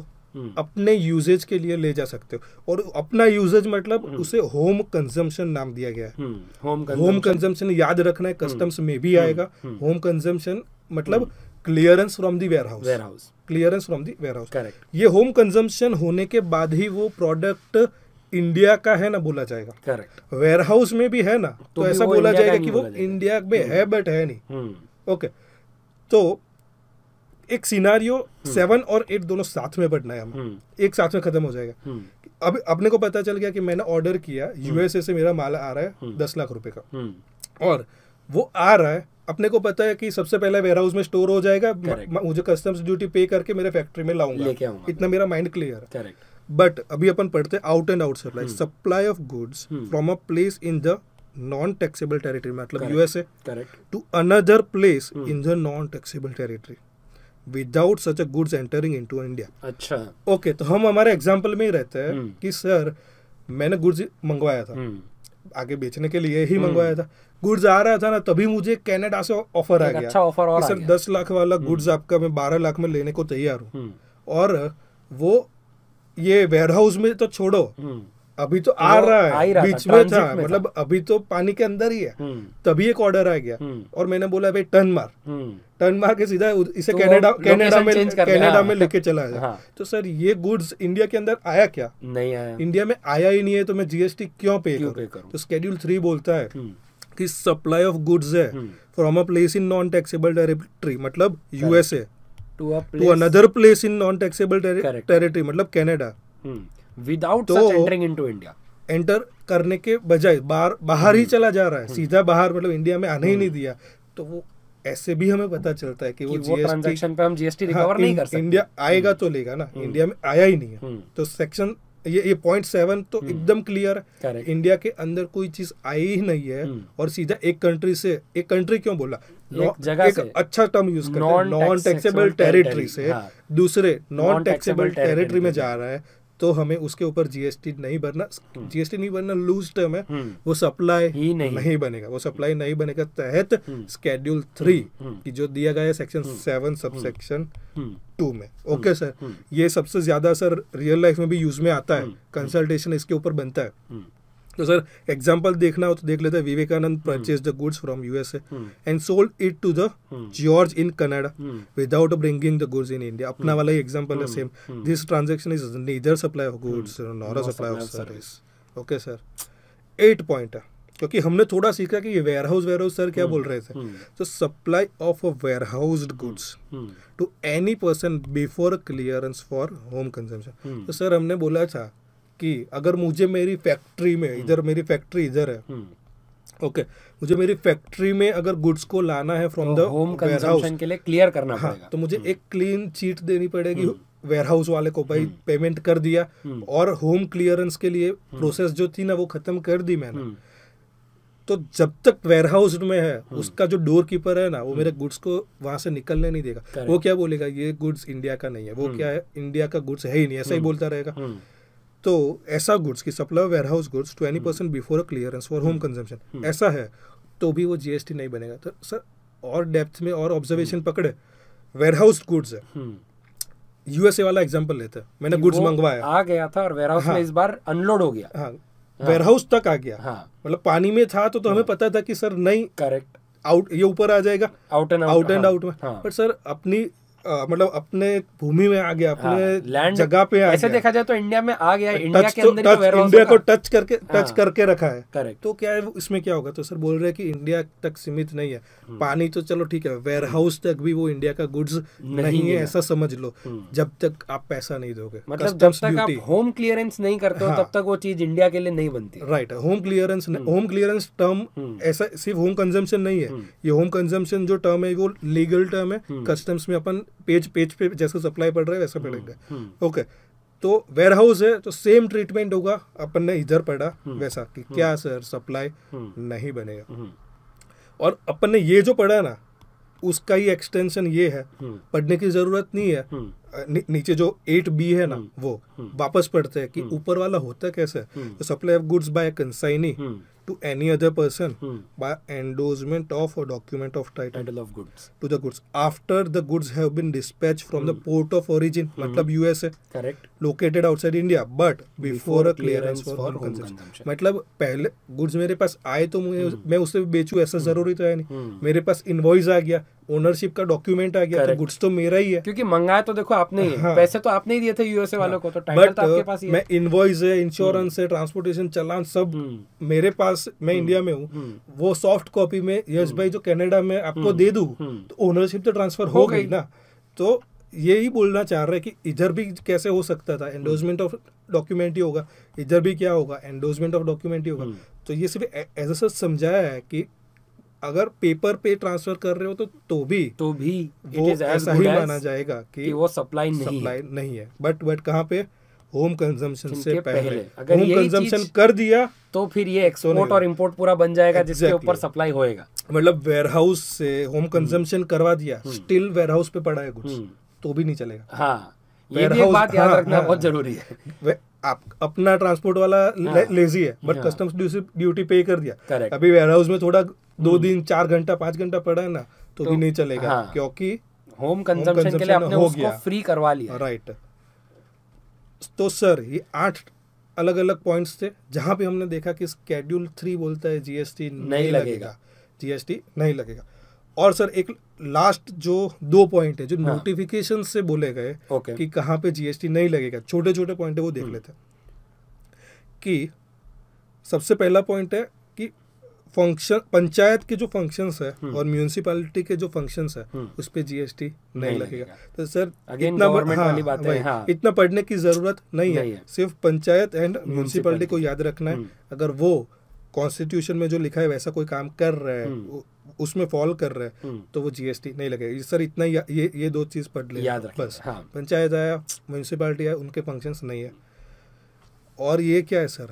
अपने यूजेज के लिए ले जा सकते हो। और अपना यूजेज मतलब उसे होम कंजम्पशन नाम दिया गया है। होम कंजम्पशन याद रखना है, कस्टम्स में भी आएगा। होम कंजम्पशन मतलब clearance from the warehouse, clearance from the warehouse, correct. ये होम कंजम्पशन होने के बाद ही वो प्रोडक्ट इंडिया का है ना बोला जाएगा, करेक्ट। वेयरहाउस में भी है ना तो, तो ऐसा बोला जाएगा कि वो इंडिया में है बट है नहीं। ओके, तो एक सिनारियो सेवन और एट दोनों साथ में बढ़ना है, हम एक साथ में खत्म हो जाएगा। अब अपने को पता चल गया कि मैंने ऑर्डर किया यूएसए से, मेरा माल आ रहा है दस लाख रुपए का और वो आ रहा है, अपने को पता है कि सबसे पहले वेयरहाउस में स्टोर हो जाएगा, मुझे कस्टम्स ड्यूटी पे करके मेरे फैक्ट्री में लाऊंगा, इतना मेरा माइंड क्लियर है, करेक्ट। बट अभी अपन पढ़ते हैं out and out supply, supply of goods from a place in the non taxable territory, मतलब USA, correct, to another place in the non taxable territory without such a goods entering into India. अच्छा, ओके okay, तो हम हमारे एग्जांपल में ही रहते हैं कि सर मैंने गुड्स मंगवाया था, आगे बेचने के लिए ही मंगवाया था, गुड्स आ रहा था ना, तभी मुझे कनाडा से ऑफर आ गया, अच्छा ऑफर और सर दस लाख वाला गुड्स आपका मैं बारह लाख में लेने को तैयार हूँ, और वो ये वेयरहाउस में तो छोड़ो, अभी तो आ रहा है, रहा बीच में था, में मतलब था। अभी तो पानी के अंदर ही है, तभी एक ऑर्डर आ गया और मैंने बोला भाई टर्न मार टर्न मार के सीधा इसे कनाडा तो कनाडा में कनाडा हाँ। में लेके चला गया। हाँ। तो सर ये गुड्स इंडिया के अंदर आया क्या? नहीं आया, इंडिया में आया ही नहीं है, तो मैं जीएसटी क्यों पे करूं? तो स्केड्यूल थ्री बोलता है कि सप्लाई ऑफ गुड्स है from a place in non taxable territory, मतलब USA, to another place in non taxable territory, मतलब Canada, without entering into India, enter करने के बजाय बाहर बाहर ही चला जा रहा है, सीधा बाहर, मतलब इंडिया में आने ही नहीं दिया। तो वो ऐसे भी हमें पता चलता है कि वो ट्रांजैक्शन पे हम जीएसटी रिकवर नहीं कर सकते, इंडिया आएगा तो लेगा ना, इंडिया में आया ही नहीं है। तो सेक्शन ये ये पॉइंट सेवन तो एकदम क्लियर है, इंडिया के अंदर कोई चीज आई ही नहीं है और सीधा एक कंट्री से, एक कंट्री क्यों बोला, एक जगह एक से, अच्छा टर्म यूज करते हैं, नॉन टैक्सेबल टेरिटरी से दूसरे नॉन टैक्सेबल टेरिटरी में जा रहा है, तो हमें उसके ऊपर जीएसटी नहीं भरना, जीएसटी नहीं भरना लूज टर्म है, वो सप्लाई ही नहीं, नहीं बनेगा, वो सप्लाई नहीं बनेगा तहत स्केड्यूल थ्री की जो दिया गया है section seven sub section two में। ओके सर, ये सबसे ज्यादा सर रियल लाइफ में भी यूज में आता है, कंसल्टेशन इसके ऊपर बनता है। तो सर एग्जाम्पल देखना हो तो देख लेते हैं, Vivekananda purchase the goods from USA and sold it to the George in Canada without bringing the goods in India, अपना वाला ही एग्जाम्पल है same, this transaction is neither supply of goods nor supply of service. Okay sir, eight point है, क्योंकि हमने थोड़ा सीखा कि ये वेयरहाउस वेयरहाउस सर क्या बोल रहे थे। तो supply of warehoused goods to any person before clearance for home consumption. तो सर हमने बोला था कि अगर मुझे मेरी फैक्ट्री में, इधर मेरी फैक्ट्री इधर है, ओके, मुझे मेरी फैक्ट्री में अगर गुड्स को लाना है फ्रॉम द होम कंजम्पशन के लिए क्लियर करना हाँ, पड़ेगा, तो मुझे एक क्लीन चीट देनी पड़ेगी वेयरहाउस वाले को, भाई पेमेंट कर दिया और होम क्लियरेंस के लिए प्रोसेस जो थी ना वो खत्म कर दी मैंने। तो जब तक वेयरहाउस में है उसका जो डोर कीपर है ना वो मेरे गुड्स को वहां से निकलने नहीं देगा। वो क्या बोलेगा, ये गुड्स इंडिया का नहीं है, वो क्या है, इंडिया का गुड्स है ही नहीं, ऐसा ही बोलता रहेगा। तो ऐसा गुड्स की supply warehouse goods twenty percent before clearance for home consumption ऐसा है तो भी वो जीएसटी नहीं बनेगा। तो सर और डेप्थ में और ऑब्जर्वेशन पकड़े, वेयरहाउस गुड्स है, यूएसए वाला एग्जांपल लेते हैं, मैंने गुड्स मंगवाया आ गया था और वेयरहाउस में इस बार अनलोड हो गया, हाँ वेयरहाउस तक आ गया, मतलब पानी में था तो तो हमें पता था कि सर नहीं करेक्ट आउट ये ऊपर आ जाएगा out and out and out में, बट सर अपनी मतलब अपने भूमि में आ गया, अपने लैंड जगह पे आ ऐसे गया। देखा जाए तो इंडिया में आ गया, इंडिया के अंदर ही वेयरहाउस इंडिया को टच करके टच करके रखा है, करेक्ट। तो क्या है इसमें क्या होगा, तो सर बोल रहे हैं कि इंडिया तक सीमित नहीं है, पानी तो चलो ठीक है, वेयरहाउस तक भी वो इंडिया का गुड्स नहीं है, ऐसा समझ लो जब तक आप पैसा नहीं दोगे, मतलब जब तक आप होम क्लियरेंस नहीं करते हो तब तक वो चीज इंडिया के लिए नहीं बनती, right. Home clearance, home clearance term ऐसा सिर्फ होम कंजम्पशन नहीं है, ये होम कंजम्पशन जो टर्म है वो लीगल टर्म है, कस्टम्स में अपन पेज पेज पे जैसे सप्लाई पड़ रहा है वैसा पड़ेगा। ओके, तो वेयरहाउस है तो सेम ट्रीटमेंट होगा, अपन ने इधर पढ़ा वैसा कि क्या सर सप्लाई नहीं बनेगा, और अपन ने ये जो पढ़ा ना उसका ही एक्सटेंशन ये है, पढ़ने की जरूरत नहीं है। नि, नीचे जो एट बी है ना वो वापस पढ़ते हैं कि ऊपर वाला होता कैसे, तो supply of goods by consignee to any other person hmm. by endorsement of or document of title, title of goods to the goods after the goods have been dispatched from hmm. the port of origin hmm. matlab U S A correct located outside India but before, before a clearance, clearance for, for home consumption, consumption. matlab pehle goods mere paas aaye to mujhe hmm. main usse bechu aisa hmm. zaruri to hai nahi hmm. mere paas invoice aa gaya, ownership का डॉक्यूमेंट आ गया, तो गुड्स तो मेरा ही है क्योंकि मंगाया तो देखो आपने ही है, हाँ, पैसे तो आपने ही दिए थे यूएसए हाँ, वालों को, तो टाइटल तो आपके पास ही है, मैं इनवॉइस है, इंश्योरेंस है, ट्रांसपोर्टेशन चालान सब मेरे पास, मैं इंडिया में हूँ, वो सॉफ्ट कॉपी में यश भाई जो कनाडा में आपको दे दूं तो ओनरशिप तो ट्रांसफर हो गई ना। तो यही बोलना चाह रहे कि इधर भी कैसे हो सकता था, एंडोर्समेंट ऑफ डॉक्यूमेंट ही होगा, इधर भी क्या होगा, एंडोर्समेंट ऑफ डॉक्यूमेंट ही होगा। तो ये सिर्फ एज अ समझाया है कि अगर पेपर पे ट्रांसफर कर रहे हो तो तो भी तो भी वो ऐसा ही माना जाएगा कि, कि वो सप्लाई नहीं, नहीं है। बट बट कहाँ पे, होम कंजम्पशन से पहले, पहले। अगर होम कंजम्पशन कर दिया तो फिर ये एक्सपोर्ट और इंपोर्ट पूरा बन जाएगा exactly. जिसके ऊपर सप्लाई होएगा, मतलब वेयरहाउस से होम कंजम्पशन करवा दिया, स्टिल वेयरहाउस पे पड़ा है गुड्स तो भी नहीं चलेगा। हाँ, ये भी एक बात याद रखना बहुत जरूरी है। आप अपना ट्रांसपोर्ट वाला हाँ, लेजी है बट हाँ, कस्टम्स ड्यूटी पे कर दिया, करेक्ट। अभी वेयरहाउस में थोड़ा दो दिन चार घंटा पांच घंटा पड़ा है ना तो, तो भी नहीं चलेगा हाँ, क्योंकि होम कंजम्पशन के लिए आपने उसको फ्री करवा लिया, राइट। तो सर ये आठ अलग अलग पॉइंट्स थे जहाँ पे हमने देखा कि स्केड्यूल थ्री बोलता है जीएसटी नहीं लगेगा, जीएसटी नहीं लगेगा। और सर एक लास्ट जो दो पॉइंट है जो हाँ। नोटिफिकेशन से बोले गए कि कहाँ पे जीएसटी नहीं लगेगा, छोटे छोटे पॉइंट है वो देख लेते हैं। कि सबसे पहला पॉइंट है कि फंक्शन, पंचायत के जो फंक्शंस है और म्यूनिसिपैलिटी के जो फंक्शंस है उस पे जीएसटी नहीं, नहीं लगेगा।, लगेगा तो सर Again, इतना गवर्नमेंट वाली बात है, हाँ। इतना पढ़ने की जरूरत नहीं है, सिर्फ पंचायत एंड म्यूनिसिपैलिटी को याद रखना है। अगर वो कॉन्स्टिट्यूशन में जो लिखा है वैसा कोई काम कर रहा है, उसमें फॉल कर रहा है तो वो जीएसटी नहीं लगेगा। सर इतना या, ये ये दो चीज पढ़ ले याद रखना बस। हाँ। पंचायत आया, म्यूनिसिपैलिटी आया, उनके फंक्शंस नहीं है। और ये क्या है सर,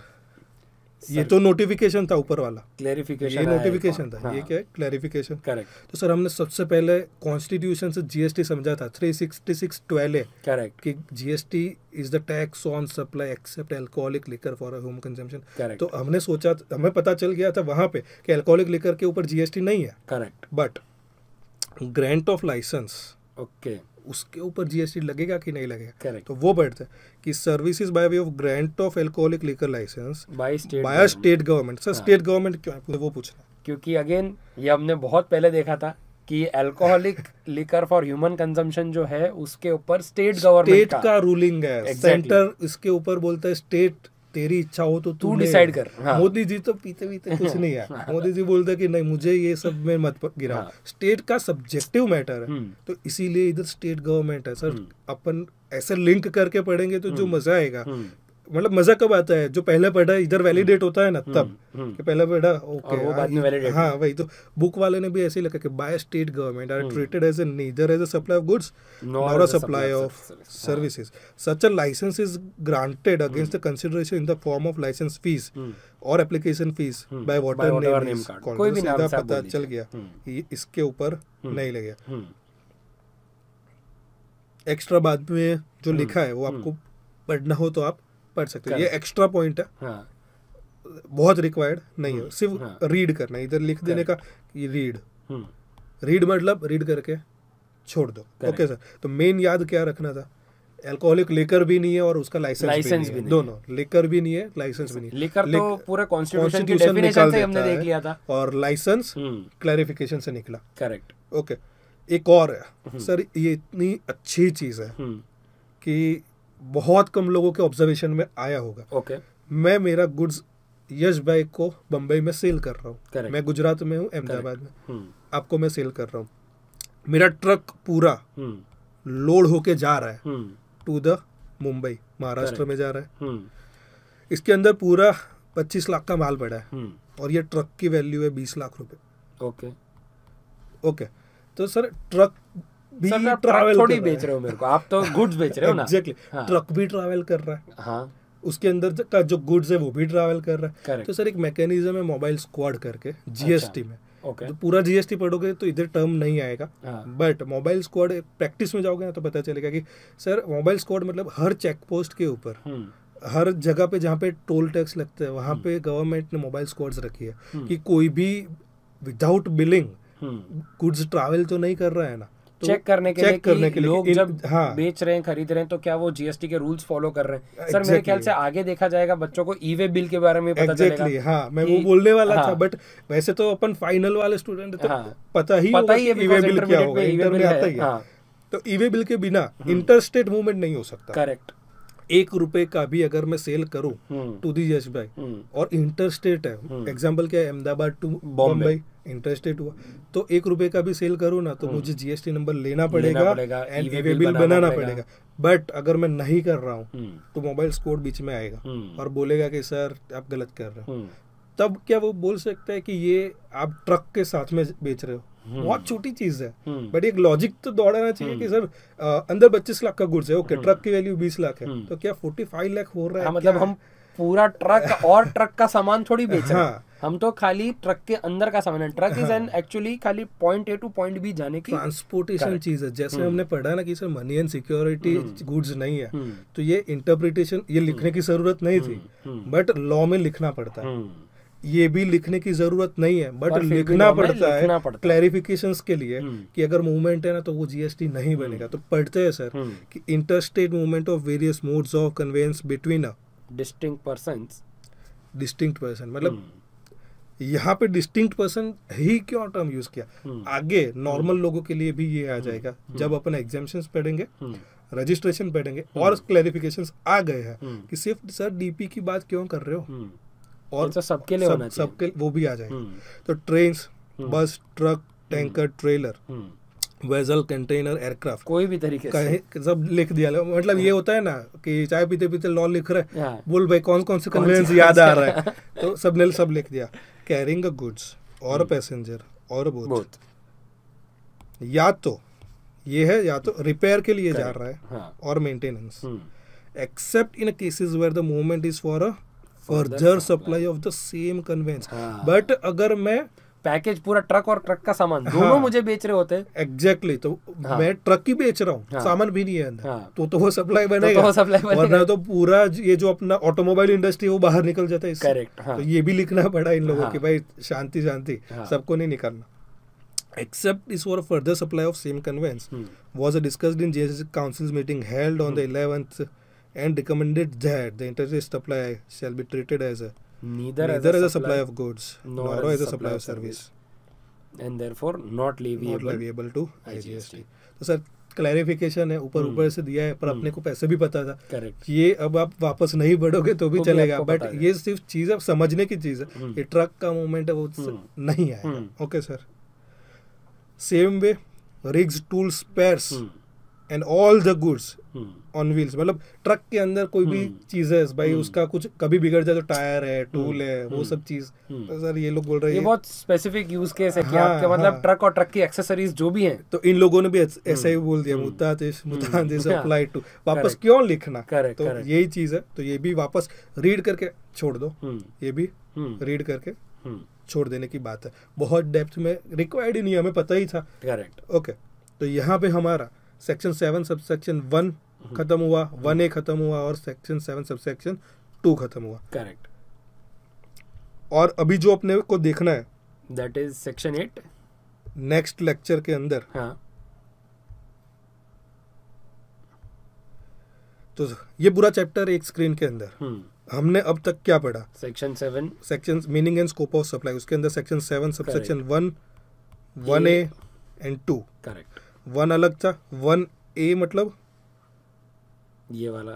सर ये तो नोटिफिकेशन था ऊपर वाला, क्लैरिफिकेशन, ये नोटिफिकेशन था, हाँ। ये क्या है, क्लैरिफिकेशन, करेक्ट। तो सर हमने सबसे पहले कॉन्स्टिट्यूशन से जीएसटी समझा था, थ्री सिक्सटी सिक्स ट्वेल्व है, करेक्ट, कि GST is the tax on supply except alcoholic liquor for home consumption. तो हमने सोचा, हमें पता चल गया था वहां पे कि एल्कोहलिक लिकर के ऊपर जीएसटी नहीं है, correct. But grant of license, okay, उसके ऊपर जीएसटी लगेगा कि नहीं लगेगा, करेक्ट। तो वो बढ़ता है कि services by way of grant of alcoholic liquor license by state government. Sir state government क्यों है वो पूछना, क्योंकि अगेन ये हमने बहुत पहले देखा था कि alcoholic liquor for human consumption जो है उसके ऊपर स्टेट गवर्नमेंट का, का रूलिंग है, exactly. सेंटर इसके ऊपर बोलता है स्टेट, तेरी इच्छा हो तो तू डिसाइड कर। हाँ। मोदी जी तो पीते पीते कुछ नहीं है, मोदी जी बोलते हैं कि नहीं मुझे ये सब में मत गिराओ। हाँ। स्टेट का सब्जेक्टिव मैटर है, तो इसीलिए इधर स्टेट गवर्नमेंट है। सर अपन ऐसे लिंक करके पढ़ेंगे तो जो मजा आएगा, मतलब मजा कब आता है जो पहला पैडा इधर वैलिडेट होता है ना, तब कि पहला पैडा ओके वो बाद में वैलिडेट। हाँ वही तो बुक वाले ने भी ऐसे ही लिखा कि by state government are treated as a neither as a supply of goods nor a supply of services, such a licence is granted against the consideration in the form of licence fees और application fees by water name card. कोई भी नाम पता चल गया, इसके ऊपर नहीं लगेगा। एक्स्ट्रा बाद में जो लिखा है वो आपको पढ़ना हो तो आप पढ़ सकते हो, ये एक्स्ट्रा पॉइंट है। हाँ। बहुत रिक्वायर्ड नहीं है, सिर्फ हाँ। रीड करना, इधर लिख देने का ये रीड रीड मतलब रीड करके छोड़ दो। ओके सर, तो मेन याद क्या रखना था, अल्कोहलिक लेकर भी नहीं है और उसका लाइसेंस भी, भी नहीं है, दोनों लेकर भी नहीं है लाइसेंस भी नहीं है। लेकर तो पूरा कॉन्स्टिट्यूशन की डेफिनेशन से हमने देख लिया था और लाइसेंस क्लैरिफिकेशन से निकला। करेक्ट। ओके, एक और है सर, ये इतनी अच्छी चीज है कि बहुत कम लोगों के ऑब्जर्वेशन में आया होगा। Okay okay. मैं मेरा गुड्स यश भाई को बम्बई में सेल कर रहा हूँ, मैं गुजरात में हूँ, अहमदाबाद में, आपको मैं सेल कर रहा हूँ, मेरा ट्रक पूरा लोड होके जा रहा है टू द मुंबई, महाराष्ट्र में जा रहा है, इसके अंदर पूरा पच्चीस लाख का माल पड़ा है और ये ट्रक की वैल्यू है बीस लाख रुपए। ओके ओके, तो सर ट्रक भी ट्रैवल थोड़ी बेच रहे हो मेरे को, आप तो गुड्स बेच रहे हो ना। एग्जैक्टली, ट्रक भी ट्रैवल कर रहा है। हाँ। उसके अंदर का जो गुड्स है वो भी ट्रैवल कर रहा है। तो सर एक मैकेनिज्म है मोबाइल स्क्वाड करके जीएसटी में। ओके, तो पूरा जीएसटी पढ़ोगे तो इधर टर्म नहीं आएगा, बट मोबाइल स्क्वाड प्रैक्टिस में जाओगे ना तो पता चलेगा कि सर मोबाइल स्क्वाड मतलब हर चेक पोस्ट के ऊपर, हर जगह पे जहाँ पे टोल टैक्स लगते हैं वहाँ पे गवर्नमेंट ने मोबाइल स्क्वाड्स रखी है कि कोई भी विदाउट बिलिंग गुड्स ट्रैवल तो नहीं कर रहा है ना, तो चेक करने के चेक लिए कि लोग जब हाँ। बेच रहे हैं, खरीद रहे हैं तो क्या वो जीएसटी के रूल्स फॉलो कर रहे हैं। सर मेरे ख्याल से आगे देखा जाएगा बच्चों को ई वे बिल के बारे में पता चलेगा। हाँ, मैं वो बोलने वाला हाँ। था, बट वैसे तो अपन फाइनल वाले स्टूडेंट तो हाँ। पता ही पता ही ई वे बिल क्या होगा, इंटर में आता ही है, तो ई वे बिल के बिना इंटरस्टेट मूवमेंट नहीं हो सकता। करेक्ट। एक रुपए का भी अगर मैं सेल करूं टू दी यश भाई और इंटरस्टेट है, एग्जांपल क्या है अहमदाबाद टू बॉम्बे इंटरस्टेट हुआ, तो एक रुपए का भी सेल करूं ना तो मुझे जीएसटी नंबर लेना पड़ेगा एंड ई वे बिल बनाना पड़ेगा। बट अगर मैं नहीं कर रहा हूं तो मोबाइल स्क्वाड बीच में आएगा और बोलेगा कि सर आप गलत कर रहे हो, तब क्या वो बोल सकता है कि ये आप ट्रक के साथ में बेच रहे हो। बहुत छोटी चीज है बट एक लॉजिक तो दौड़ाना चाहिए कि सर आ, अंदर पच्चीस लाख का गुड्स है, ओके ट्रक की वैल्यू बीस लाख है तो क्या फोर्टी फाइव लाख हो रहा है। हाँ, मतलब हम पूरा ट्रक और ट्रक का सामान थोड़ी बेच रहे हैं। हाँ, हम तो खाली ट्रक के अंदर का सामान है, ट्रक इज एन एक्चुअली खाली point A to point B जाने की ट्रांसपोर्टेशन चीज है। जैसे हमने पढ़ा ना कि sir money and security goods नहीं है, तो ये इंटरप्रिटेशन ये लिखने की जरूरत नहीं थी, बट लॉ में लिखना पड़ता है, ये भी लिखने की जरूरत नहीं है बट लिखना पड़ता है क्लैरिफिकेशंस के लिए कि अगर मूवमेंट है ना तो वो जीएसटी नहीं बनेगा। तो पढ़ते हैं सर कि interstate movement of various modes of conveyance between a distinct persons, distinct person मतलब यहाँ पे डिस्टिंक्ट पर्सन ही क्यों टर्म यूज किया, आगे नॉर्मल लोगों के लिए भी ये आ जाएगा जब अपन एग्जाम्पशंस पढ़ेंगे, रजिस्ट्रेशन पढ़ेंगे और क्लैरिफिकेशंस आ गए हैं कि सिर्फ सर डीपी की बात क्यों कर रहे हो और सबके लिए होना चाहिए, सबके वो भी आ जाएगा। तो train, bus, truck, tanker, trailer, vessel, container, aircraft, कोई भी तरीके से सब लिख दिया। मतलब ये होता है ना कि चाय पीते पीते लॉ लिख रहे हैं, बोल भाई कौन कौन से कन्वेंस याद आ रहा है, तो सबने सब लिख दिया। कैरिंग अ गुड्स और पैसेंजर और बोथ, या तो ये है या तो रिपेयर के लिए जा रहा है और maintenance, except in cases where the movement is for a further supply of the same conveyance. But अगर मैं पैकेज पूरा ट्रक और ट्रक का सामान दोनों हाँ, मुझे बेच रहे होते हैं। एग्जैक्टली, तो हाँ, मैं ट्रक ही बेच रहा हूँ हाँ, सामान भी नहीं है अंदर हाँ, तो तो वो सप्लाई बनेगा, तो तो सप्लाई बनेगा, वरना तो पूरा ये जो अपना ऑटोमोबाइल इंडस्ट्री वो बाहर निकल जाता है। करेक्ट हाँ, तो ये भी लिखना पड़ा इन लोगों हाँ, की भाई शांति शांति हाँ, सबको नहीं निकालना। Except is for further supply of same conveyance was discussed in GST council meeting held on the eleventh and recommended that the interstate supply shall be treated as a neither, neither as a supply of goods nor as a supply of service and therefore not liable to I G S T। तो सर क्लैरिफिकेशन है, ऊपर ऊपर से दिया है पर अपने को पैसे भी पता था। करेक्ट, ये अब आप वापस नहीं बढ़ोगे तो भी चलेगा, बट ये सिर्फ चीज अब समझने की चीज है, ये ट्रक का मूवमेंट है वो नहीं आएगा। Okay sir, same way rigs, tools, spares and all the goods on wheels, मतलब ट्रक के अंदर कोई भी चीज है भाई, उसका कुछ कभी बिगड़ जाए तो टायर है, टूल है, वो सब चीज। तो सर ये लोग बोल रहे हैं ये बहुत स्पेसिफिक यूज केस है कि आपके मतलब ट्रक और ट्रक की एक्सेसरीज जो भी हैं, तो इन लोगों ने भी ऐसा ही बोल दिया, मुतातिश मुतातिश अप्लाई टू, वापस क्यों लिखना, तो यही चीज है। तो ये भी वापस रीड करके छोड़ दो, ये भी रीड करके छोड़ देने की बात है, बहुत डेप्थ में रिक्वायर्ड ही नहीं, हमें पता ही था। Correct, okay. तो यहाँ पे हमारा section seven sub section one खत्म हुआ, वन ए खत्म हुआ और section seven sub section two खत्म हुआ। करेक्ट। और अभी जो अपने को देखना है that is section eight, next lecture के अंदर। हाँ। तो ये पूरा चैप्टर एक स्क्रीन के अंदर हमने अब तक क्या पढ़ा, section seven section meaning and scope of supply, उसके अंदर section seven sub section one, one A and two. Correct. One अलग था, वन ए मतलब ये वाला,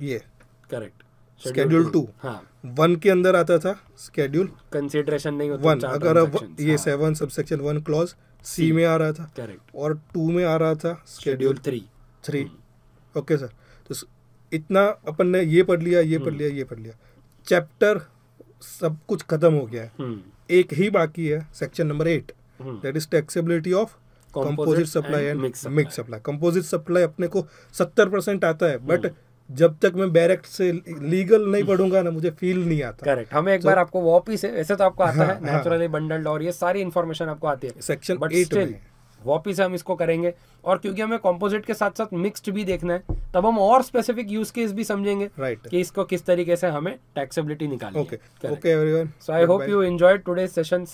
ये करेक्ट शेड्यूल टू। हाँ। वन के अंदर आता था शेड्यूल, कंसीडरेशन नहीं होता वन, अगर ये seven sub section one clause C में आ रहा था। करेक्ट। और टू में आ रहा था schedule three three okay sir. तो इतना अपन ने ये पढ़ लिया, ये पढ़ लिया, ये पढ़ लिया, चैप्टर सब कुछ खत्म हो गया है, एक ही बाकी है section number eight, that is taxability of composite supply and mix supply. Composite supply अपने को सत्तर परसेंट आता है, बट जब तक मैं डायरेक्ट से लीगल नहीं पढ़ूंगा ना, मुझे फील नहीं आता। करेक्ट। हमें एक so, बार आपको वापी से ऐसे तो आपको आता हाँ, है नेचुरली बंडल्ड और ये सारी इन्फॉर्मेशन आपको आती है सेक्शन एट में, वापी से हम इसको करेंगे। और क्योंकि हमें कंपोजिट के साथ साथ मिक्स्ड भी देखना है, तब हम और स्पेसिफिक यूज केस भी समझेंगे। राइट। कि इसको किस तरीके से हमें टैक्सेबिलिटी निकालनी है। Okay okay everyone, so I hope you enjoyed today session.